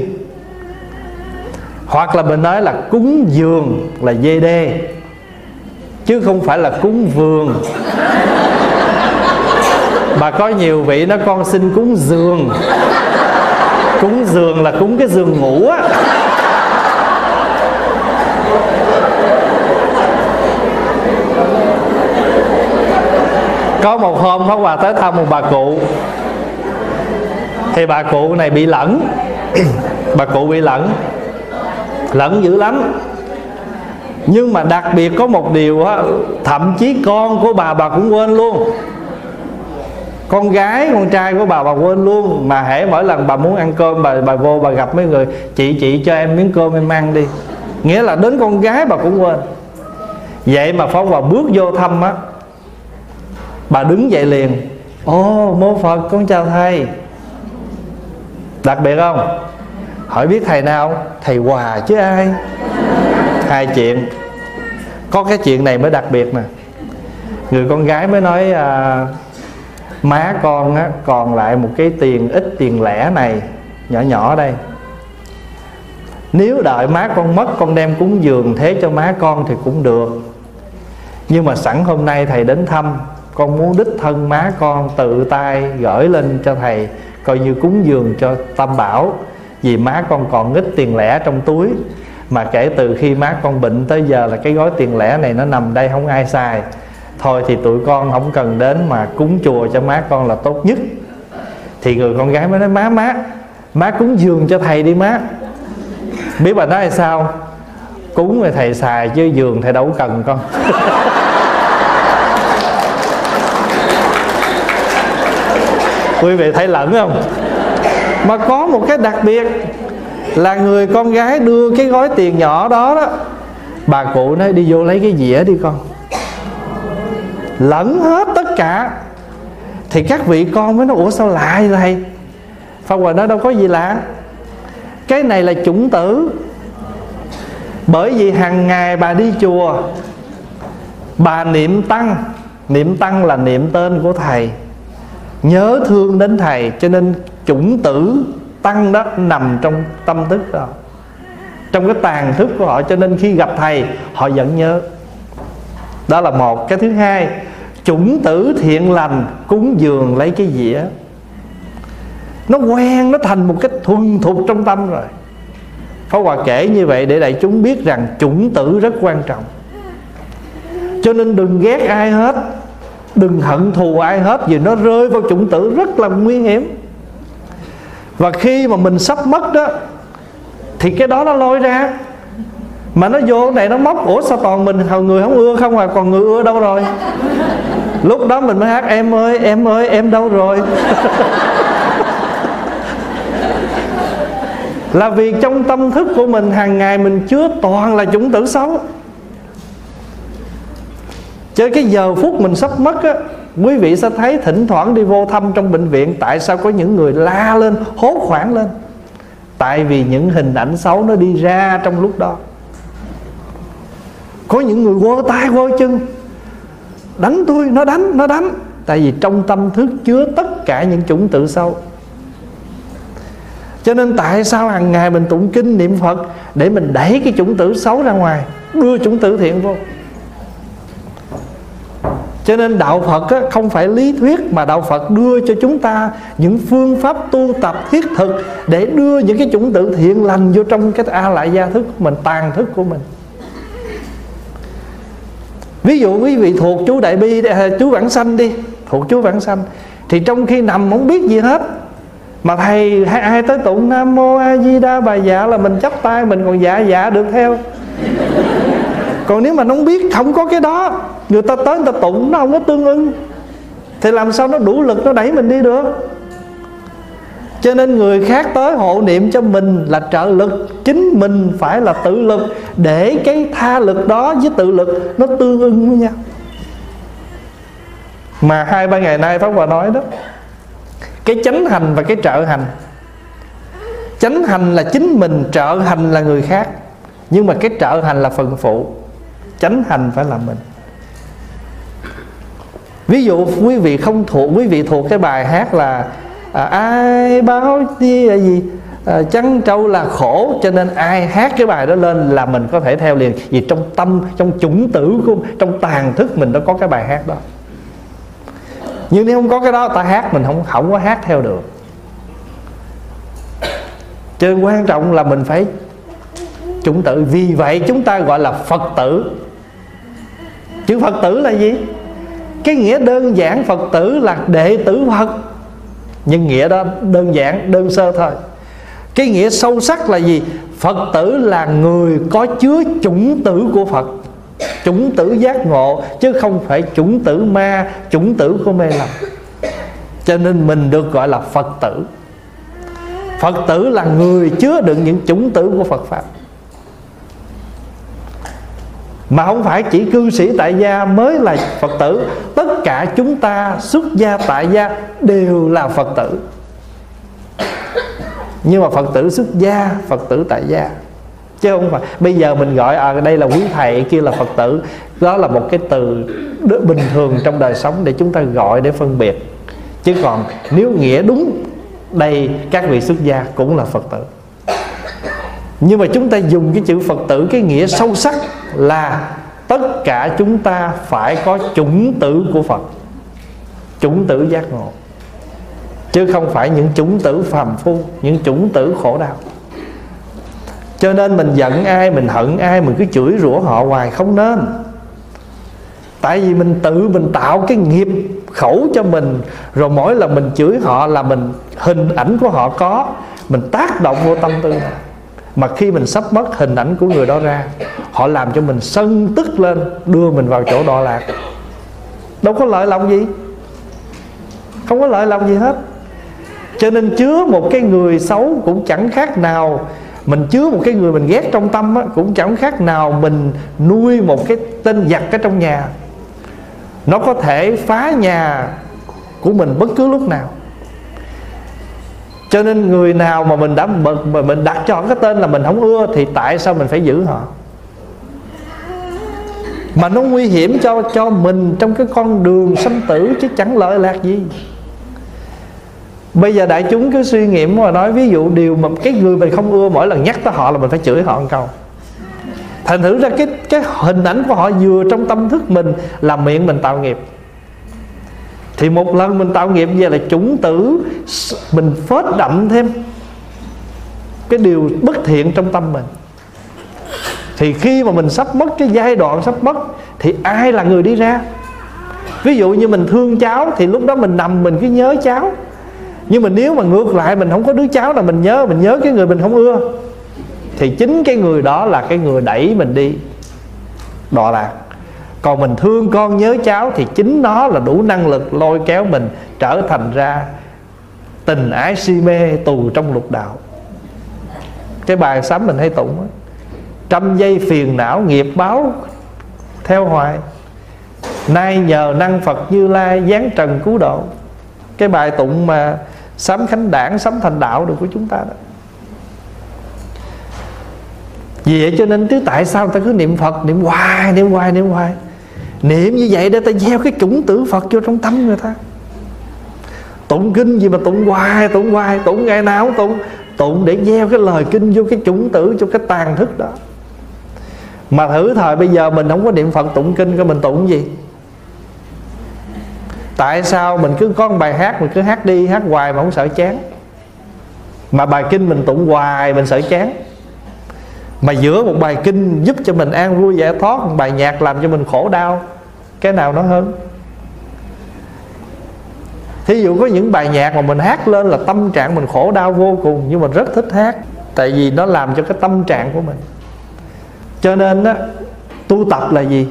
Hoặc là mình nói là cúng dường là dê đê, chứ không phải là cúng vườn. Mà có nhiều vị nó con xin cúng giường. Cúng giường là cúng cái giường ngủ á. Có một hôm Pháp Hòa tới thăm một bà cụ, thì bà cụ này bị lẫn. Bà cụ bị lẫn lẫn dữ lắm. Nhưng mà đặc biệt có một điều á, thậm chí con của bà bà cũng quên luôn. con gái con trai của bà bà quên luôn, mà hễ mỗi lần bà muốn ăn cơm bà bà vô bà gặp mấy người, chị chị cho em miếng cơm em ăn đi, nghĩa là đến con gái bà cũng quên. Vậy mà Pháp Hòa bước vô thăm á, bà đứng dậy liền: ô mô Phật, con chào thầy. Đặc biệt không? Hỏi biết thầy nào? Thầy Hòa chứ ai. Hai chuyện. Có cái chuyện này mới đặc biệt nè. Người con gái mới nói: à, má con á, còn lại một cái tiền ít tiền lẻ này, nhỏ nhỏ đây, nếu đợi má con mất con đem cúng dường thế cho má con thì cũng được, nhưng mà sẵn hôm nay thầy đến thăm, con muốn đích thân má con tự tay gửi lên cho thầy, coi như cúng dường cho Tam Bảo. Vì má con còn ít tiền lẻ trong túi, mà kể từ khi má con bệnh tới giờ là cái gói tiền lẻ này nó nằm đây không ai xài, thôi thì tụi con không cần đến mà cúng chùa cho má con là tốt nhất. Thì người con gái mới nói: má má má cúng dường cho thầy đi má. Biết bà nói là sao? Cúng rồi thầy xài chứ dường thầy đâu cần con. Quý vị thấy lẫn không? Mà có một cái đặc biệt là người con gái đưa cái gói tiền nhỏ đó đó, bà cụ nói: đi vô lấy cái dĩa đi con. Lẫn hết tất cả. Thì các vị con mới nói: ủa sao lạ vậy thầy? Pháp Hòa nói: đâu có gì lạ, cái này là chủng tử. Bởi vì hàng ngày bà đi chùa, bà niệm tăng. Niệm tăng là niệm tên của thầy, nhớ thương đến thầy, cho nên chủng tử tăng đó nằm trong tâm thức đó, trong cái tàn thức của họ, cho nên khi gặp thầy họ vẫn nhớ. Đó là một. Cái thứ hai, chủng tử thiện lành cúng dường lấy cái dĩa, nó quen, nó thành một cái thuần thục trong tâm rồi. Pháp Hòa kể như vậy để đại chúng biết rằng chủng tử rất quan trọng. Cho nên đừng ghét ai hết, đừng hận thù ai hết, vì nó rơi vào chủng tử rất là nguy hiểm. Và khi mà mình sắp mất đó thì cái đó nó lôi ra, mà nó vô này nó móc: ủa sao toàn mình người không ưa không à, còn người ưa đâu rồi? Lúc đó mình mới hát: em ơi em ơi em đâu rồi? Là vì trong tâm thức của mình hàng ngày mình chứa toàn là chủng tử xấu. Chứ cái giờ phút mình sắp mất á, quý vị sẽ thấy thỉnh thoảng đi vô thăm trong bệnh viện, tại sao có những người la lên, hốt hoảng lên? Tại vì những hình ảnh xấu nó đi ra trong lúc đó. Có những người quơ tay quơ chân: đánh tôi, nó đánh, nó đánh. Tại vì trong tâm thức chứa tất cả những chủng tử xấu. Cho nên tại sao hàng ngày mình tụng kinh niệm Phật để mình đẩy cái chủng tử xấu ra ngoài, đưa chủng tử thiện vô. Cho nên đạo Phật không phải lý thuyết, mà đạo Phật đưa cho chúng ta những phương pháp tu tập thiết thực để đưa những cái chủng tử thiện lành vô trong cái a lại gia thức của mình, tàn thức của mình. Ví dụ quý vị thuộc chú Đại Bi, chú Vãng Sanh đi, thuộc chú Vãng Sanh, thì trong khi nằm không biết gì hết, mà thầy hay ai tới tụng Nam Mô A Di Đa Bà Dạ là mình chắp tay, mình còn dạ dạ được theo. Còn nếu mà nó không biết, không có cái đó, người ta tới người ta tụng nó không có tương ưng, thì làm sao nó đủ lực nó đẩy mình đi được? Cho nên người khác tới hộ niệm cho mình là trợ lực, chính mình phải là tự lực, để cái tha lực đó với tự lực nó tương ưng với nhau. Mà hai ba ngày nay Pháp Hòa nói đó, cái chánh hành và cái trợ hành. Chánh hành là chính mình, trợ hành là người khác, nhưng mà cái trợ hành là phần phụ, chánh hành phải là mình. Ví dụ quý vị không thuộc, quý vị thuộc cái bài hát là à, ai báo gì, gì à, chăn trâu là khổ, cho nên ai hát cái bài đó lên là mình có thể theo liền, vì trong tâm, trong chủng tử của, trong tàn thức mình nó có cái bài hát đó. Nhưng nếu không có cái đó ta hát mình không không có hát theo được. Cho nên quan trọng là mình phải chủng tử. Vì vậy chúng ta gọi là Phật tử. Chữ Phật tử là gì? Cái nghĩa đơn giản Phật tử là đệ tử Phật, nhưng nghĩa đó đơn giản, đơn sơ thôi. Cái nghĩa sâu sắc là gì? Phật tử là người có chứa chủng tử của Phật, chủng tử giác ngộ, chứ không phải chủng tử ma, chủng tử của mê lầm. Cho nên mình được gọi là Phật tử. Phật tử là người chứa đựng những chủng tử của Phật Pháp, mà không phải chỉ cư sĩ tại gia mới là Phật tử. Tất cả chúng ta xuất gia tại gia đều là Phật tử. Nhưng mà Phật tử xuất gia, Phật tử tại gia, chứ không phải bây giờ mình gọi à, đây là quý thầy, kia là Phật tử. Đó là một cái từ bình thường trong đời sống để chúng ta gọi để phân biệt. Chứ còn nếu nghĩa đúng, đây các vị xuất gia cũng là Phật tử. Nhưng mà chúng ta dùng cái chữ Phật tử, cái nghĩa sâu sắc là tất cả chúng ta phải có chủng tử của Phật, chủng tử giác ngộ, chứ không phải những chủng tử phàm phu, những chủng tử khổ đau. Cho nên mình giận ai, mình hận ai, mình cứ chửi rủa họ hoài không nên. Tại vì mình tự mình tạo cái nghiệp khẩu cho mình. Rồi mỗi lần mình chửi họ là mình, hình ảnh của họ có, mình tác động vô tâm tư. Mà khi mình sắp mất hình ảnh của người đó ra, họ làm cho mình sân tức lên, đưa mình vào chỗ đọa lạc. Đâu có lợi lòng gì, không có lợi lòng gì hết. Cho nên chứa một cái người xấu cũng chẳng khác nào, mình chứa một cái người mình ghét trong tâm á, cũng chẳng khác nào mình nuôi một cái tên giặc ở trong nhà. Nó có thể phá nhà của mình bất cứ lúc nào. Cho nên người nào mà mình đã mình đặt cho họ cái tên là mình không ưa thì tại sao mình phải giữ họ? Mà nó nguy hiểm cho cho mình trong cái con đường sanh tử chứ chẳng lợi lạc gì. Bây giờ đại chúng cứ suy nghiệm mà nói, ví dụ điều mà cái người mình không ưa mỗi lần nhắc tới họ là mình phải chửi họ một câu. Thành thử ra cái cái hình ảnh của họ vừa trong tâm thức mình là miệng mình tạo nghiệp. Thì một lần mình tạo nghiệp về là chủng tử mình phết đậm thêm cái điều bất thiện trong tâm mình. Thì khi mà mình sắp mất cái giai đoạn sắp mất thì ai là người đi ra? Ví dụ như mình thương cháu thì lúc đó mình nằm mình cứ nhớ cháu. Nhưng mà nếu mà ngược lại mình không có đứa cháu là mình nhớ, mình nhớ cái người mình không ưa, thì chính cái người đó là cái người đẩy mình đi đọa lạc. Còn mình thương con nhớ cháu thì chính nó là đủ năng lực lôi kéo mình trở thành ra tình ái si mê tù trong lục đạo. Cái bài sám mình hay tụng đó, trăm giây phiền não nghiệp báo theo hoài, nay nhờ năng Phật Như Lai giáng trần cứu độ. Cái bài tụng mà sám khánh đảng, sám thành đạo được của chúng ta đó. Vì vậy cho nên chứ tại sao ta cứ niệm Phật, niệm hoài, niệm hoài, niệm hoài. Niệm như vậy để ta gieo cái chủng tử Phật vô trong tâm người ta. Tụng kinh gì mà tụng hoài, tụng hoài, tụng ngày nào cũng tụng. Tụng để gieo cái lời kinh vô cái chủng tử, cho cái tàn thức đó. Mà thử thời bây giờ mình không có niệm Phật tụng kinh, cái mình tụng gì? Tại sao mình cứ có một bài hát, mình cứ hát đi, hát hoài mà không sợ chán? Mà bài kinh mình tụng hoài mình sợ chán. Mà giữa một bài kinh giúp cho mình an vui giải thoát, một bài nhạc làm cho mình khổ đau, cái nào nó hơn? Thí dụ có những bài nhạc mà mình hát lên là tâm trạng mình khổ đau vô cùng, nhưng mình rất thích hát, tại vì nó làm cho cái tâm trạng của mình. Cho nên á, tu tập là gì?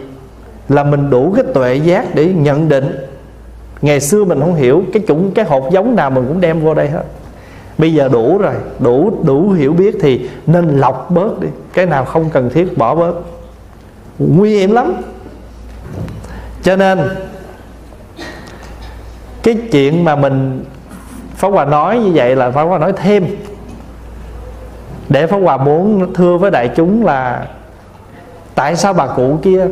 Là mình đủ cái tuệ giác để nhận định. Ngày xưa mình không hiểu, cái chủng cái hột giống nào mình cũng đem vô đây hết. Bây giờ đủ rồi, đủ đủ hiểu biết thì nên lọc bớt đi, cái nào không cần thiết bỏ bớt, nguy hiểm lắm. Cho nên cái chuyện mà mình Pháp Hòa nói như vậy là Pháp Hòa nói thêm để Pháp Hòa muốn thưa với đại chúng là tại sao bà cụ kia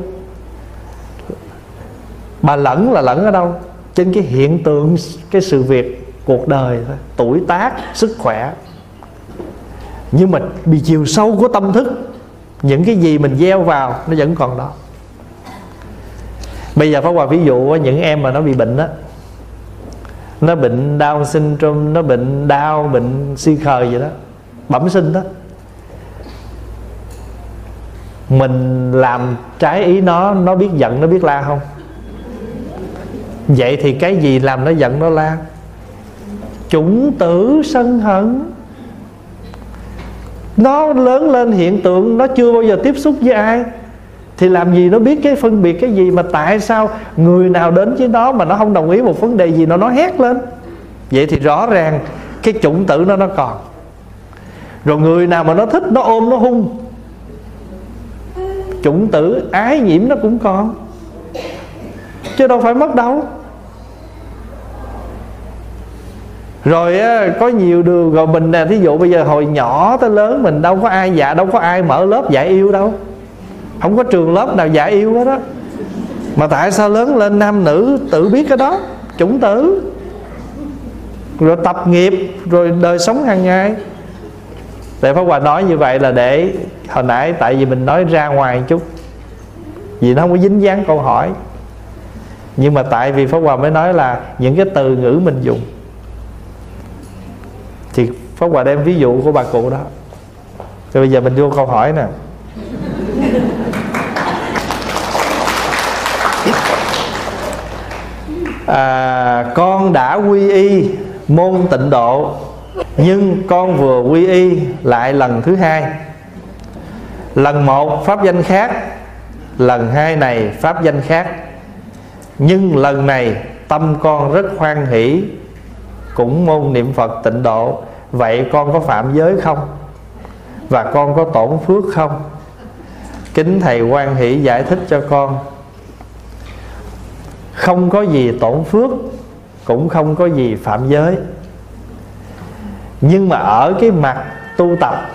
bà lẫn là lẫn ở đâu? Trên cái hiện tượng, cái sự việc cuộc đời, tuổi tác, sức khỏe. Nhưng mà bị chiều sâu của tâm thức, những cái gì mình gieo vào nó vẫn còn đó. Bây giờ Pháp Hòa ví dụ những em mà nó bị bệnh á, nó bệnh Down syndrome, nó bệnh đau, bệnh si khờ gì đó, bẩm sinh đó, mình làm trái ý nó, nó biết giận, nó biết la không? Vậy thì cái gì làm nó giận nó la? Chủng tử sân hận. Nó lớn lên hiện tượng, nó chưa bao giờ tiếp xúc với ai thì làm gì nó biết cái phân biệt cái gì? Mà tại sao người nào đến với nó mà nó không đồng ý một vấn đề gì nó nó hét lên? Vậy thì rõ ràng cái chủng tử nó nó còn. Rồi người nào mà nó thích, nó ôm, nó hung, chủng tử ái nhiễm nó cũng còn, chứ đâu phải mất đâu. Rồi có nhiều đường. Rồi mình nè, thí dụ bây giờ hồi nhỏ tới lớn mình đâu có ai dạ, đâu có ai mở lớp dạy yêu đâu, không có trường lớp nào dạy yêu hết đó. Mà tại sao lớn lên nam nữ tự biết cái đó, chủng tử, rồi tập nghiệp, rồi đời sống hàng ngày. Thầy Pháp Hòa nói như vậy là để hồi nãy, tại vì mình nói ra ngoài chút, vì nó không có dính dáng câu hỏi. Nhưng mà tại vì Pháp Hòa mới nói là những cái từ ngữ mình dùng, thì Pháp Hòa đem ví dụ của bà cụ đó. Thì bây giờ mình vô câu hỏi nè. À, con đã quy y môn tịnh độ, nhưng con vừa quy y lại lần thứ hai. Lần một pháp danh khác, lần hai này pháp danh khác, nhưng lần này tâm con rất hoan hỷ cũng môn niệm Phật tịnh độ. Vậy con có phạm giới không? Và con có tổn phước không? Kính Thầy hoan hỷ giải thích cho con. Không có gì tổn phước, cũng không có gì phạm giới. Nhưng mà ở cái mặt tu tập,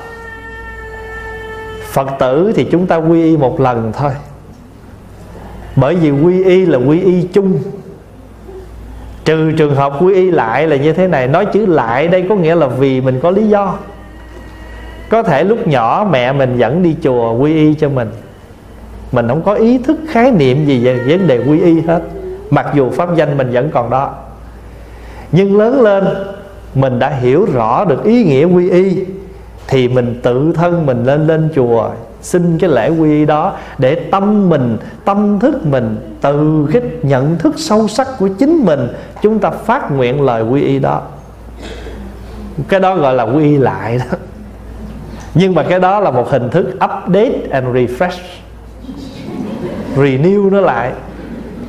Phật tử thì chúng ta quy y một lần thôi. Bởi vì quy y là quy y chung, trừ trường hợp quy y lại là như thế này. Nói chữ lại đây có nghĩa là vì mình có lý do. Có thể lúc nhỏ mẹ mình dẫn đi chùa quy y cho mình, mình không có ý thức khái niệm gì về vấn đề quy y hết, mặc dù pháp danh mình vẫn còn đó. Nhưng lớn lên mình đã hiểu rõ được ý nghĩa quy y, thì mình tự thân mình lên lên chùa xin cái lễ quy y đó, để tâm mình, tâm thức mình từ cái nhận thức sâu sắc của chính mình, chúng ta phát nguyện lời quy y đó. Cái đó gọi là quy y lại đó. Nhưng mà cái đó là một hình thức update and refresh, renew nó lại,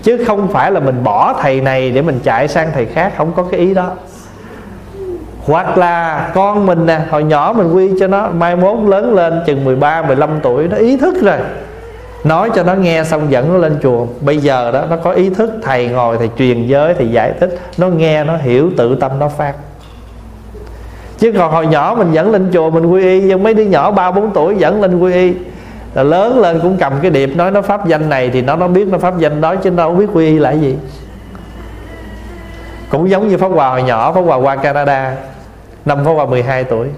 chứ không phải là mình bỏ thầy này để mình chạy sang thầy khác, không có cái ý đó. Hoặc là con mình nè, hồi nhỏ mình quy cho nó, mai mốt lớn lên chừng mười ba, mười lăm tuổi nó ý thức rồi, nói cho nó nghe xong dẫn nó lên chùa. Bây giờ đó nó có ý thức, thầy ngồi thầy truyền giới, thầy giải thích, nó nghe nó hiểu, tự tâm nó phát. Chứ còn hồi nhỏ mình dẫn lên chùa mình quy y, nhưng mấy đứa nhỏ ba bốn tuổi dẫn lên quy y, là lớn lên cũng cầm cái điệp nói nó pháp danh này thì nó nó biết nó pháp danh đó, chứ nó không biết quy y là gì. Cũng giống như Pháp Hòa hồi nhỏ, Pháp Hòa qua Canada năm Pháp Hòa mười hai tuổi.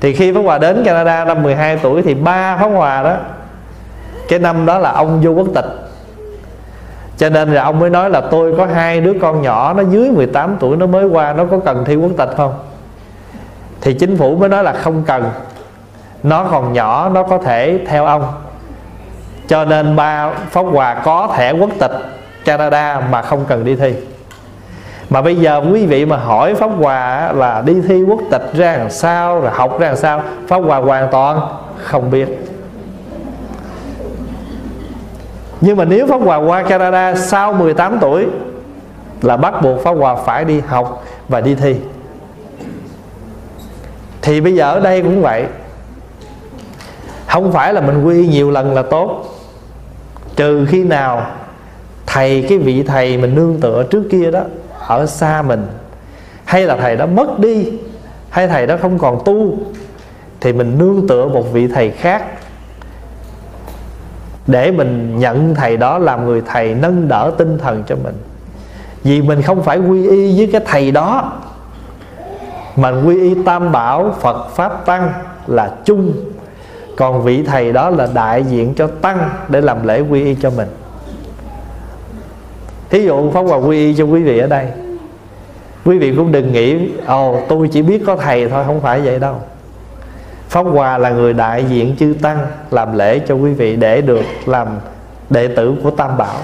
Thì khi Pháp Hòa đến Canada năm mười hai tuổi thì ba Pháp Hòa đó, cái năm đó là ông vô quốc tịch, cho nên là ông mới nói là tôi có hai đứa con nhỏ, nó dưới mười tám tuổi nó mới qua, nó có cần thi quốc tịch không? Thì chính phủ mới nói là không cần, nó còn nhỏ, nó có thể theo ông. Cho nên ba Pháp Hòa có thẻ quốc tịch Canada mà không cần đi thi. Mà bây giờ quý vị mà hỏi Pháp Hòa là đi thi quốc tịch ra làm sao, rồi học ra làm sao, Pháp Hòa hoàn toàn không biết. Nhưng mà nếu Pháp Hòa qua Canada sau mười tám tuổi là bắt buộc Pháp Hòa phải đi học và đi thi. Thì bây giờ ở đây cũng vậy, không phải là mình quy nhiều lần là tốt, trừ khi nào thầy, cái vị thầy mình nương tựa trước kia đó ở xa mình, hay là thầy đã mất đi, hay thầy đã không còn tu, thì mình nương tựa một vị thầy khác để mình nhận thầy đó làm người thầy nâng đỡ tinh thần cho mình. Vì mình không phải quy y với cái thầy đó, mà quy y Tam Bảo Phật Pháp Tăng là chung, còn vị thầy đó là đại diện cho Tăng để làm lễ quy y cho mình. Thí dụ Pháp Hòa quy y cho quý vị ở đây, quý vị cũng đừng nghĩ Ồ oh, tôi chỉ biết có thầy thôi, không phải vậy đâu. Pháp Hòa là người đại diện chư Tăng làm lễ cho quý vị để được làm đệ tử của Tam Bảo.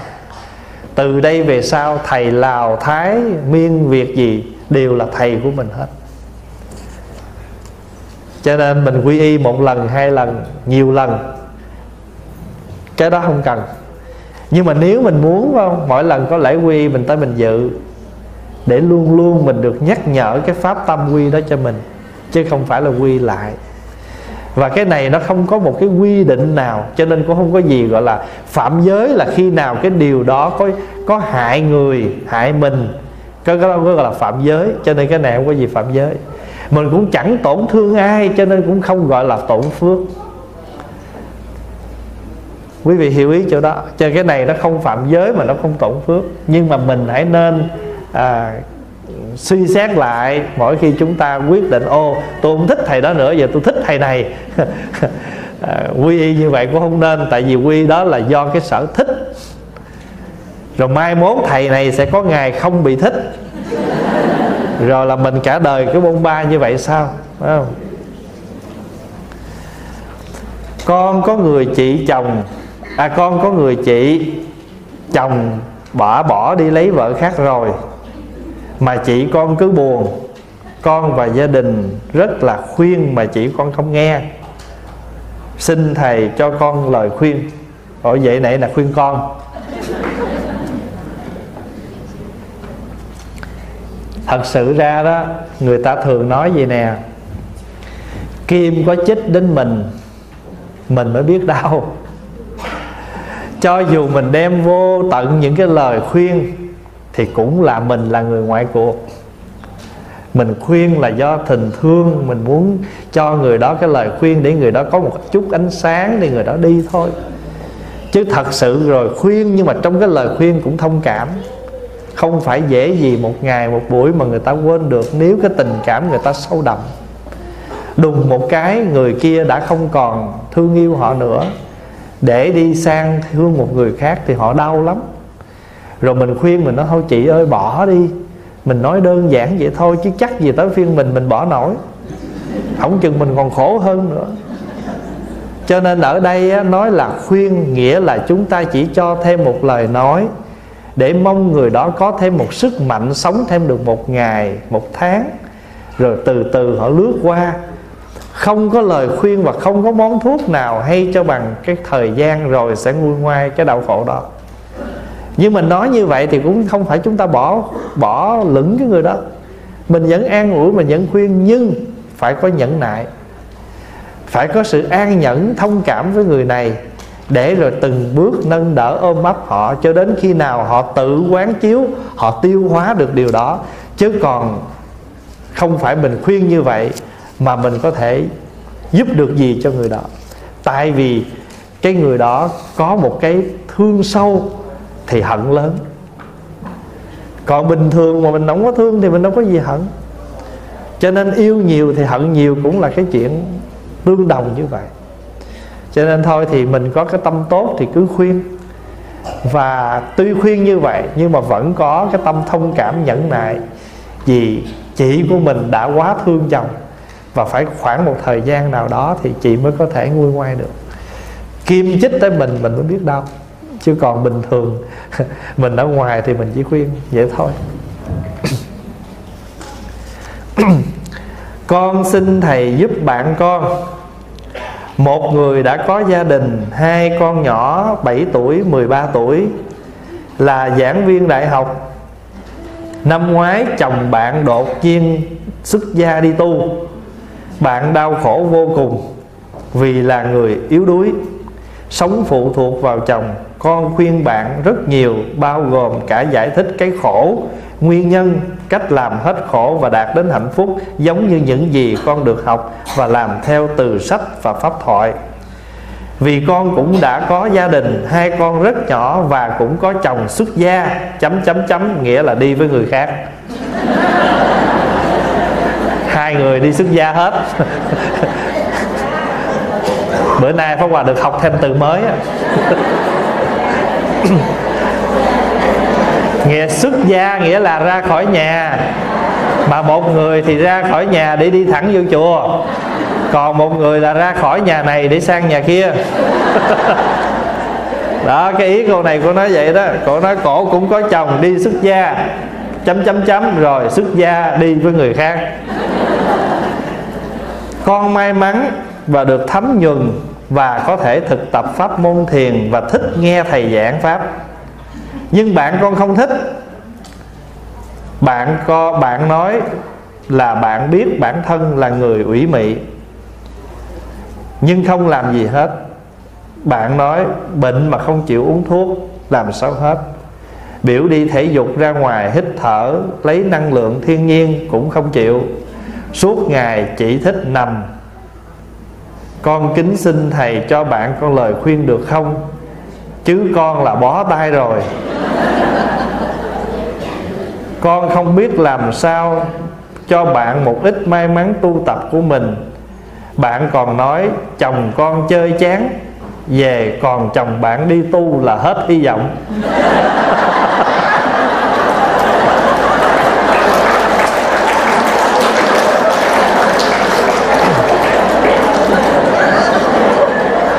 Từ đây về sau thầy Lào, Thái, Miên, Việt gì đều là thầy của mình hết. Cho nên mình quy y một lần, hai lần, nhiều lần, cái đó không cần. Nhưng mà nếu mình muốn, không, mỗi lần có lễ quy mình tới mình dự, để luôn luôn mình được nhắc nhở cái pháp tâm quy đó cho mình, chứ không phải là quy lại. Và cái này nó không có một cái quy định nào, cho nên cũng không có gì gọi là phạm giới là khi nào cái điều đó có có hại người, hại mình, cái đó gọi là phạm giới. Cho nên cái này không có gì phạm giới. Mình cũng chẳng tổn thương ai, cho nên cũng không gọi là tổn phước. Quý vị hiểu ý chỗ đó. Cho cái này nó không phạm giới mà nó không tổn phước. Nhưng mà mình hãy nên à, suy xét lại mỗi khi chúng ta quyết định: ô, tôi không thích thầy đó nữa, giờ tôi thích thầy này. à, quy y như vậy cũng không nên. Tại vì quy đó là do cái sở thích. Rồi mai mốt thầy này sẽ có ngày không bị thích, rồi là mình cả đời cứ bôn ba như vậy sao? Phải không? Con có người chị chồng à con có người chị chồng bỏ bỏ đi lấy vợ khác rồi, mà chị con cứ buồn. Con và gia đình rất là khuyên mà chị con không nghe. Xin thầy cho con lời khuyên. Ủa vậy này là khuyên con. Thật sự ra đó, người ta thường nói vậy nè: kim có chích đến mình, mình mới biết đau. Cho dù mình đem vô tận những cái lời khuyên thì cũng là mình là người ngoại cuộc. Mình khuyên là do tình thương, mình muốn cho người đó cái lời khuyên để người đó có một chút ánh sáng, để người đó đi thôi. Chứ thật sự rồi khuyên, nhưng mà trong cái lời khuyên cũng thông cảm. Không phải dễ gì một ngày một buổi mà người ta quên được, nếu cái tình cảm người ta sâu đậm. Đùng một cái người kia đã không còn thương yêu họ nữa, để đi sang thương một người khác thì họ đau lắm. Rồi mình khuyên, mình nói thôi chị ơi bỏ đi. Mình nói đơn giản vậy thôi, chứ chắc gì tới phiên mình mình bỏ nổi. Không chừng mình còn khổ hơn nữa. Cho nên ở đây nói là khuyên, nghĩa là chúng ta chỉ cho thêm một lời nói để mong người đó có thêm một sức mạnh, sống thêm được một ngày, một tháng, rồi từ từ họ lướt qua. Không có lời khuyên và không có món thuốc nào hay cho bằng cái thời gian rồi sẽ nguôi ngoai cái đau khổ đó. Nhưng mình nói như vậy thì cũng không phải chúng ta bỏ bỏ lửng cái người đó. Mình vẫn an ủi, mình vẫn khuyên, nhưng phải có nhẫn nại, phải có sự an nhẫn, thông cảm với người này, để rồi từng bước nâng đỡ ôm ấp họ, cho đến khi nào họ tự quán chiếu, họ tiêu hóa được điều đó. Chứ còn không phải mình khuyên như vậy mà mình có thể giúp được gì cho người đó. Tại vì cái người đó có một cái thương sâu thì hận lớn. Còn bình thường mà mình không có thương thì mình đâu có gì hận. Cho nên yêu nhiều thì hận nhiều cũng là cái chuyện tương đồng như vậy. Cho nên thôi thì mình có cái tâm tốt thì cứ khuyên. Và tuy khuyên như vậy nhưng mà vẫn có cái tâm thông cảm, nhẫn nại. Vì chị của mình đã quá thương chồng, và phải khoảng một thời gian nào đó thì chị mới có thể nguôi ngoai được. Kim chích tới mình, mình mới biết đau. Chứ còn bình thường mình ở ngoài thì mình chỉ khuyên vậy thôi. Con xin thầy giúp bạn con. Một người đã có gia đình, hai con nhỏ bảy tuổi, mười ba tuổi, là giảng viên đại học. Năm ngoái chồng bạn đột nhiên xuất gia đi tu. Bạn đau khổ vô cùng vì là người yếu đuối, sống phụ thuộc vào chồng. Con khuyên bạn rất nhiều, bao gồm cả giải thích cái khổ, nguyên nhân, cách làm hết khổ và đạt đến hạnh phúc, giống như những gì con được học và làm theo từ sách và pháp thoại. Vì con cũng đã có gia đình, hai con rất nhỏ và cũng có chồng xuất gia chấm chấm chấm, nghĩa là đi với người khác. Hai người đi xuất gia hết. Bữa nay Pháp Hòa được học thêm từ mới. Nghĩa xuất gia nghĩa là ra khỏi nhà. Mà một người thì ra khỏi nhà để đi thẳng vô chùa, còn một người là ra khỏi nhà này để sang nhà kia. Đó, cái ý cô này cô nói vậy đó. Cô nói cổ cũng có chồng đi xuất gia chấm chấm chấm, rồi xuất gia đi với người khác. Con may mắn và được thấm nhuần và có thể thực tập pháp môn thiền và thích nghe thầy giảng pháp. Nhưng bạn con không thích. Bạn có bạn nói là bạn biết bản thân là người ủy mị, nhưng không làm gì hết. Bạn nói bệnh mà không chịu uống thuốc làm sao hết. Biểu đi thể dục ra ngoài hít thở lấy năng lượng thiên nhiên cũng không chịu, suốt ngày chỉ thích nằm. Con kính xin thầy cho bạn con lời khuyên được không, chứ con là bó tay rồi. Con không biết làm sao cho bạn một ít may mắn tu tập của mình. Bạn còn nói chồng con chơi chán, về còn chồng bạn đi tu là hết hy vọng.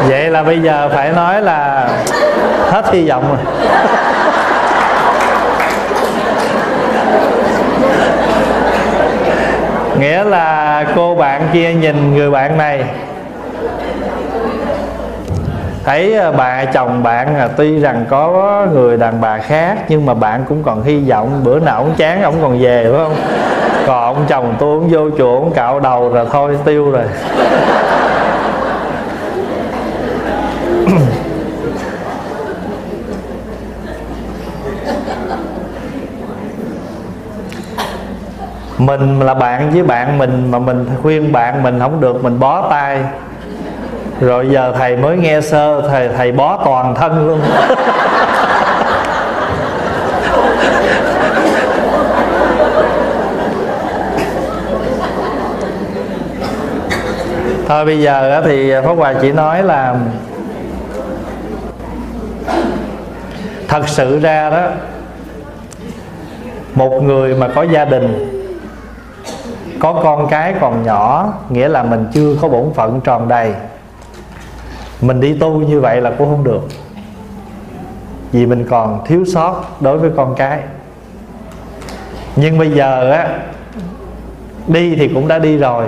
Vậy là bây giờ phải nói là hết hy vọng rồi. Nghĩa là cô bạn kia nhìn người bạn này, thấy bà chồng bạn là tuy rằng có người đàn bà khác, nhưng mà bạn cũng còn hy vọng. Bữa nào ông chán ông còn về, phải không? Còn ông chồng tôi cũng vô chùa, ông cạo đầu rồi thôi tiêu rồi. Mình là bạn với bạn mình mà mình khuyên bạn mình không được, mình bó tay. Rồi giờ thầy mới nghe sơ, thầy thầy bó toàn thân luôn. Thôi bây giờ thì Pháp Hòa chỉ nói là thật sự ra đó, một người mà có gia đình, có con cái còn nhỏ, nghĩa là mình chưa có bổn phận tròn đầy. Mình đi tu như vậy là cũng không được, vì mình còn thiếu sót đối với con cái. Nhưng bây giờ á, đi thì cũng đã đi rồi,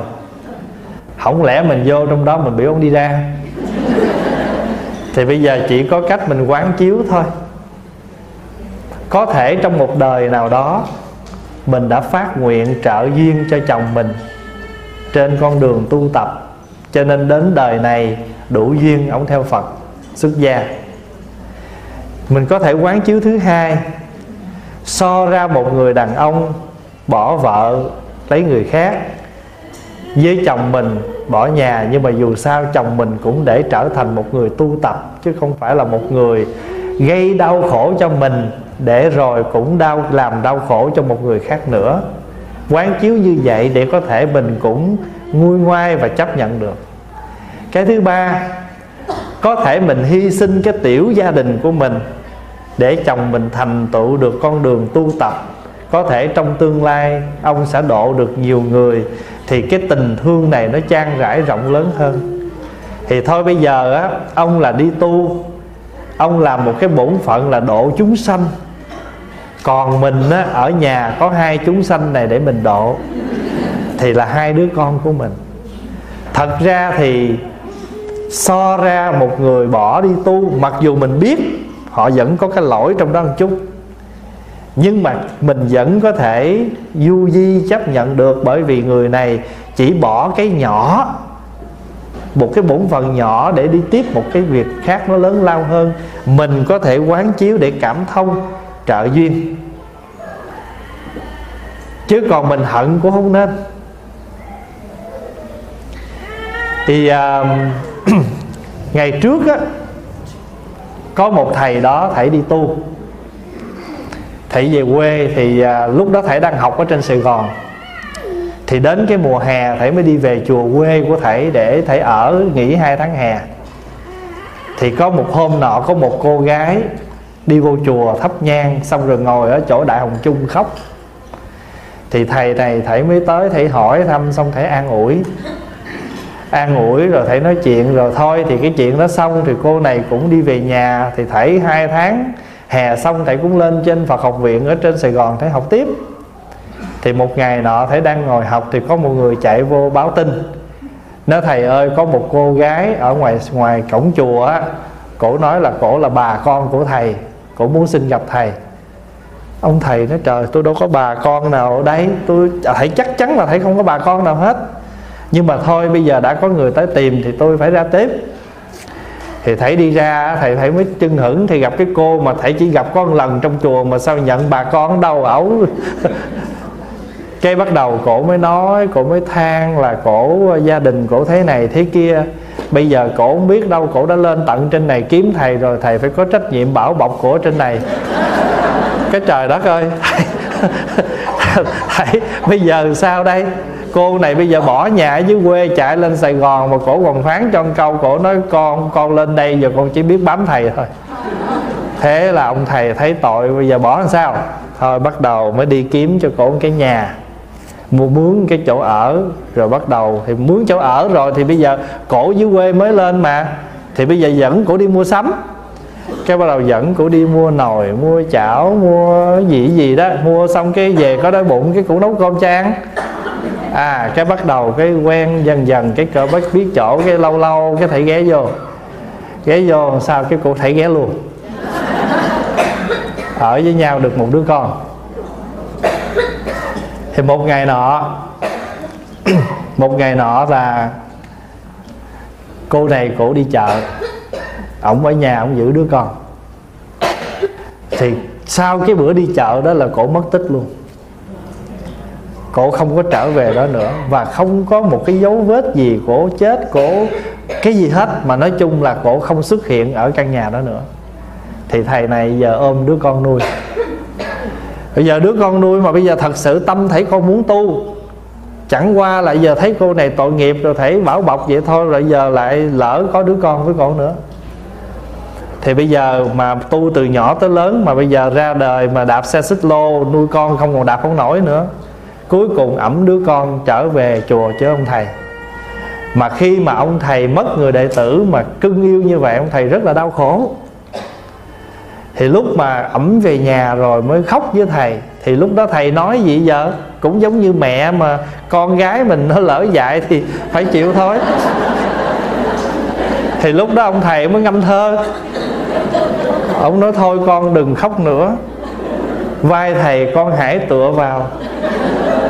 không lẽ mình vô trong đó mình biểu ông đi ra. Thì bây giờ chỉ có cách mình quán chiếu thôi. Có thể trong một đời nào đó mình đã phát nguyện trợ duyên cho chồng mình trên con đường tu tập, cho nên đến đời này đủ duyên ổng theo Phật xuất gia. Mình có thể quán chiếu thứ hai, so ra một người đàn ông bỏ vợ lấy người khác với chồng mình bỏ nhà, nhưng mà dù sao chồng mình cũng để trở thành một người tu tập, chứ không phải là một người gây đau khổ cho mình để rồi cũng đau làm đau khổ cho một người khác nữa. Quán chiếu như vậy để có thể mình cũng nguôi ngoai và chấp nhận được. Cái thứ ba, có thể mình hy sinh cái tiểu gia đình của mình để chồng mình thành tựu được con đường tu tập. Có thể trong tương lai ông sẽ độ được nhiều người, thì cái tình thương này nó chan rãi rộng lớn hơn. Thì thôi bây giờ á, ông là đi tu, ông làm một cái bổn phận là độ chúng sanh, còn mình á, ở nhà có hai chúng sanh này để mình độ, thì là hai đứa con của mình. Thật ra thì so ra một người bỏ đi tu, mặc dù mình biết họ vẫn có cái lỗi trong đó một chút, nhưng mà mình vẫn có thể du di chấp nhận được, bởi vì người này chỉ bỏ cái nhỏ, một cái bổn phận nhỏ để đi tiếp một cái việc khác nó lớn lao hơn. Mình có thể quán chiếu để cảm thông trợ duyên, chứ còn mình hận cũng không nên. Thì uh, ngày trước á, có một thầy đó, thầy đi tu, thầy về quê. Thì uh, lúc đó thầy đang học ở trên Sài Gòn, thì đến cái mùa hè thầy mới đi về chùa quê của thầy để thầy ở nghỉ hai tháng hè. Thì có một hôm nọ có một cô gái đi vô chùa thắp nhang, xong rồi ngồi ở chỗ Đại Hồng Chung khóc. Thì thầy này thầy mới tới, thầy hỏi thăm, xong thầy an ủi an ủi rồi thầy nói chuyện. Rồi thôi thì cái chuyện đó xong, thì cô này cũng đi về nhà. Thì thầy hai tháng hè xong, thầy cũng lên trên Phật học viện ở trên Sài Gòn, thầy học tiếp. Thì một ngày nọ thầy đang ngồi học, thì có một người chạy vô báo tin, nói thầy ơi, có một cô gái ở ngoài ngoài cổng chùa á, cổ nói là cổ là bà con của thầy, cổ muốn xin gặp thầy. Ông thầy nói trời, tôi đâu có bà con nào ở đấy, tôi thầy chắc chắn là thầy không có bà con nào hết, nhưng mà thôi bây giờ đã có người tới tìm thì tôi phải ra tiếp. Thì thầy đi ra, thầy thầy mới chưng hửng, thầy gặp cái cô mà thầy chỉ gặp có một lần trong chùa mà sao nhận bà con đâu ẩu. Cái bắt đầu cổ mới nói, cổ mới than là cổ gia đình cổ thế này thế kia. Bây giờ cổ không biết đâu, cổ đã lên tận trên này kiếm thầy rồi, thầy phải có trách nhiệm bảo bọc cổ trên này. Cái trời đất ơi, thầy, thầy bây giờ sao đây? Cô này bây giờ bỏ nhà ở dưới quê chạy lên Sài Gòn mà cổ còn phán cho con câu, cổ nói con con lên đây giờ con chỉ biết bám thầy thôi. Thế là ông thầy thấy tội, bây giờ bỏ làm sao? Thôi bắt đầu mới đi kiếm cho cổ cái nhà, mua mướn cái chỗ ở, rồi bắt đầu thì mướn chỗ ở rồi thì bây giờ cổ dưới quê mới lên mà, thì bây giờ dẫn cổ đi mua sắm. Cái bắt đầu dẫn cổ đi mua nồi, mua chảo, mua gì gì đó, mua xong cái về có đói bụng cái cổ nấu cơm cho ăn. À cái bắt đầu cái quen dần dần, cái cỡ bắt biết chỗ, cái lâu lâu cái thầy ghé vô, ghé vô sao cái cổ thầy ghé luôn. Ở với nhau được một đứa con. Thì một ngày nọ một ngày nọ là cô này cổ đi chợ, ổng ở nhà ổng giữ đứa con. Thì sau cái bữa đi chợ đó là cổ mất tích luôn, cổ không có trở về đó nữa, và không có một cái dấu vết gì cổ chết, cổ cái gì hết, mà nói chung là cổ không xuất hiện ở căn nhà đó nữa. Thì thầy này giờ ôm đứa con nuôi. Bây giờ đứa con nuôi mà bây giờ thật sự tâm thấy con muốn tu, chẳng qua là giờ thấy cô này tội nghiệp rồi thấy bảo bọc vậy thôi, rồi giờ lại lỡ có đứa con với con nữa. Thì bây giờ mà tu từ nhỏ tới lớn, mà bây giờ ra đời mà đạp xe xích lô nuôi con không còn đạp không nổi nữa. Cuối cùng ẵm đứa con trở về chùa chứ ông thầy. Mà khi mà ông thầy mất người đệ tử mà cưng yêu như vậy, ông thầy rất là đau khổ. Thì lúc mà ẩm về nhà rồi mới khóc với thầy. Thì lúc đó thầy nói gì giờ? Cũng giống như mẹ mà con gái mình nó lỡ dại thì phải chịu thôi. Thì lúc đó ông thầy mới ngâm thơ. Ông nói thôi con đừng khóc nữa, vai thầy con hãy tựa vào,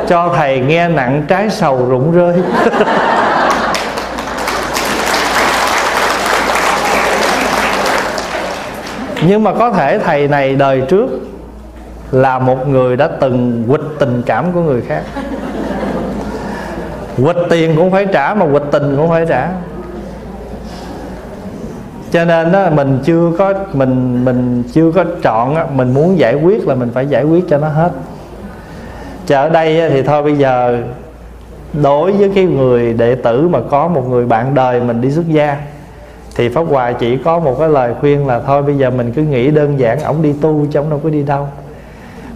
cho thầy nghe nặng trái sầu rụng rơi. Nhưng mà có thể thầy này đời trước là một người đã từng quỵt tình cảm của người khác. Quỵt tiền cũng phải trả mà quỵt tình cũng phải trả. Cho nên đó, mình chưa có mình mình chưa có chọn, mình muốn giải quyết là mình phải giải quyết cho nó hết. Chứ ở đây thì thôi bây giờ đối với cái người đệ tử mà có một người bạn đời mình đi xuất gia, thì Pháp Hòa chỉ có một cái lời khuyên là thôi bây giờ mình cứ nghĩ đơn giản, ổng đi tu chứ ổng đâu có đi đâu.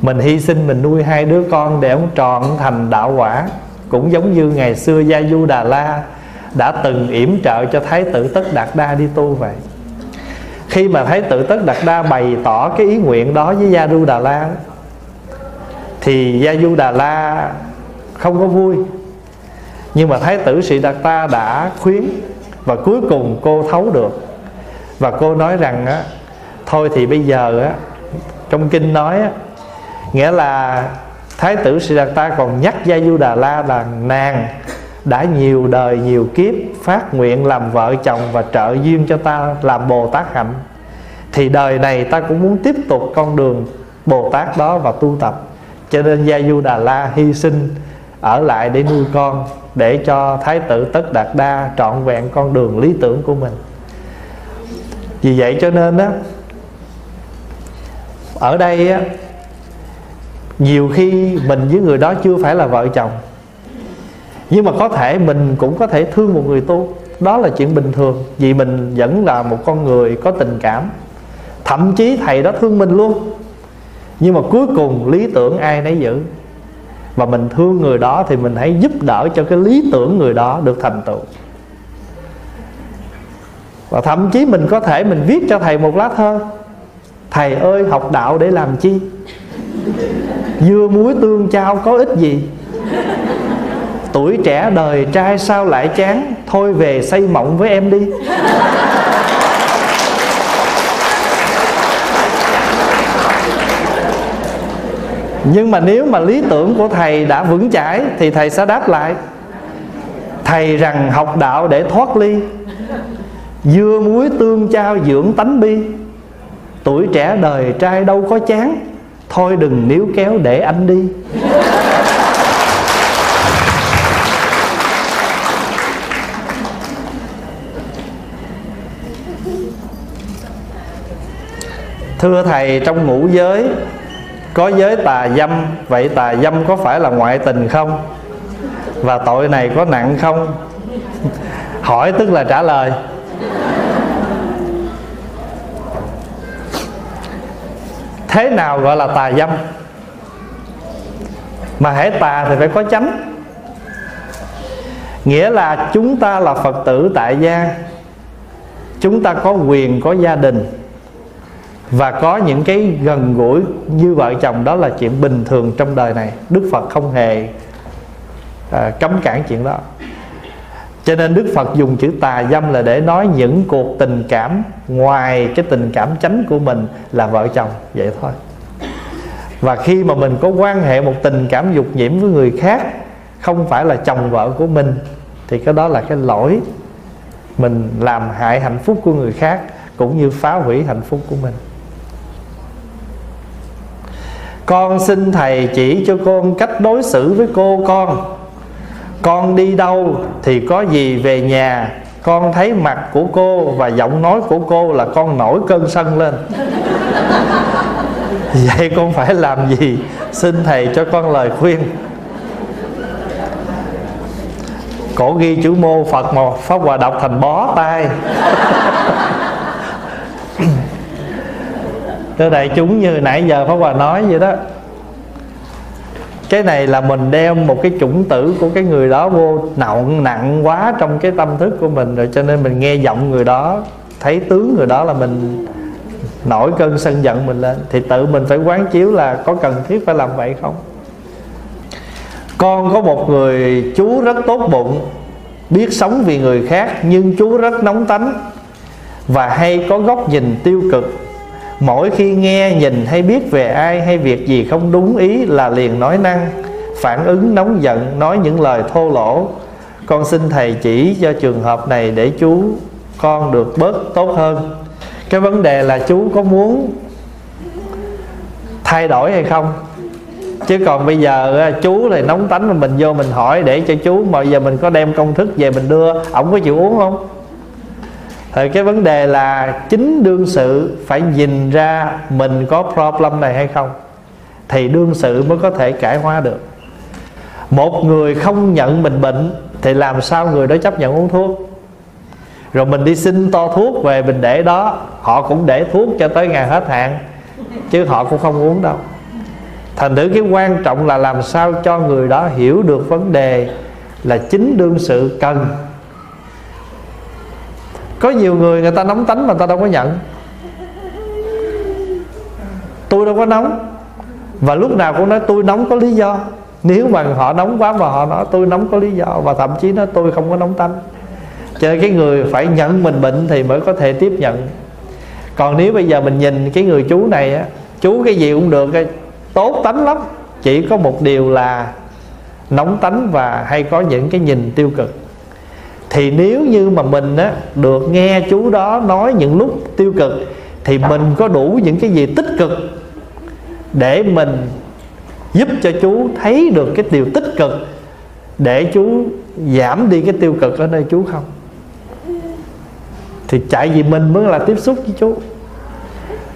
Mình hy sinh mình nuôi hai đứa con để ổng trọn thành đạo quả. Cũng giống như ngày xưa Gia Du Đà La đã từng yểm trợ cho Thái tử Tất Đạt Đa đi tu vậy. Khi mà Thái tử Tất Đạt Đa bày tỏ cái ý nguyện đó với Gia Du Đà La, thì Gia Du Đà La không có vui. Nhưng mà Thái tử Sĩ Đạt Ta đã khuyến, và cuối cùng cô thấu được. Và cô nói rằng á, thôi thì bây giờ á, trong kinh nói á, nghĩa là Thái tử Sĩ Đạt Ta còn nhắc Gia Du Đà La là nàng đã nhiều đời nhiều kiếp phát nguyện làm vợ chồng và trợ duyên cho ta làm Bồ Tát hạnh, thì đời này ta cũng muốn tiếp tục con đường Bồ Tát đó và tu tập. Cho nên Gia Du Đà La hy sinh ở lại để nuôi con, để cho Thái tử Tất Đạt Đa trọn vẹn con đường lý tưởng của mình. Vì vậy cho nên đó, ở đây á, nhiều khi mình với người đó chưa phải là vợ chồng, nhưng mà có thể mình cũng có thể thương một người tu. Đó là chuyện bình thường, vì mình vẫn là một con người có tình cảm. Thậm chí thầy đó thương mình luôn, nhưng mà cuối cùng lý tưởng ai nấy giữ. Và mình thương người đó thì mình hãy giúp đỡ cho cái lý tưởng người đó được thành tựu. Và thậm chí mình có thể mình viết cho thầy một lá thơ: thầy ơi học đạo để làm chi, dưa muối tương chao có ích gì, tuổi trẻ đời trai sao lại chán, thôi về xây mộng với em đi. Nhưng mà nếu mà lý tưởng của thầy đã vững chãi thì thầy sẽ đáp lại thầy rằng học đạo để thoát ly, dưa muối tương trao dưỡng tánh bi, tuổi trẻ đời trai đâu có chán, thôi đừng níu kéo để anh đi. Thưa thầy, trong ngũ giới có giới tà dâm, vậy tà dâm có phải là ngoại tình không? Và tội này có nặng không? Hỏi tức là trả lời. Thế nào gọi là tà dâm? Mà hễ tà thì phải có chánh. Nghĩa là chúng ta là Phật tử tại gia, chúng ta có quyền có gia đình và có những cái gần gũi như vợ chồng, đó là chuyện bình thường trong đời này. Đức Phật không hề à, cấm cản chuyện đó. Cho nên Đức Phật dùng chữ tà dâm là để nói những cuộc tình cảm ngoài cái tình cảm chánh của mình là vợ chồng vậy thôi. Và khi mà mình có quan hệ một tình cảm dục nhiễm với người khác không phải là chồng vợ của mình thì cái đó là cái lỗi, mình làm hại hạnh phúc của người khác cũng như phá hủy hạnh phúc của mình. Con xin thầy chỉ cho con cách đối xử với cô con. Con đi đâu thì có gì về nhà, con thấy mặt của cô và giọng nói của cô là con nổi cơn sân lên. Vậy con phải làm gì? Xin thầy cho con lời khuyên. Cổ ghi chữ mô Phật mà Pháp Hòa đọc thành bó tay. Thưa đại chúng, như nãy giờ Pháp Hòa nói vậy đó, cái này là mình đem một cái chủng tử của cái người đó vô nặng nặng quá trong cái tâm thức của mình rồi, cho nên mình nghe giọng người đó, thấy tướng người đó là mình nổi cơn sân giận mình lên. Thì tự mình phải quán chiếu là có cần thiết phải làm vậy không. Con có một người chú rất tốt bụng, biết sống vì người khác, nhưng chú rất nóng tánh và hay có góc nhìn tiêu cực. Mỗi khi nghe, nhìn hay biết về ai hay việc gì không đúng ý là liền nói năng, phản ứng nóng giận, nói những lời thô lỗ. Con xin thầy chỉ cho trường hợp này để chú con được bớt tốt hơn. Cái vấn đề là chú có muốn thay đổi hay không. Chứ còn bây giờ chú này nóng tánh mà mình vô mình hỏi để cho chú, mà giờ mình có đem công thức về mình đưa, ổng có chịu uống không? Thì cái vấn đề là chính đương sự phải nhìn ra mình có problem này hay không, thì đương sự mới có thể cải hóa được. Một người không nhận mình bệnh thì làm sao người đó chấp nhận uống thuốc. Rồi mình đi xin to thuốc về mình để đó, họ cũng để thuốc cho tới ngày hết hạn, chứ họ cũng không uống đâu. Thành thử cái quan trọng là làm sao cho người đó hiểu được vấn đề là chính đương sự cần. Có nhiều người người ta nóng tánh mà người ta đâu có nhận. Tôi đâu có nóng. Và lúc nào cũng nói tôi nóng có lý do. Nếu mà họ nóng quá mà họ nói tôi nóng có lý do, và thậm chí nói tôi không có nóng tánh. Cho nên cái người phải nhận mình bệnh thì mới có thể tiếp nhận. Còn nếu bây giờ mình nhìn cái người chú này á, chú cái gì cũng được, tốt tánh lắm, chỉ có một điều là nóng tánh và hay có những cái nhìn tiêu cực. Thì nếu như mà mình á, được nghe chú đó nói những lúc tiêu cực thì mình có đủ những cái gì tích cực để mình giúp cho chú thấy được cái điều tích cực, để chú giảm đi cái tiêu cực ở nơi chú không. Thì tại vì mình mới là tiếp xúc với chú,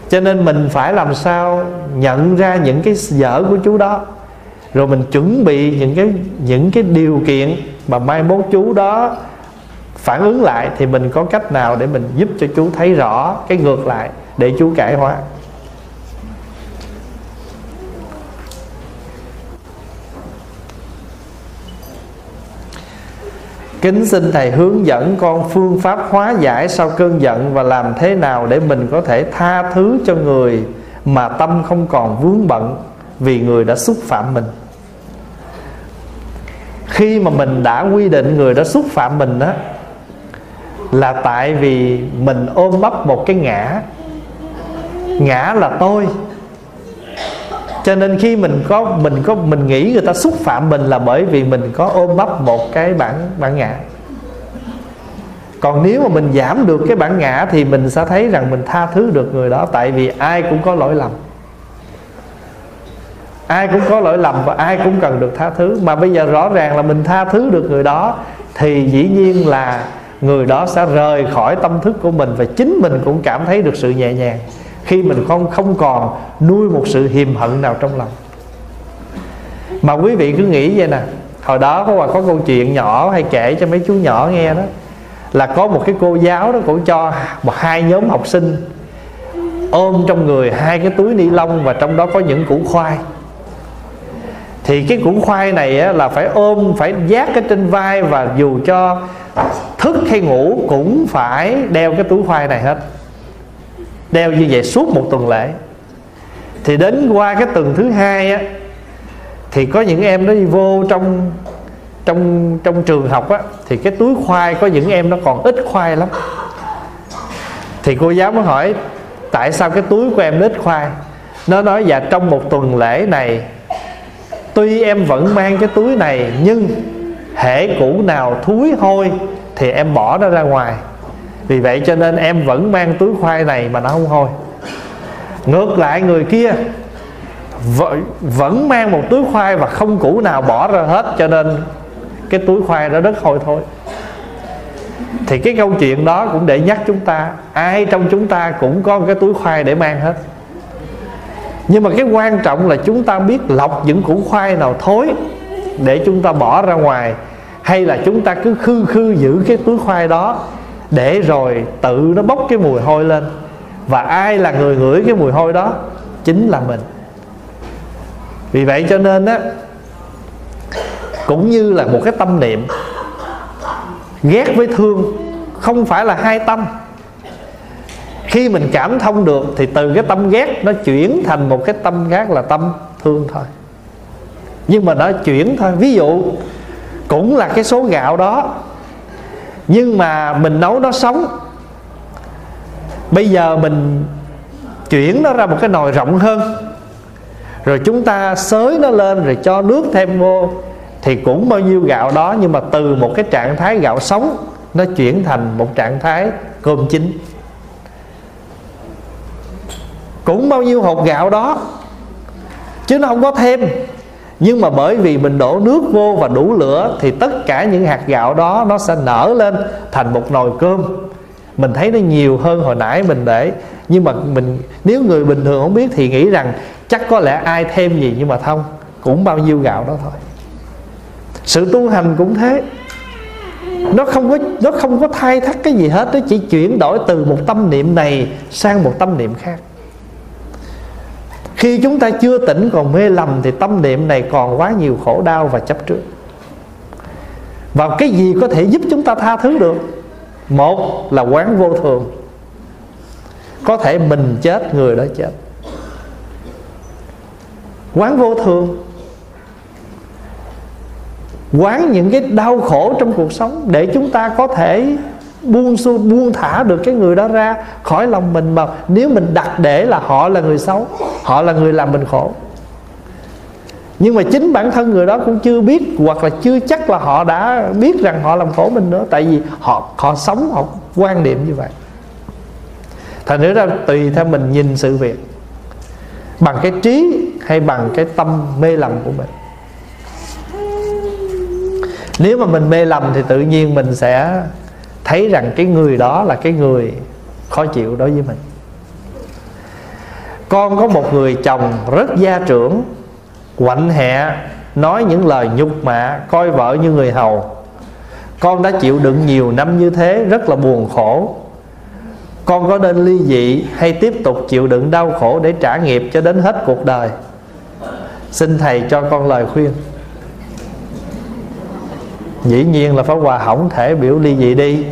cho nên mình phải làm sao nhận ra những cái dở của chú đó, rồi mình chuẩn bị những cái, những cái điều kiện mà mai mốt chú đó phản ứng lại thì mình có cách nào để mình giúp cho chú thấy rõ cái ngược lại để chú cải hóa. Kính xin thầy hướng dẫn con phương pháp hóa giải sau cơn giận, và làm thế nào để mình có thể tha thứ cho người mà tâm không còn vướng bận vì người đã xúc phạm mình. Khi mà mình đã quy định người đó xúc phạm mình đó, là tại vì mình ôm ấp một cái ngã. Ngã là tôi, Cho nên khi mình có mình có mình nghĩ người ta xúc phạm mình là bởi vì mình có ôm bắp một cái bản bản ngã. Còn nếu mà mình giảm được cái bản ngã thì mình sẽ thấy rằng mình tha thứ được người đó. Tại vì ai cũng có lỗi lầm, ai cũng có lỗi lầm và ai cũng cần được tha thứ. Mà bây giờ rõ ràng là mình tha thứ được người đó thì dĩ nhiên là người đó sẽ rời khỏi tâm thức của mình, và chính mình cũng cảm thấy được sự nhẹ nhàng khi mình không không còn nuôi một sự hiềm hận nào trong lòng. Mà quý vị cứ nghĩ vậy nè, hồi đó có có câu chuyện nhỏ hay kể cho mấy chú nhỏ nghe đó, là có một cái cô giáo đó, cũng cho một hai nhóm học sinh ôm trong người hai cái túi ni lông, và trong đó có những củ khoai. Thì cái củ khoai này á, là phải ôm, phải vác cái trên vai, và dù cho thức hay ngủ cũng phải đeo cái túi khoai này hết, đeo như vậy suốt một tuần lễ. Thì đến qua cái tuần thứ hai á, thì có những em nó đi vô trong trong trong trường học á, thì cái túi khoai có những em nó còn ít khoai lắm. Thì cô giáo mới hỏi tại sao cái túi của em nó ít khoai. Nó nói dạ trong một tuần lễ này, tuy em vẫn mang cái túi này, nhưng hễ củ nào thúi hôi thì em bỏ nó ra ngoài. Vì vậy cho nên em vẫn mang túi khoai này mà nó không hôi. Ngược lại người kia vẫn mang một túi khoai và không củ nào bỏ ra hết, cho nên cái túi khoai đó rất hôi thôi. Thì cái câu chuyện đó cũng để nhắc chúng ta, ai trong chúng ta cũng có một cái túi khoai để mang hết. Nhưng mà cái quan trọng là chúng ta biết lọc những củ khoai nào thối để chúng ta bỏ ra ngoài, hay là chúng ta cứ khư khư giữ cái túi khoai đó để rồi tự nó bốc cái mùi hôi lên. Và ai là người ngửi cái mùi hôi đó? Chính là mình. Vì vậy cho nên á, cũng như là một cái tâm niệm, ghét với thương không phải là hai tâm. Khi mình cảm thông được thì từ cái tâm ghét nó chuyển thành một cái tâm khác là tâm thương thôi. Nhưng mà nó chuyển thôi. Ví dụ cũng là cái số gạo đó, nhưng mà mình nấu nó sống. Bây giờ mình chuyển nó ra một cái nồi rộng hơn, rồi chúng ta xới nó lên, rồi cho nước thêm vô, thì cũng bao nhiêu gạo đó, nhưng mà từ một cái trạng thái gạo sống nó chuyển thành một trạng thái cơm chín. Cũng bao nhiêu hột gạo đó chứ nó không có thêm, nhưng mà bởi vì mình đổ nước vô và đủ lửa thì tất cả những hạt gạo đó nó sẽ nở lên thành một nồi cơm. Mình thấy nó nhiều hơn hồi nãy mình để. Nhưng mà mình nếu người bình thường không biết thì nghĩ rằng chắc có lẽ ai thêm gì, nhưng mà không, cũng bao nhiêu gạo đó thôi. Sự tu hành cũng thế, nó không có nó không có thay thắt cái gì hết, nó chỉ chuyển đổi từ một tâm niệm này sang một tâm niệm khác. Khi chúng ta chưa tỉnh còn mê lầm thì tâm niệm này còn quá nhiều khổ đau và chấp trước. Và cái gì có thể giúp chúng ta tha thứ được? Một là quán vô thường. Có thể mình chết, người đó chết. Quán vô thường, quán những cái đau khổ trong cuộc sống để chúng ta có thể buông xuôi, buông thả được cái người đó ra khỏi lòng mình. Mà nếu mình đặt để là họ là người xấu, họ là người làm mình khổ, nhưng mà chính bản thân người đó cũng chưa biết, hoặc là chưa chắc là họ đã biết rằng họ làm khổ mình nữa. Tại vì họ họ sống, họ quan niệm như vậy. Thành thử ra tùy theo mình nhìn sự việc, bằng cái trí hay bằng cái tâm mê lầm của mình. Nếu mà mình mê lầm thì tự nhiên mình sẽ thấy rằng cái người đó là cái người khó chịu đối với mình. Con có một người chồng rất gia trưởng, quạnh hẹ, nói những lời nhục mạ, coi vợ như người hầu. Con đã chịu đựng nhiều năm như thế, rất là buồn khổ. Con có nên ly dị hay tiếp tục chịu đựng đau khổ để trả nghiệp cho đến hết cuộc đời? Xin Thầy cho con lời khuyên. Dĩ nhiên là Pháp Hòa không thể biểu ly dị đi.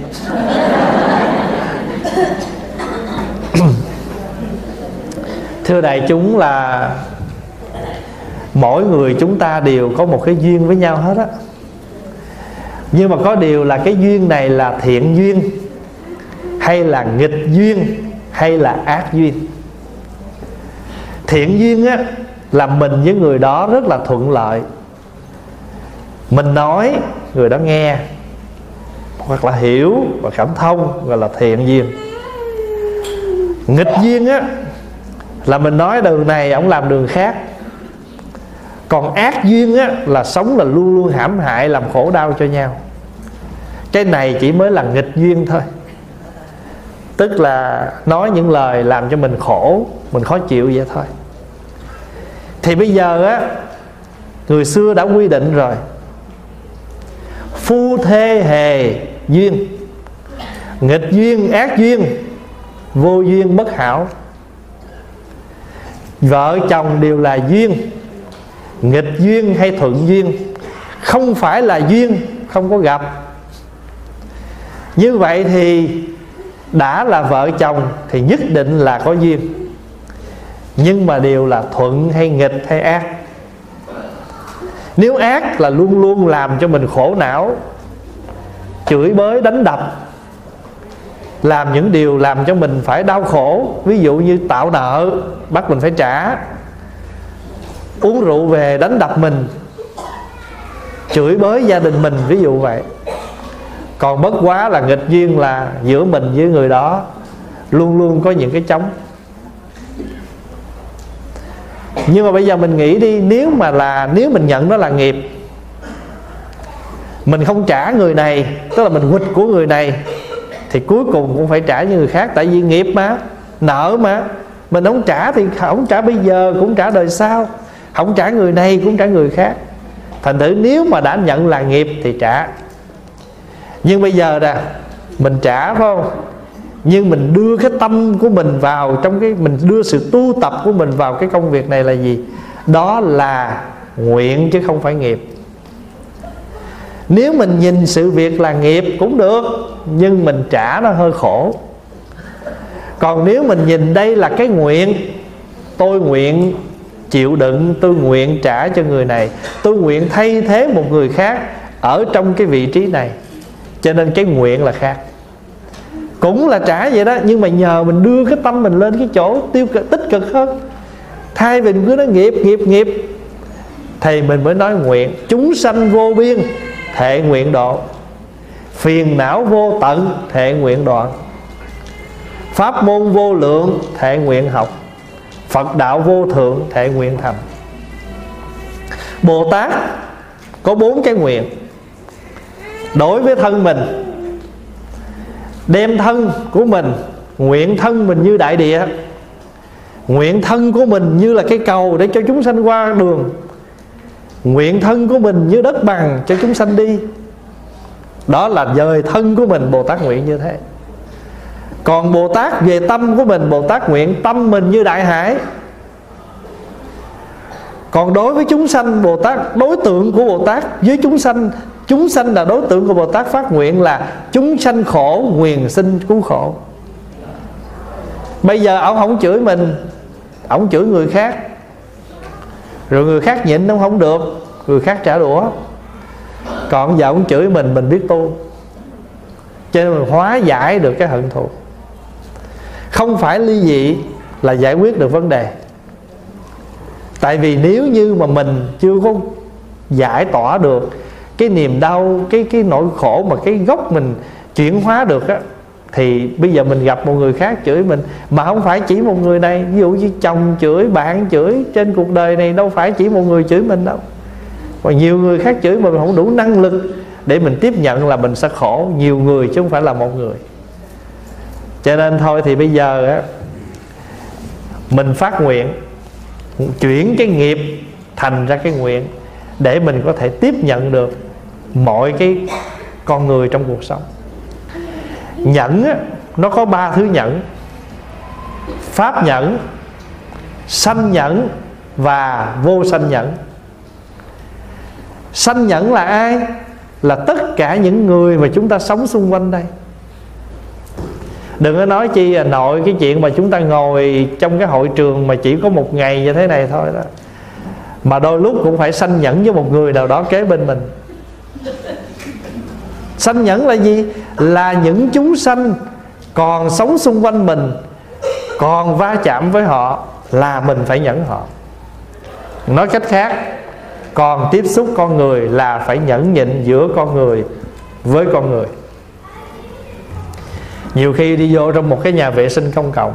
Thưa đại chúng, là mỗi người chúng ta đều có một cái duyên với nhau hết á. Nhưng mà có điều là cái duyên này là thiện duyên hay là nghịch duyên hay là ác duyên. Thiện duyên á là mình với người đó rất là thuận lợi. Mình nói, người đó nghe, hoặc là hiểu và cảm thông, gọi là thiện duyên. Nghịch duyên á là mình nói đường này, ổng làm đường khác. Còn ác duyên á là sống là luôn luôn hãm hại, làm khổ đau cho nhau. Cái này chỉ mới là nghịch duyên thôi, tức là nói những lời làm cho mình khổ, mình khó chịu vậy thôi. Thì bây giờ á, người xưa đã quy định rồi, phu thê hề duyên, nghịch duyên, ác duyên, vô duyên bất hảo. Vợ chồng đều là duyên, nghịch duyên hay thuận duyên, không phải là duyên không có gặp. Như vậy thì đã là vợ chồng thì nhất định là có duyên, nhưng mà đều là thuận hay nghịch hay ác. Nếu ác là luôn luôn làm cho mình khổ não, chửi bới đánh đập, làm những điều làm cho mình phải đau khổ, ví dụ như tạo nợ bắt mình phải trả, uống rượu về đánh đập mình, chửi bới gia đình mình, ví dụ vậy. Còn bất quá là nghịch duyên là giữa mình với người đó luôn luôn có những cái trống. Nhưng mà bây giờ mình nghĩ đi, nếu mà là nếu mình nhận nó là nghiệp, mình không trả người này, tức là mình quỵt của người này, thì cuối cùng cũng phải trả như người khác. Tại vì nghiệp mà, nợ mà, mình không trả thì không trả bây giờ cũng trả đời sau, không trả người này cũng trả người khác. Thành thử nếu mà đã nhận là nghiệp thì trả. Nhưng bây giờ nè, mình trả phải không, nhưng mình đưa cái tâm của mình vào trong cái, mình đưa sự tu tập của mình vào cái công việc này là gì? Đó là nguyện chứ không phải nghiệp. Nếu mình nhìn sự việc là nghiệp cũng được, nhưng mình trả nó hơi khổ. Còn nếu mình nhìn đây là cái nguyện, tôi nguyện chịu đựng, tôi nguyện trả cho người này, tôi nguyện thay thế một người khác ở trong cái vị trí này, cho nên cái nguyện là khác. Cũng là trả vậy đó, nhưng mà nhờ mình đưa cái tâm mình lên cái chỗ tiêu cực, tích cực hơn. Thay vì mình cứ nói nghiệp, nghiệp, nghiệp, thì mình mới nói nguyện. Chúng sanh vô biên, thệ nguyện độ, phiền não vô tận, thệ nguyện đoạn, pháp môn vô lượng, thệ nguyện học, Phật đạo vô thượng, thệ nguyện thành. Bồ Tát có bốn cái nguyện. Đối với thân mình, đem thân của mình, nguyện thân mình như đại địa, nguyện thân của mình như là cái cầu để cho chúng sanh qua đường, nguyện thân của mình như đất bằng cho chúng sanh đi. Đó là dời thân của mình, Bồ Tát nguyện như thế. Còn Bồ Tát về tâm của mình, Bồ Tát nguyện tâm mình như đại hải. Còn đối với chúng sanh, Bồ Tát, đối tượng của Bồ Tát với chúng sanh, chúng sanh là đối tượng của Bồ Tát, phát nguyện là chúng sanh khổ, nguyền sinh cứu khổ. Bây giờ ông không chửi mình, ông chửi người khác, rồi người khác nhịn ông không được, người khác trả đũa. Còn giờ ông chửi mình, mình biết tu, cho nên mình hóa giải được cái hận thù. Không phải ly dị là giải quyết được vấn đề. Tại vì nếu như mà mình chưa có giải tỏa được cái niềm đau, cái cái nỗi khổ mà cái gốc mình chuyển hóa được á, thì bây giờ mình gặp một người khác chửi mình, mà không phải chỉ một người này. Ví dụ như chồng chửi, bạn chửi, trên cuộc đời này đâu phải chỉ một người chửi mình đâu, còn nhiều người khác chửi mà mình không đủ năng lực để mình tiếp nhận là mình sẽ khổ. Nhiều người chứ không phải là một người. Cho nên thôi thì bây giờ á, mình phát nguyện, chuyển cái nghiệp thành ra cái nguyện, để mình có thể tiếp nhận được mọi cái con người trong cuộc sống. Nhẫn á, nó có ba thứ nhẫn: pháp nhẫn, sanh nhẫn và vô sanh nhẫn. Sanh nhẫn là ai? Là tất cả những người mà chúng ta sống xung quanh đây. Đừng có nói chi à nội cái chuyện mà chúng ta ngồi trong cái hội trường mà chỉ có một ngày như thế này thôi đó, mà đôi lúc cũng phải sanh nhẫn với một người nào đó kế bên mình. Sanh nhẫn là gì? Là những chúng sanh còn sống xung quanh mình, còn va chạm với họ là mình phải nhẫn họ. Nói cách khác, còn tiếp xúc con người là phải nhẫn nhịn giữa con người với con người. Nhiều khi đi vô trong một cái nhà vệ sinh công cộng,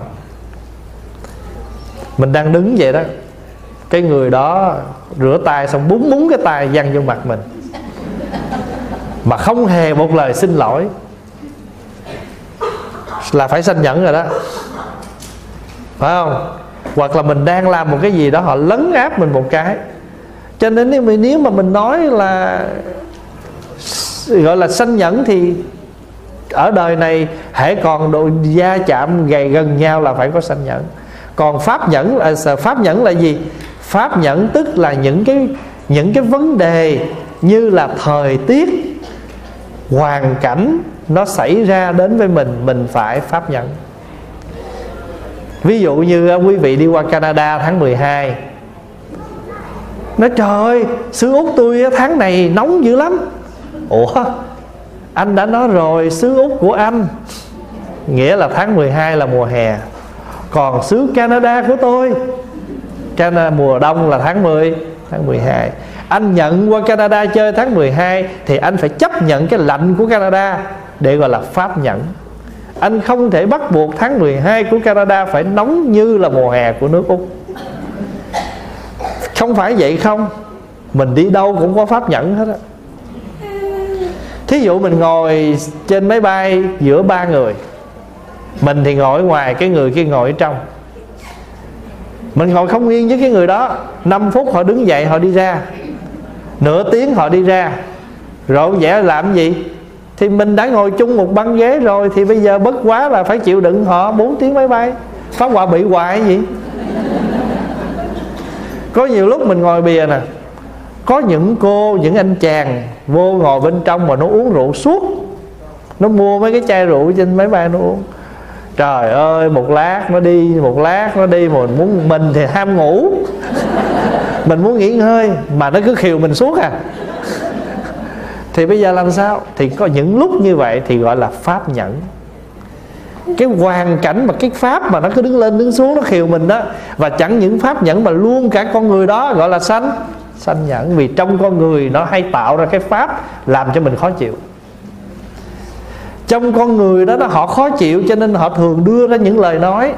mình đang đứng vậy đó, cái người đó rửa tay xong búng búng cái tay văng vô mặt mình, mà không hề một lời xin lỗi, là phải sanh nhẫn rồi đó, phải không? Hoặc là mình đang làm một cái gì đó, họ lấn áp mình một cái, cho nên nếu mà mình nói là gọi là sanh nhẫn thì ở đời này hễ còn độ gia chạm gầy gần nhau là phải có sanh nhẫn. Còn pháp nhẫn là pháp nhẫn là gì? Pháp nhẫn tức là những cái những cái vấn đề như là thời tiết, hoàn cảnh nó xảy ra đến với mình, mình phải pháp nhẫn. Ví dụ như quý vị đi qua Canada tháng mười hai, nói trời ơi, xứ Úc tôi tháng này nóng dữ lắm. Ủa, anh đã nói rồi, xứ Úc của anh nghĩa là tháng mười hai là mùa hè, còn xứ Canada của tôi Canada mùa đông là tháng mười, tháng mười hai. Anh nhận qua Canada chơi tháng mười hai thì anh phải chấp nhận cái lạnh của Canada, để gọi là pháp nhẫn. Anh không thể bắt buộc tháng mười hai của Canada phải nóng như là mùa hè của nước Úc. Không phải vậy không, mình đi đâu cũng có pháp nhẫn hết á. Thí dụ mình ngồi trên máy bay giữa ba người, mình thì ngồi ngoài, cái người kia ngồi ở trong. Mình ngồi không yên với cái người đó, năm phút họ đứng dậy họ đi ra, nửa tiếng họ đi ra, rộn rã làm gì? Thì mình đã ngồi chung một băng ghế rồi, thì bây giờ bất quá là phải chịu đựng họ bốn tiếng máy bay. Pháp Hòa bị hoài gì? Có nhiều lúc mình ngồi bìa nè, có những cô, những anh chàng vô ngồi bên trong mà nó uống rượu suốt. Nó mua mấy cái chai rượu trên máy bay nó uống. Trời ơi, một lát nó đi, một lát nó đi, mình muốn mình thì ham ngủ. Mình muốn nghỉ ngơi mà nó cứ khiều mình suốt à. Thì bây giờ làm sao? Thì có những lúc như vậy thì gọi là pháp nhẫn. Cái hoàn cảnh mà cái pháp mà nó cứ đứng lên đứng xuống, nó khiều mình đó. Và chẳng những pháp nhẫn mà luôn cả con người đó gọi là sanh sanh nhẫn. Vì trong con người nó hay tạo ra cái pháp làm cho mình khó chịu. Trong con người đó, đó họ khó chịu, cho nên họ thường đưa ra những lời nói,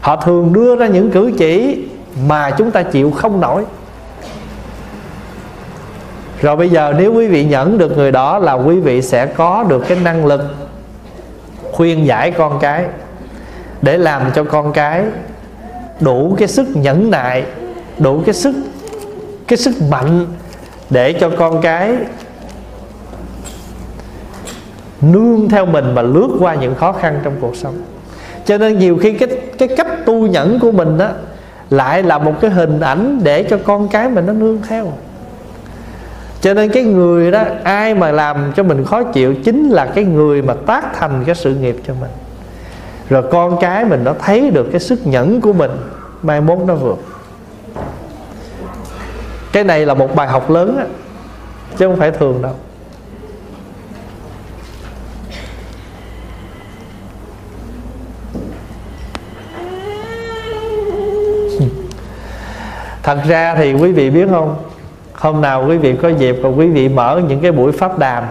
họ thường đưa ra những cử chỉ mà chúng ta chịu không nổi. Rồi bây giờ nếu quý vị nhẫn được người đó là quý vị sẽ có được cái năng lực khuyên giải con cái, để làm cho con cái đủ cái sức nhẫn nại, đủ cái sức cái sức mạnh để cho con cái nương theo mình mà lướt qua những khó khăn trong cuộc sống. Cho nên nhiều khi cái, cái cách tu nhẫn của mình đó, lại là một cái hình ảnh để cho con cái mình nó nương theo. Cho nên cái người đó, ai mà làm cho mình khó chịu chính là cái người mà tác thành cái sự nghiệp cho mình. Rồi con cái mình nó thấy được cái sức nhẫn của mình, mai mốt nó vượt. Cái này là một bài học lớn đó, chứ không phải thường đâu. Thật ra thì quý vị biết không, hôm nào quý vị có dịp và quý vị mở những cái buổi pháp đàm,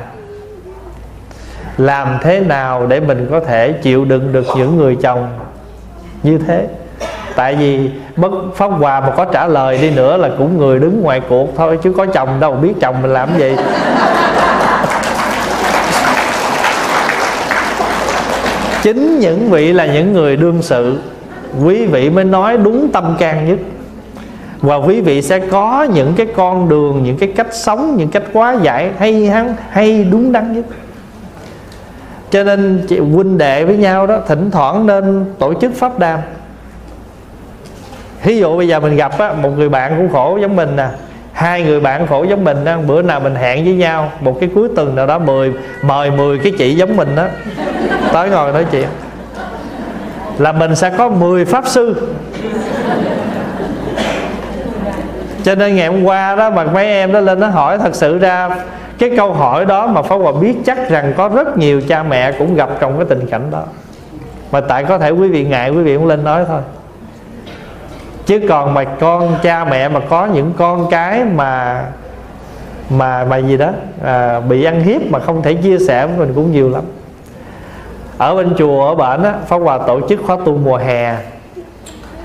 làm thế nào để mình có thể chịu đựng được những người chồng như thế. Tại vì bất Pháp Hòa mà có trả lời đi nữa là cũng người đứng ngoài cuộc thôi, chứ có chồng đâu biết chồng mình làm gì. Chính những vị là những người đương sự, quý vị mới nói đúng tâm can nhất. Và quý vị sẽ có những cái con đường, những cái cách sống, những cách hóa giải hay hắn hay đúng đắn nhất. Cho nên chị huynh đệ với nhau đó, thỉnh thoảng nên tổ chức pháp đàm. Thí dụ bây giờ mình gặp á, một người bạn cũng khổ giống mình nè à, hai người bạn khổ giống mình á, bữa nào mình hẹn với nhau một cái cuối tuần nào đó mười, mời mười cái chị giống mình đó tới ngồi nói chuyện, là mình sẽ có mười pháp sư. Cho nên ngày hôm qua đó mà mấy em đó lên nó hỏi, thật sự ra cái câu hỏi đó mà Pháp Hòa biết chắc rằng có rất nhiều cha mẹ cũng gặp trong cái tình cảnh đó, mà tại có thể quý vị ngại, quý vị cũng lên nói thôi. Chứ còn mà con cha mẹ mà có những con cái mà mà mà gì đó à, bị ăn hiếp mà không thể chia sẻ với mình cũng nhiều lắm. Ở bên chùa ở bển á, Pháp Hòa tổ chức khóa tu mùa hè,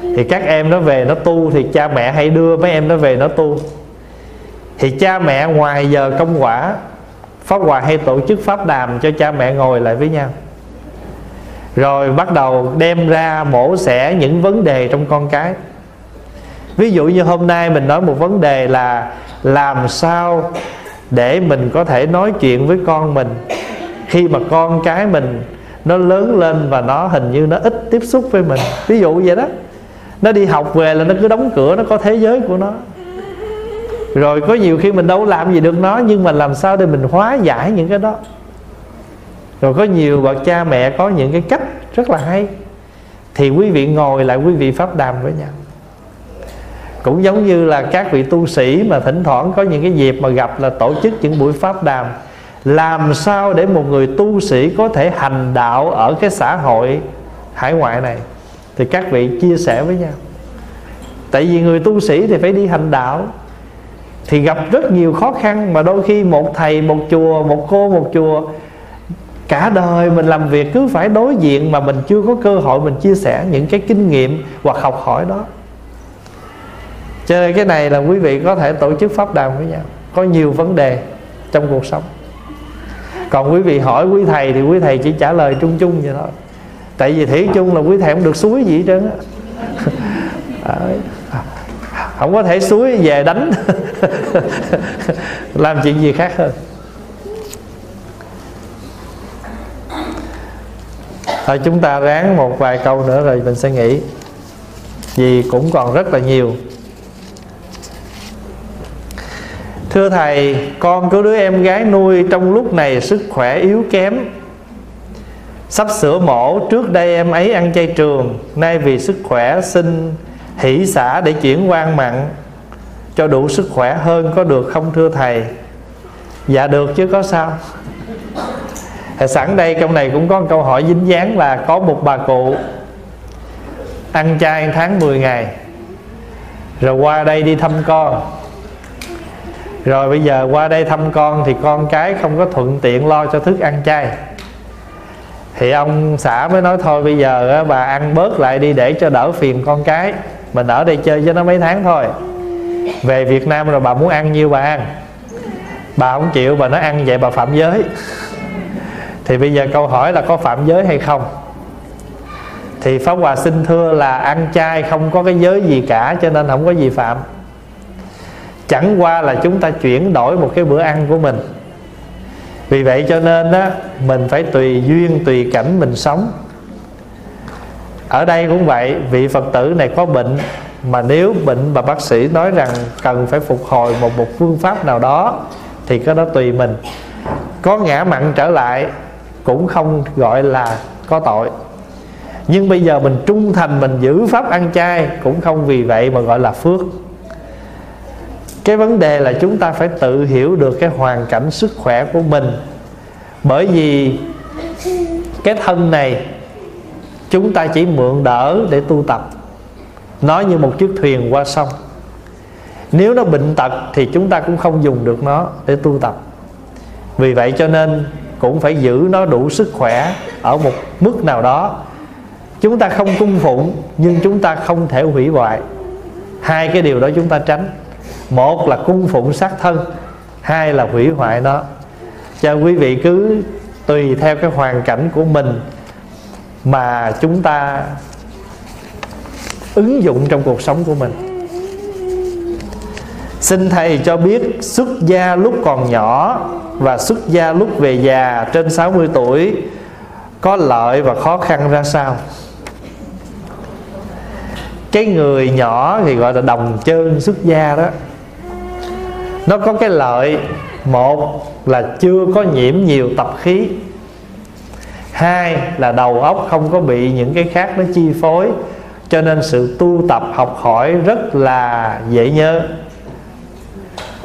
thì các em nó về nó tu, thì cha mẹ hay đưa mấy em nó về nó tu. Thì cha mẹ ngoài giờ công quả, Pháp Hòa hay tổ chức pháp đàm cho cha mẹ ngồi lại với nhau, rồi bắt đầu đem ra mổ xẻ những vấn đề trong con cái. Ví dụ như hôm nay mình nói một vấn đề là làm sao để mình có thể nói chuyện với con mình khi mà con cái mình nó lớn lên và nó hình như nó ít tiếp xúc với mình. Ví dụ vậy đó, nó đi học về là nó cứ đóng cửa, nó có thế giới của nó. Rồi có nhiều khi mình đâu làm gì được nó, nhưng mà làm sao để mình hóa giải những cái đó. Rồi có nhiều bậc cha mẹ có những cái cách rất là hay, thì quý vị ngồi lại quý vị pháp đàm với nhau. Cũng giống như là các vị tu sĩ mà thỉnh thoảng có những cái dịp mà gặp là tổ chức những buổi pháp đàm, làm sao để một người tu sĩ có thể hành đạo ở cái xã hội hải ngoại này, thì các vị chia sẻ với nhau. Tại vì người tu sĩ thì phải đi hành đạo, thì gặp rất nhiều khó khăn, mà đôi khi một thầy, một chùa, một cô, một chùa, cả đời mình làm việc cứ phải đối diện, mà mình chưa có cơ hội mình chia sẻ những cái kinh nghiệm hoặc học hỏi đó. Cho nên cái này là quý vị có thể tổ chức pháp đàm với nhau. Có nhiều vấn đề trong cuộc sống, còn quý vị hỏi quý thầy thì quý thầy chỉ trả lời chung chung vậy thôi. Tại vì thủy chung là quý thầy không được xúi gì hết trơn á. Không có thể xúi về đánh làm chuyện gì khác hơn. Thôi chúng ta ráng một vài câu nữa rồi mình sẽ nghỉ, vì cũng còn rất là nhiều. Thưa Thầy, con có đứa em gái nuôi trong lúc này sức khỏe yếu kém, sắp sửa mổ. Trước đây em ấy ăn chay trường, nay vì sức khỏe xin hỷ xả để chuyển quan mặn cho đủ sức khỏe hơn, có được không thưa Thầy? Dạ được chứ có sao. Sẵn đây trong này cũng có một câu hỏi dính dáng là có một bà cụ ăn chay tháng mười ngày, rồi qua đây đi thăm con. Rồi bây giờ qua đây thăm con thì con cái không có thuận tiện lo cho thức ăn chay, thì ông xã mới nói thôi bây giờ bà ăn bớt lại đi để cho đỡ phiền con cái, mình ở đây chơi với nó mấy tháng thôi, về Việt Nam rồi bà muốn ăn nhiêu bà ăn. Bà không chịu, bà nói ăn vậy bà phạm giới. Thì bây giờ câu hỏi là có phạm giới hay không? Thì Pháp Hòa xin thưa là ăn chay không có cái giới gì cả, cho nên không có gì phạm. Chẳng qua là chúng ta chuyển đổi một cái bữa ăn của mình. Vì vậy cho nên á, mình phải tùy duyên tùy cảnh mình sống. Ở đây cũng vậy, vị Phật tử này có bệnh, mà nếu bệnh mà bác sĩ nói rằng cần phải phục hồi một một phương pháp nào đó, thì cái đó tùy mình. Có ngã mặn trở lại cũng không gọi là có tội. Nhưng bây giờ mình trung thành, mình giữ pháp ăn chay cũng không vì vậy mà gọi là phước. Cái vấn đề là chúng ta phải tự hiểu được cái hoàn cảnh sức khỏe của mình. Bởi vì cái thân này chúng ta chỉ mượn đỡ để tu tập, nó như một chiếc thuyền qua sông. Nếu nó bệnh tật thì chúng ta cũng không dùng được nó để tu tập. Vì vậy cho nên cũng phải giữ nó đủ sức khỏe ở một mức nào đó. Chúng ta không cung phụng, nhưng chúng ta không thể hủy hoại. Hai cái điều đó chúng ta tránh. Một là cung phụng xác thân, hai là hủy hoại nó. Cho quý vị cứ tùy theo cái hoàn cảnh của mình mà chúng ta ứng dụng trong cuộc sống của mình. Xin Thầy cho biết xuất gia lúc còn nhỏ và xuất gia lúc về già trên sáu mươi tuổi có lợi và khó khăn ra sao? Cái người nhỏ thì gọi là đồng chân xuất gia đó, nó có cái lợi. Một là chưa có nhiễm nhiều tập khí, hai là đầu óc không có bị những cái khác nó chi phối, cho nên sự tu tập học hỏi rất là dễ nhớ.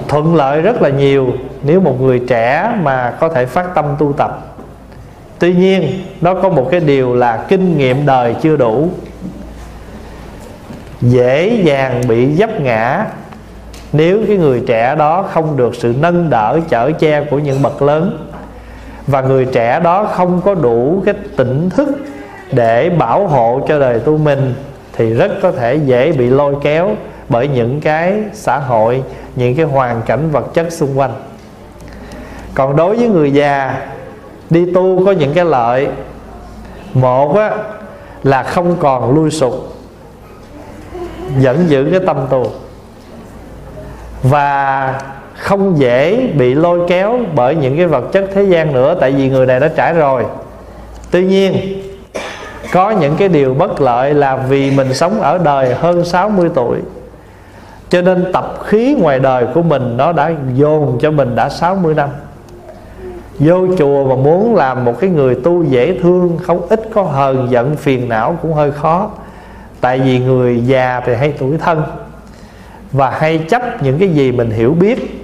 Thuận lợi rất là nhiều nếu một người trẻ mà có thể phát tâm tu tập. Tuy nhiên nó có một cái điều là kinh nghiệm đời chưa đủ. dễ dàng bị vấp ngã nếu cái người trẻ đó không được sự nâng đỡ chở che của những bậc lớn, và người trẻ đó không có đủ cái tỉnh thức để bảo hộ cho đời tu mình, thì rất có thể dễ bị lôi kéo bởi những cái xã hội, những cái hoàn cảnh vật chất xung quanh. Còn đối với người già, đi tu có những cái lợi. Một á, là không còn lui sụp, vẫn giữ cái tâm tu, và không dễ bị lôi kéo bởi những cái vật chất thế gian nữa, tại vì người này đã trải rồi. Tuy nhiên, có những cái điều bất lợi là vì mình sống ở đời hơn sáu mươi tuổi, cho nên tập khí ngoài đời của mình nó đã dồn cho mình đã sáu mươi năm. Vô chùa mà muốn làm một cái người tu dễ thương, không ít có hờn giận phiền não cũng hơi khó. Tại vì người già thì hay tủi thân và hay chấp những cái gì mình hiểu biết,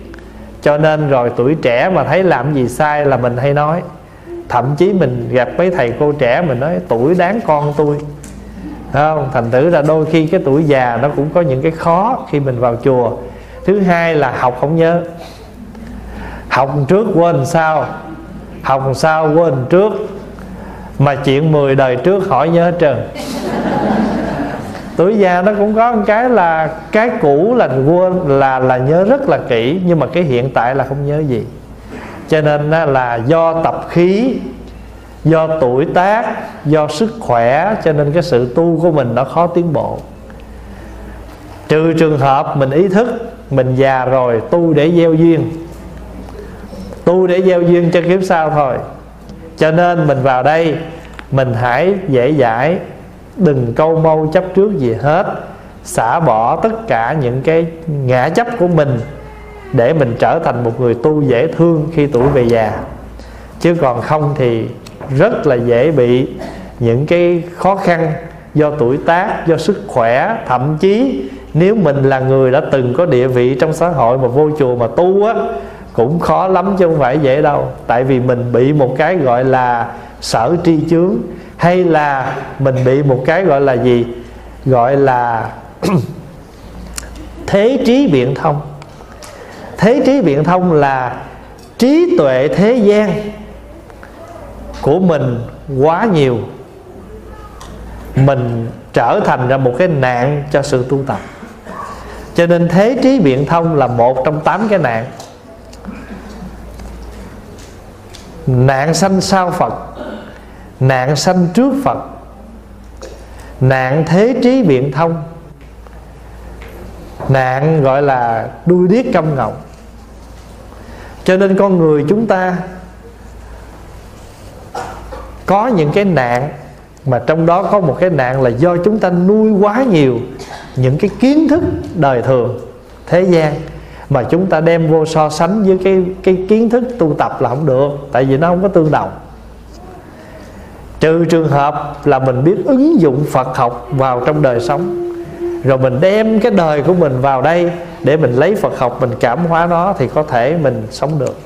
cho nên rồi tuổi trẻ mà thấy làm gì sai là mình hay nói. Thậm chí mình gặp mấy thầy cô trẻ mình nói tuổi đáng con tôi. Không? Thành thử là đôi khi cái tuổi già nó cũng có những cái khó khi mình vào chùa. Thứ hai là học không nhớ, học trước quên sau, học sau quên trước, mà chuyện mười đời trước hỏi nhớ trơn. Tuổi già nó cũng có một cái là cái cũ là quên, là là nhớ rất là kỹ, nhưng mà cái hiện tại là không nhớ gì. Cho nên là do tập khí, do tuổi tác, do sức khỏe, cho nên cái sự tu của mình nó khó tiến bộ. Trừ trường hợp mình ý thức mình già rồi, tu để gieo duyên, tu để gieo duyên cho kiếp sau thôi. Cho nên mình vào đây, mình hãy dễ dãi, đừng câu mâu chấp trước gì hết, xả bỏ tất cả những cái ngã chấp của mình để mình trở thành một người tu dễ thương khi tuổi về già. Chứ còn không thì rất là dễ bị những cái khó khăn do tuổi tác, do sức khỏe. Thậm chí nếu mình là người đã từng có địa vị trong xã hội mà vô chùa mà tu á, cũng khó lắm chứ không phải dễ đâu. Tại vì mình bị một cái gọi là sở tri chướng, hay là mình bị một cái gọi là gì? Gọi là thế trí biện thông. Thế trí biện thông là trí tuệ thế gian của mình quá nhiều, mình trở thành ra một cái nạn cho sự tu tập. Cho nên thế trí biện thông là một trong tám cái nạn. Nạn sanh sau Phật, nạn sanh trước Phật, nạn thế trí biện thông, nạn gọi là đuôi điếc câm ngọng. Cho nên con người chúng ta có những cái nạn, mà trong đó có một cái nạn là do chúng ta nuôi quá nhiều những cái kiến thức đời thường, thế gian, mà chúng ta đem vô so sánh với cái, cái kiến thức tu tập là không được. Tại vì nó không có tương đồng. Trừ trường hợp là mình biết ứng dụng Phật học vào trong đời sống, rồi mình đem cái đời của mình vào đây để mình lấy Phật học, mình cảm hóa nó, thì có thể mình sống được.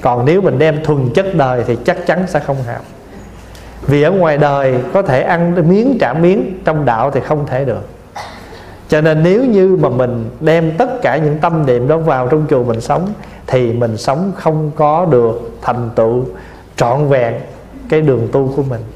Còn nếu mình đem thuần chất đời thì chắc chắn sẽ không học. Vì ở ngoài đời có thể ăn miếng trả miếng, trong đạo thì không thể được. Cho nên nếu như mà mình đem tất cả những tâm niệm đó vào trong chùa mình sống, thì mình sống không có được thành tựu trọn vẹn cái đường tu của mình.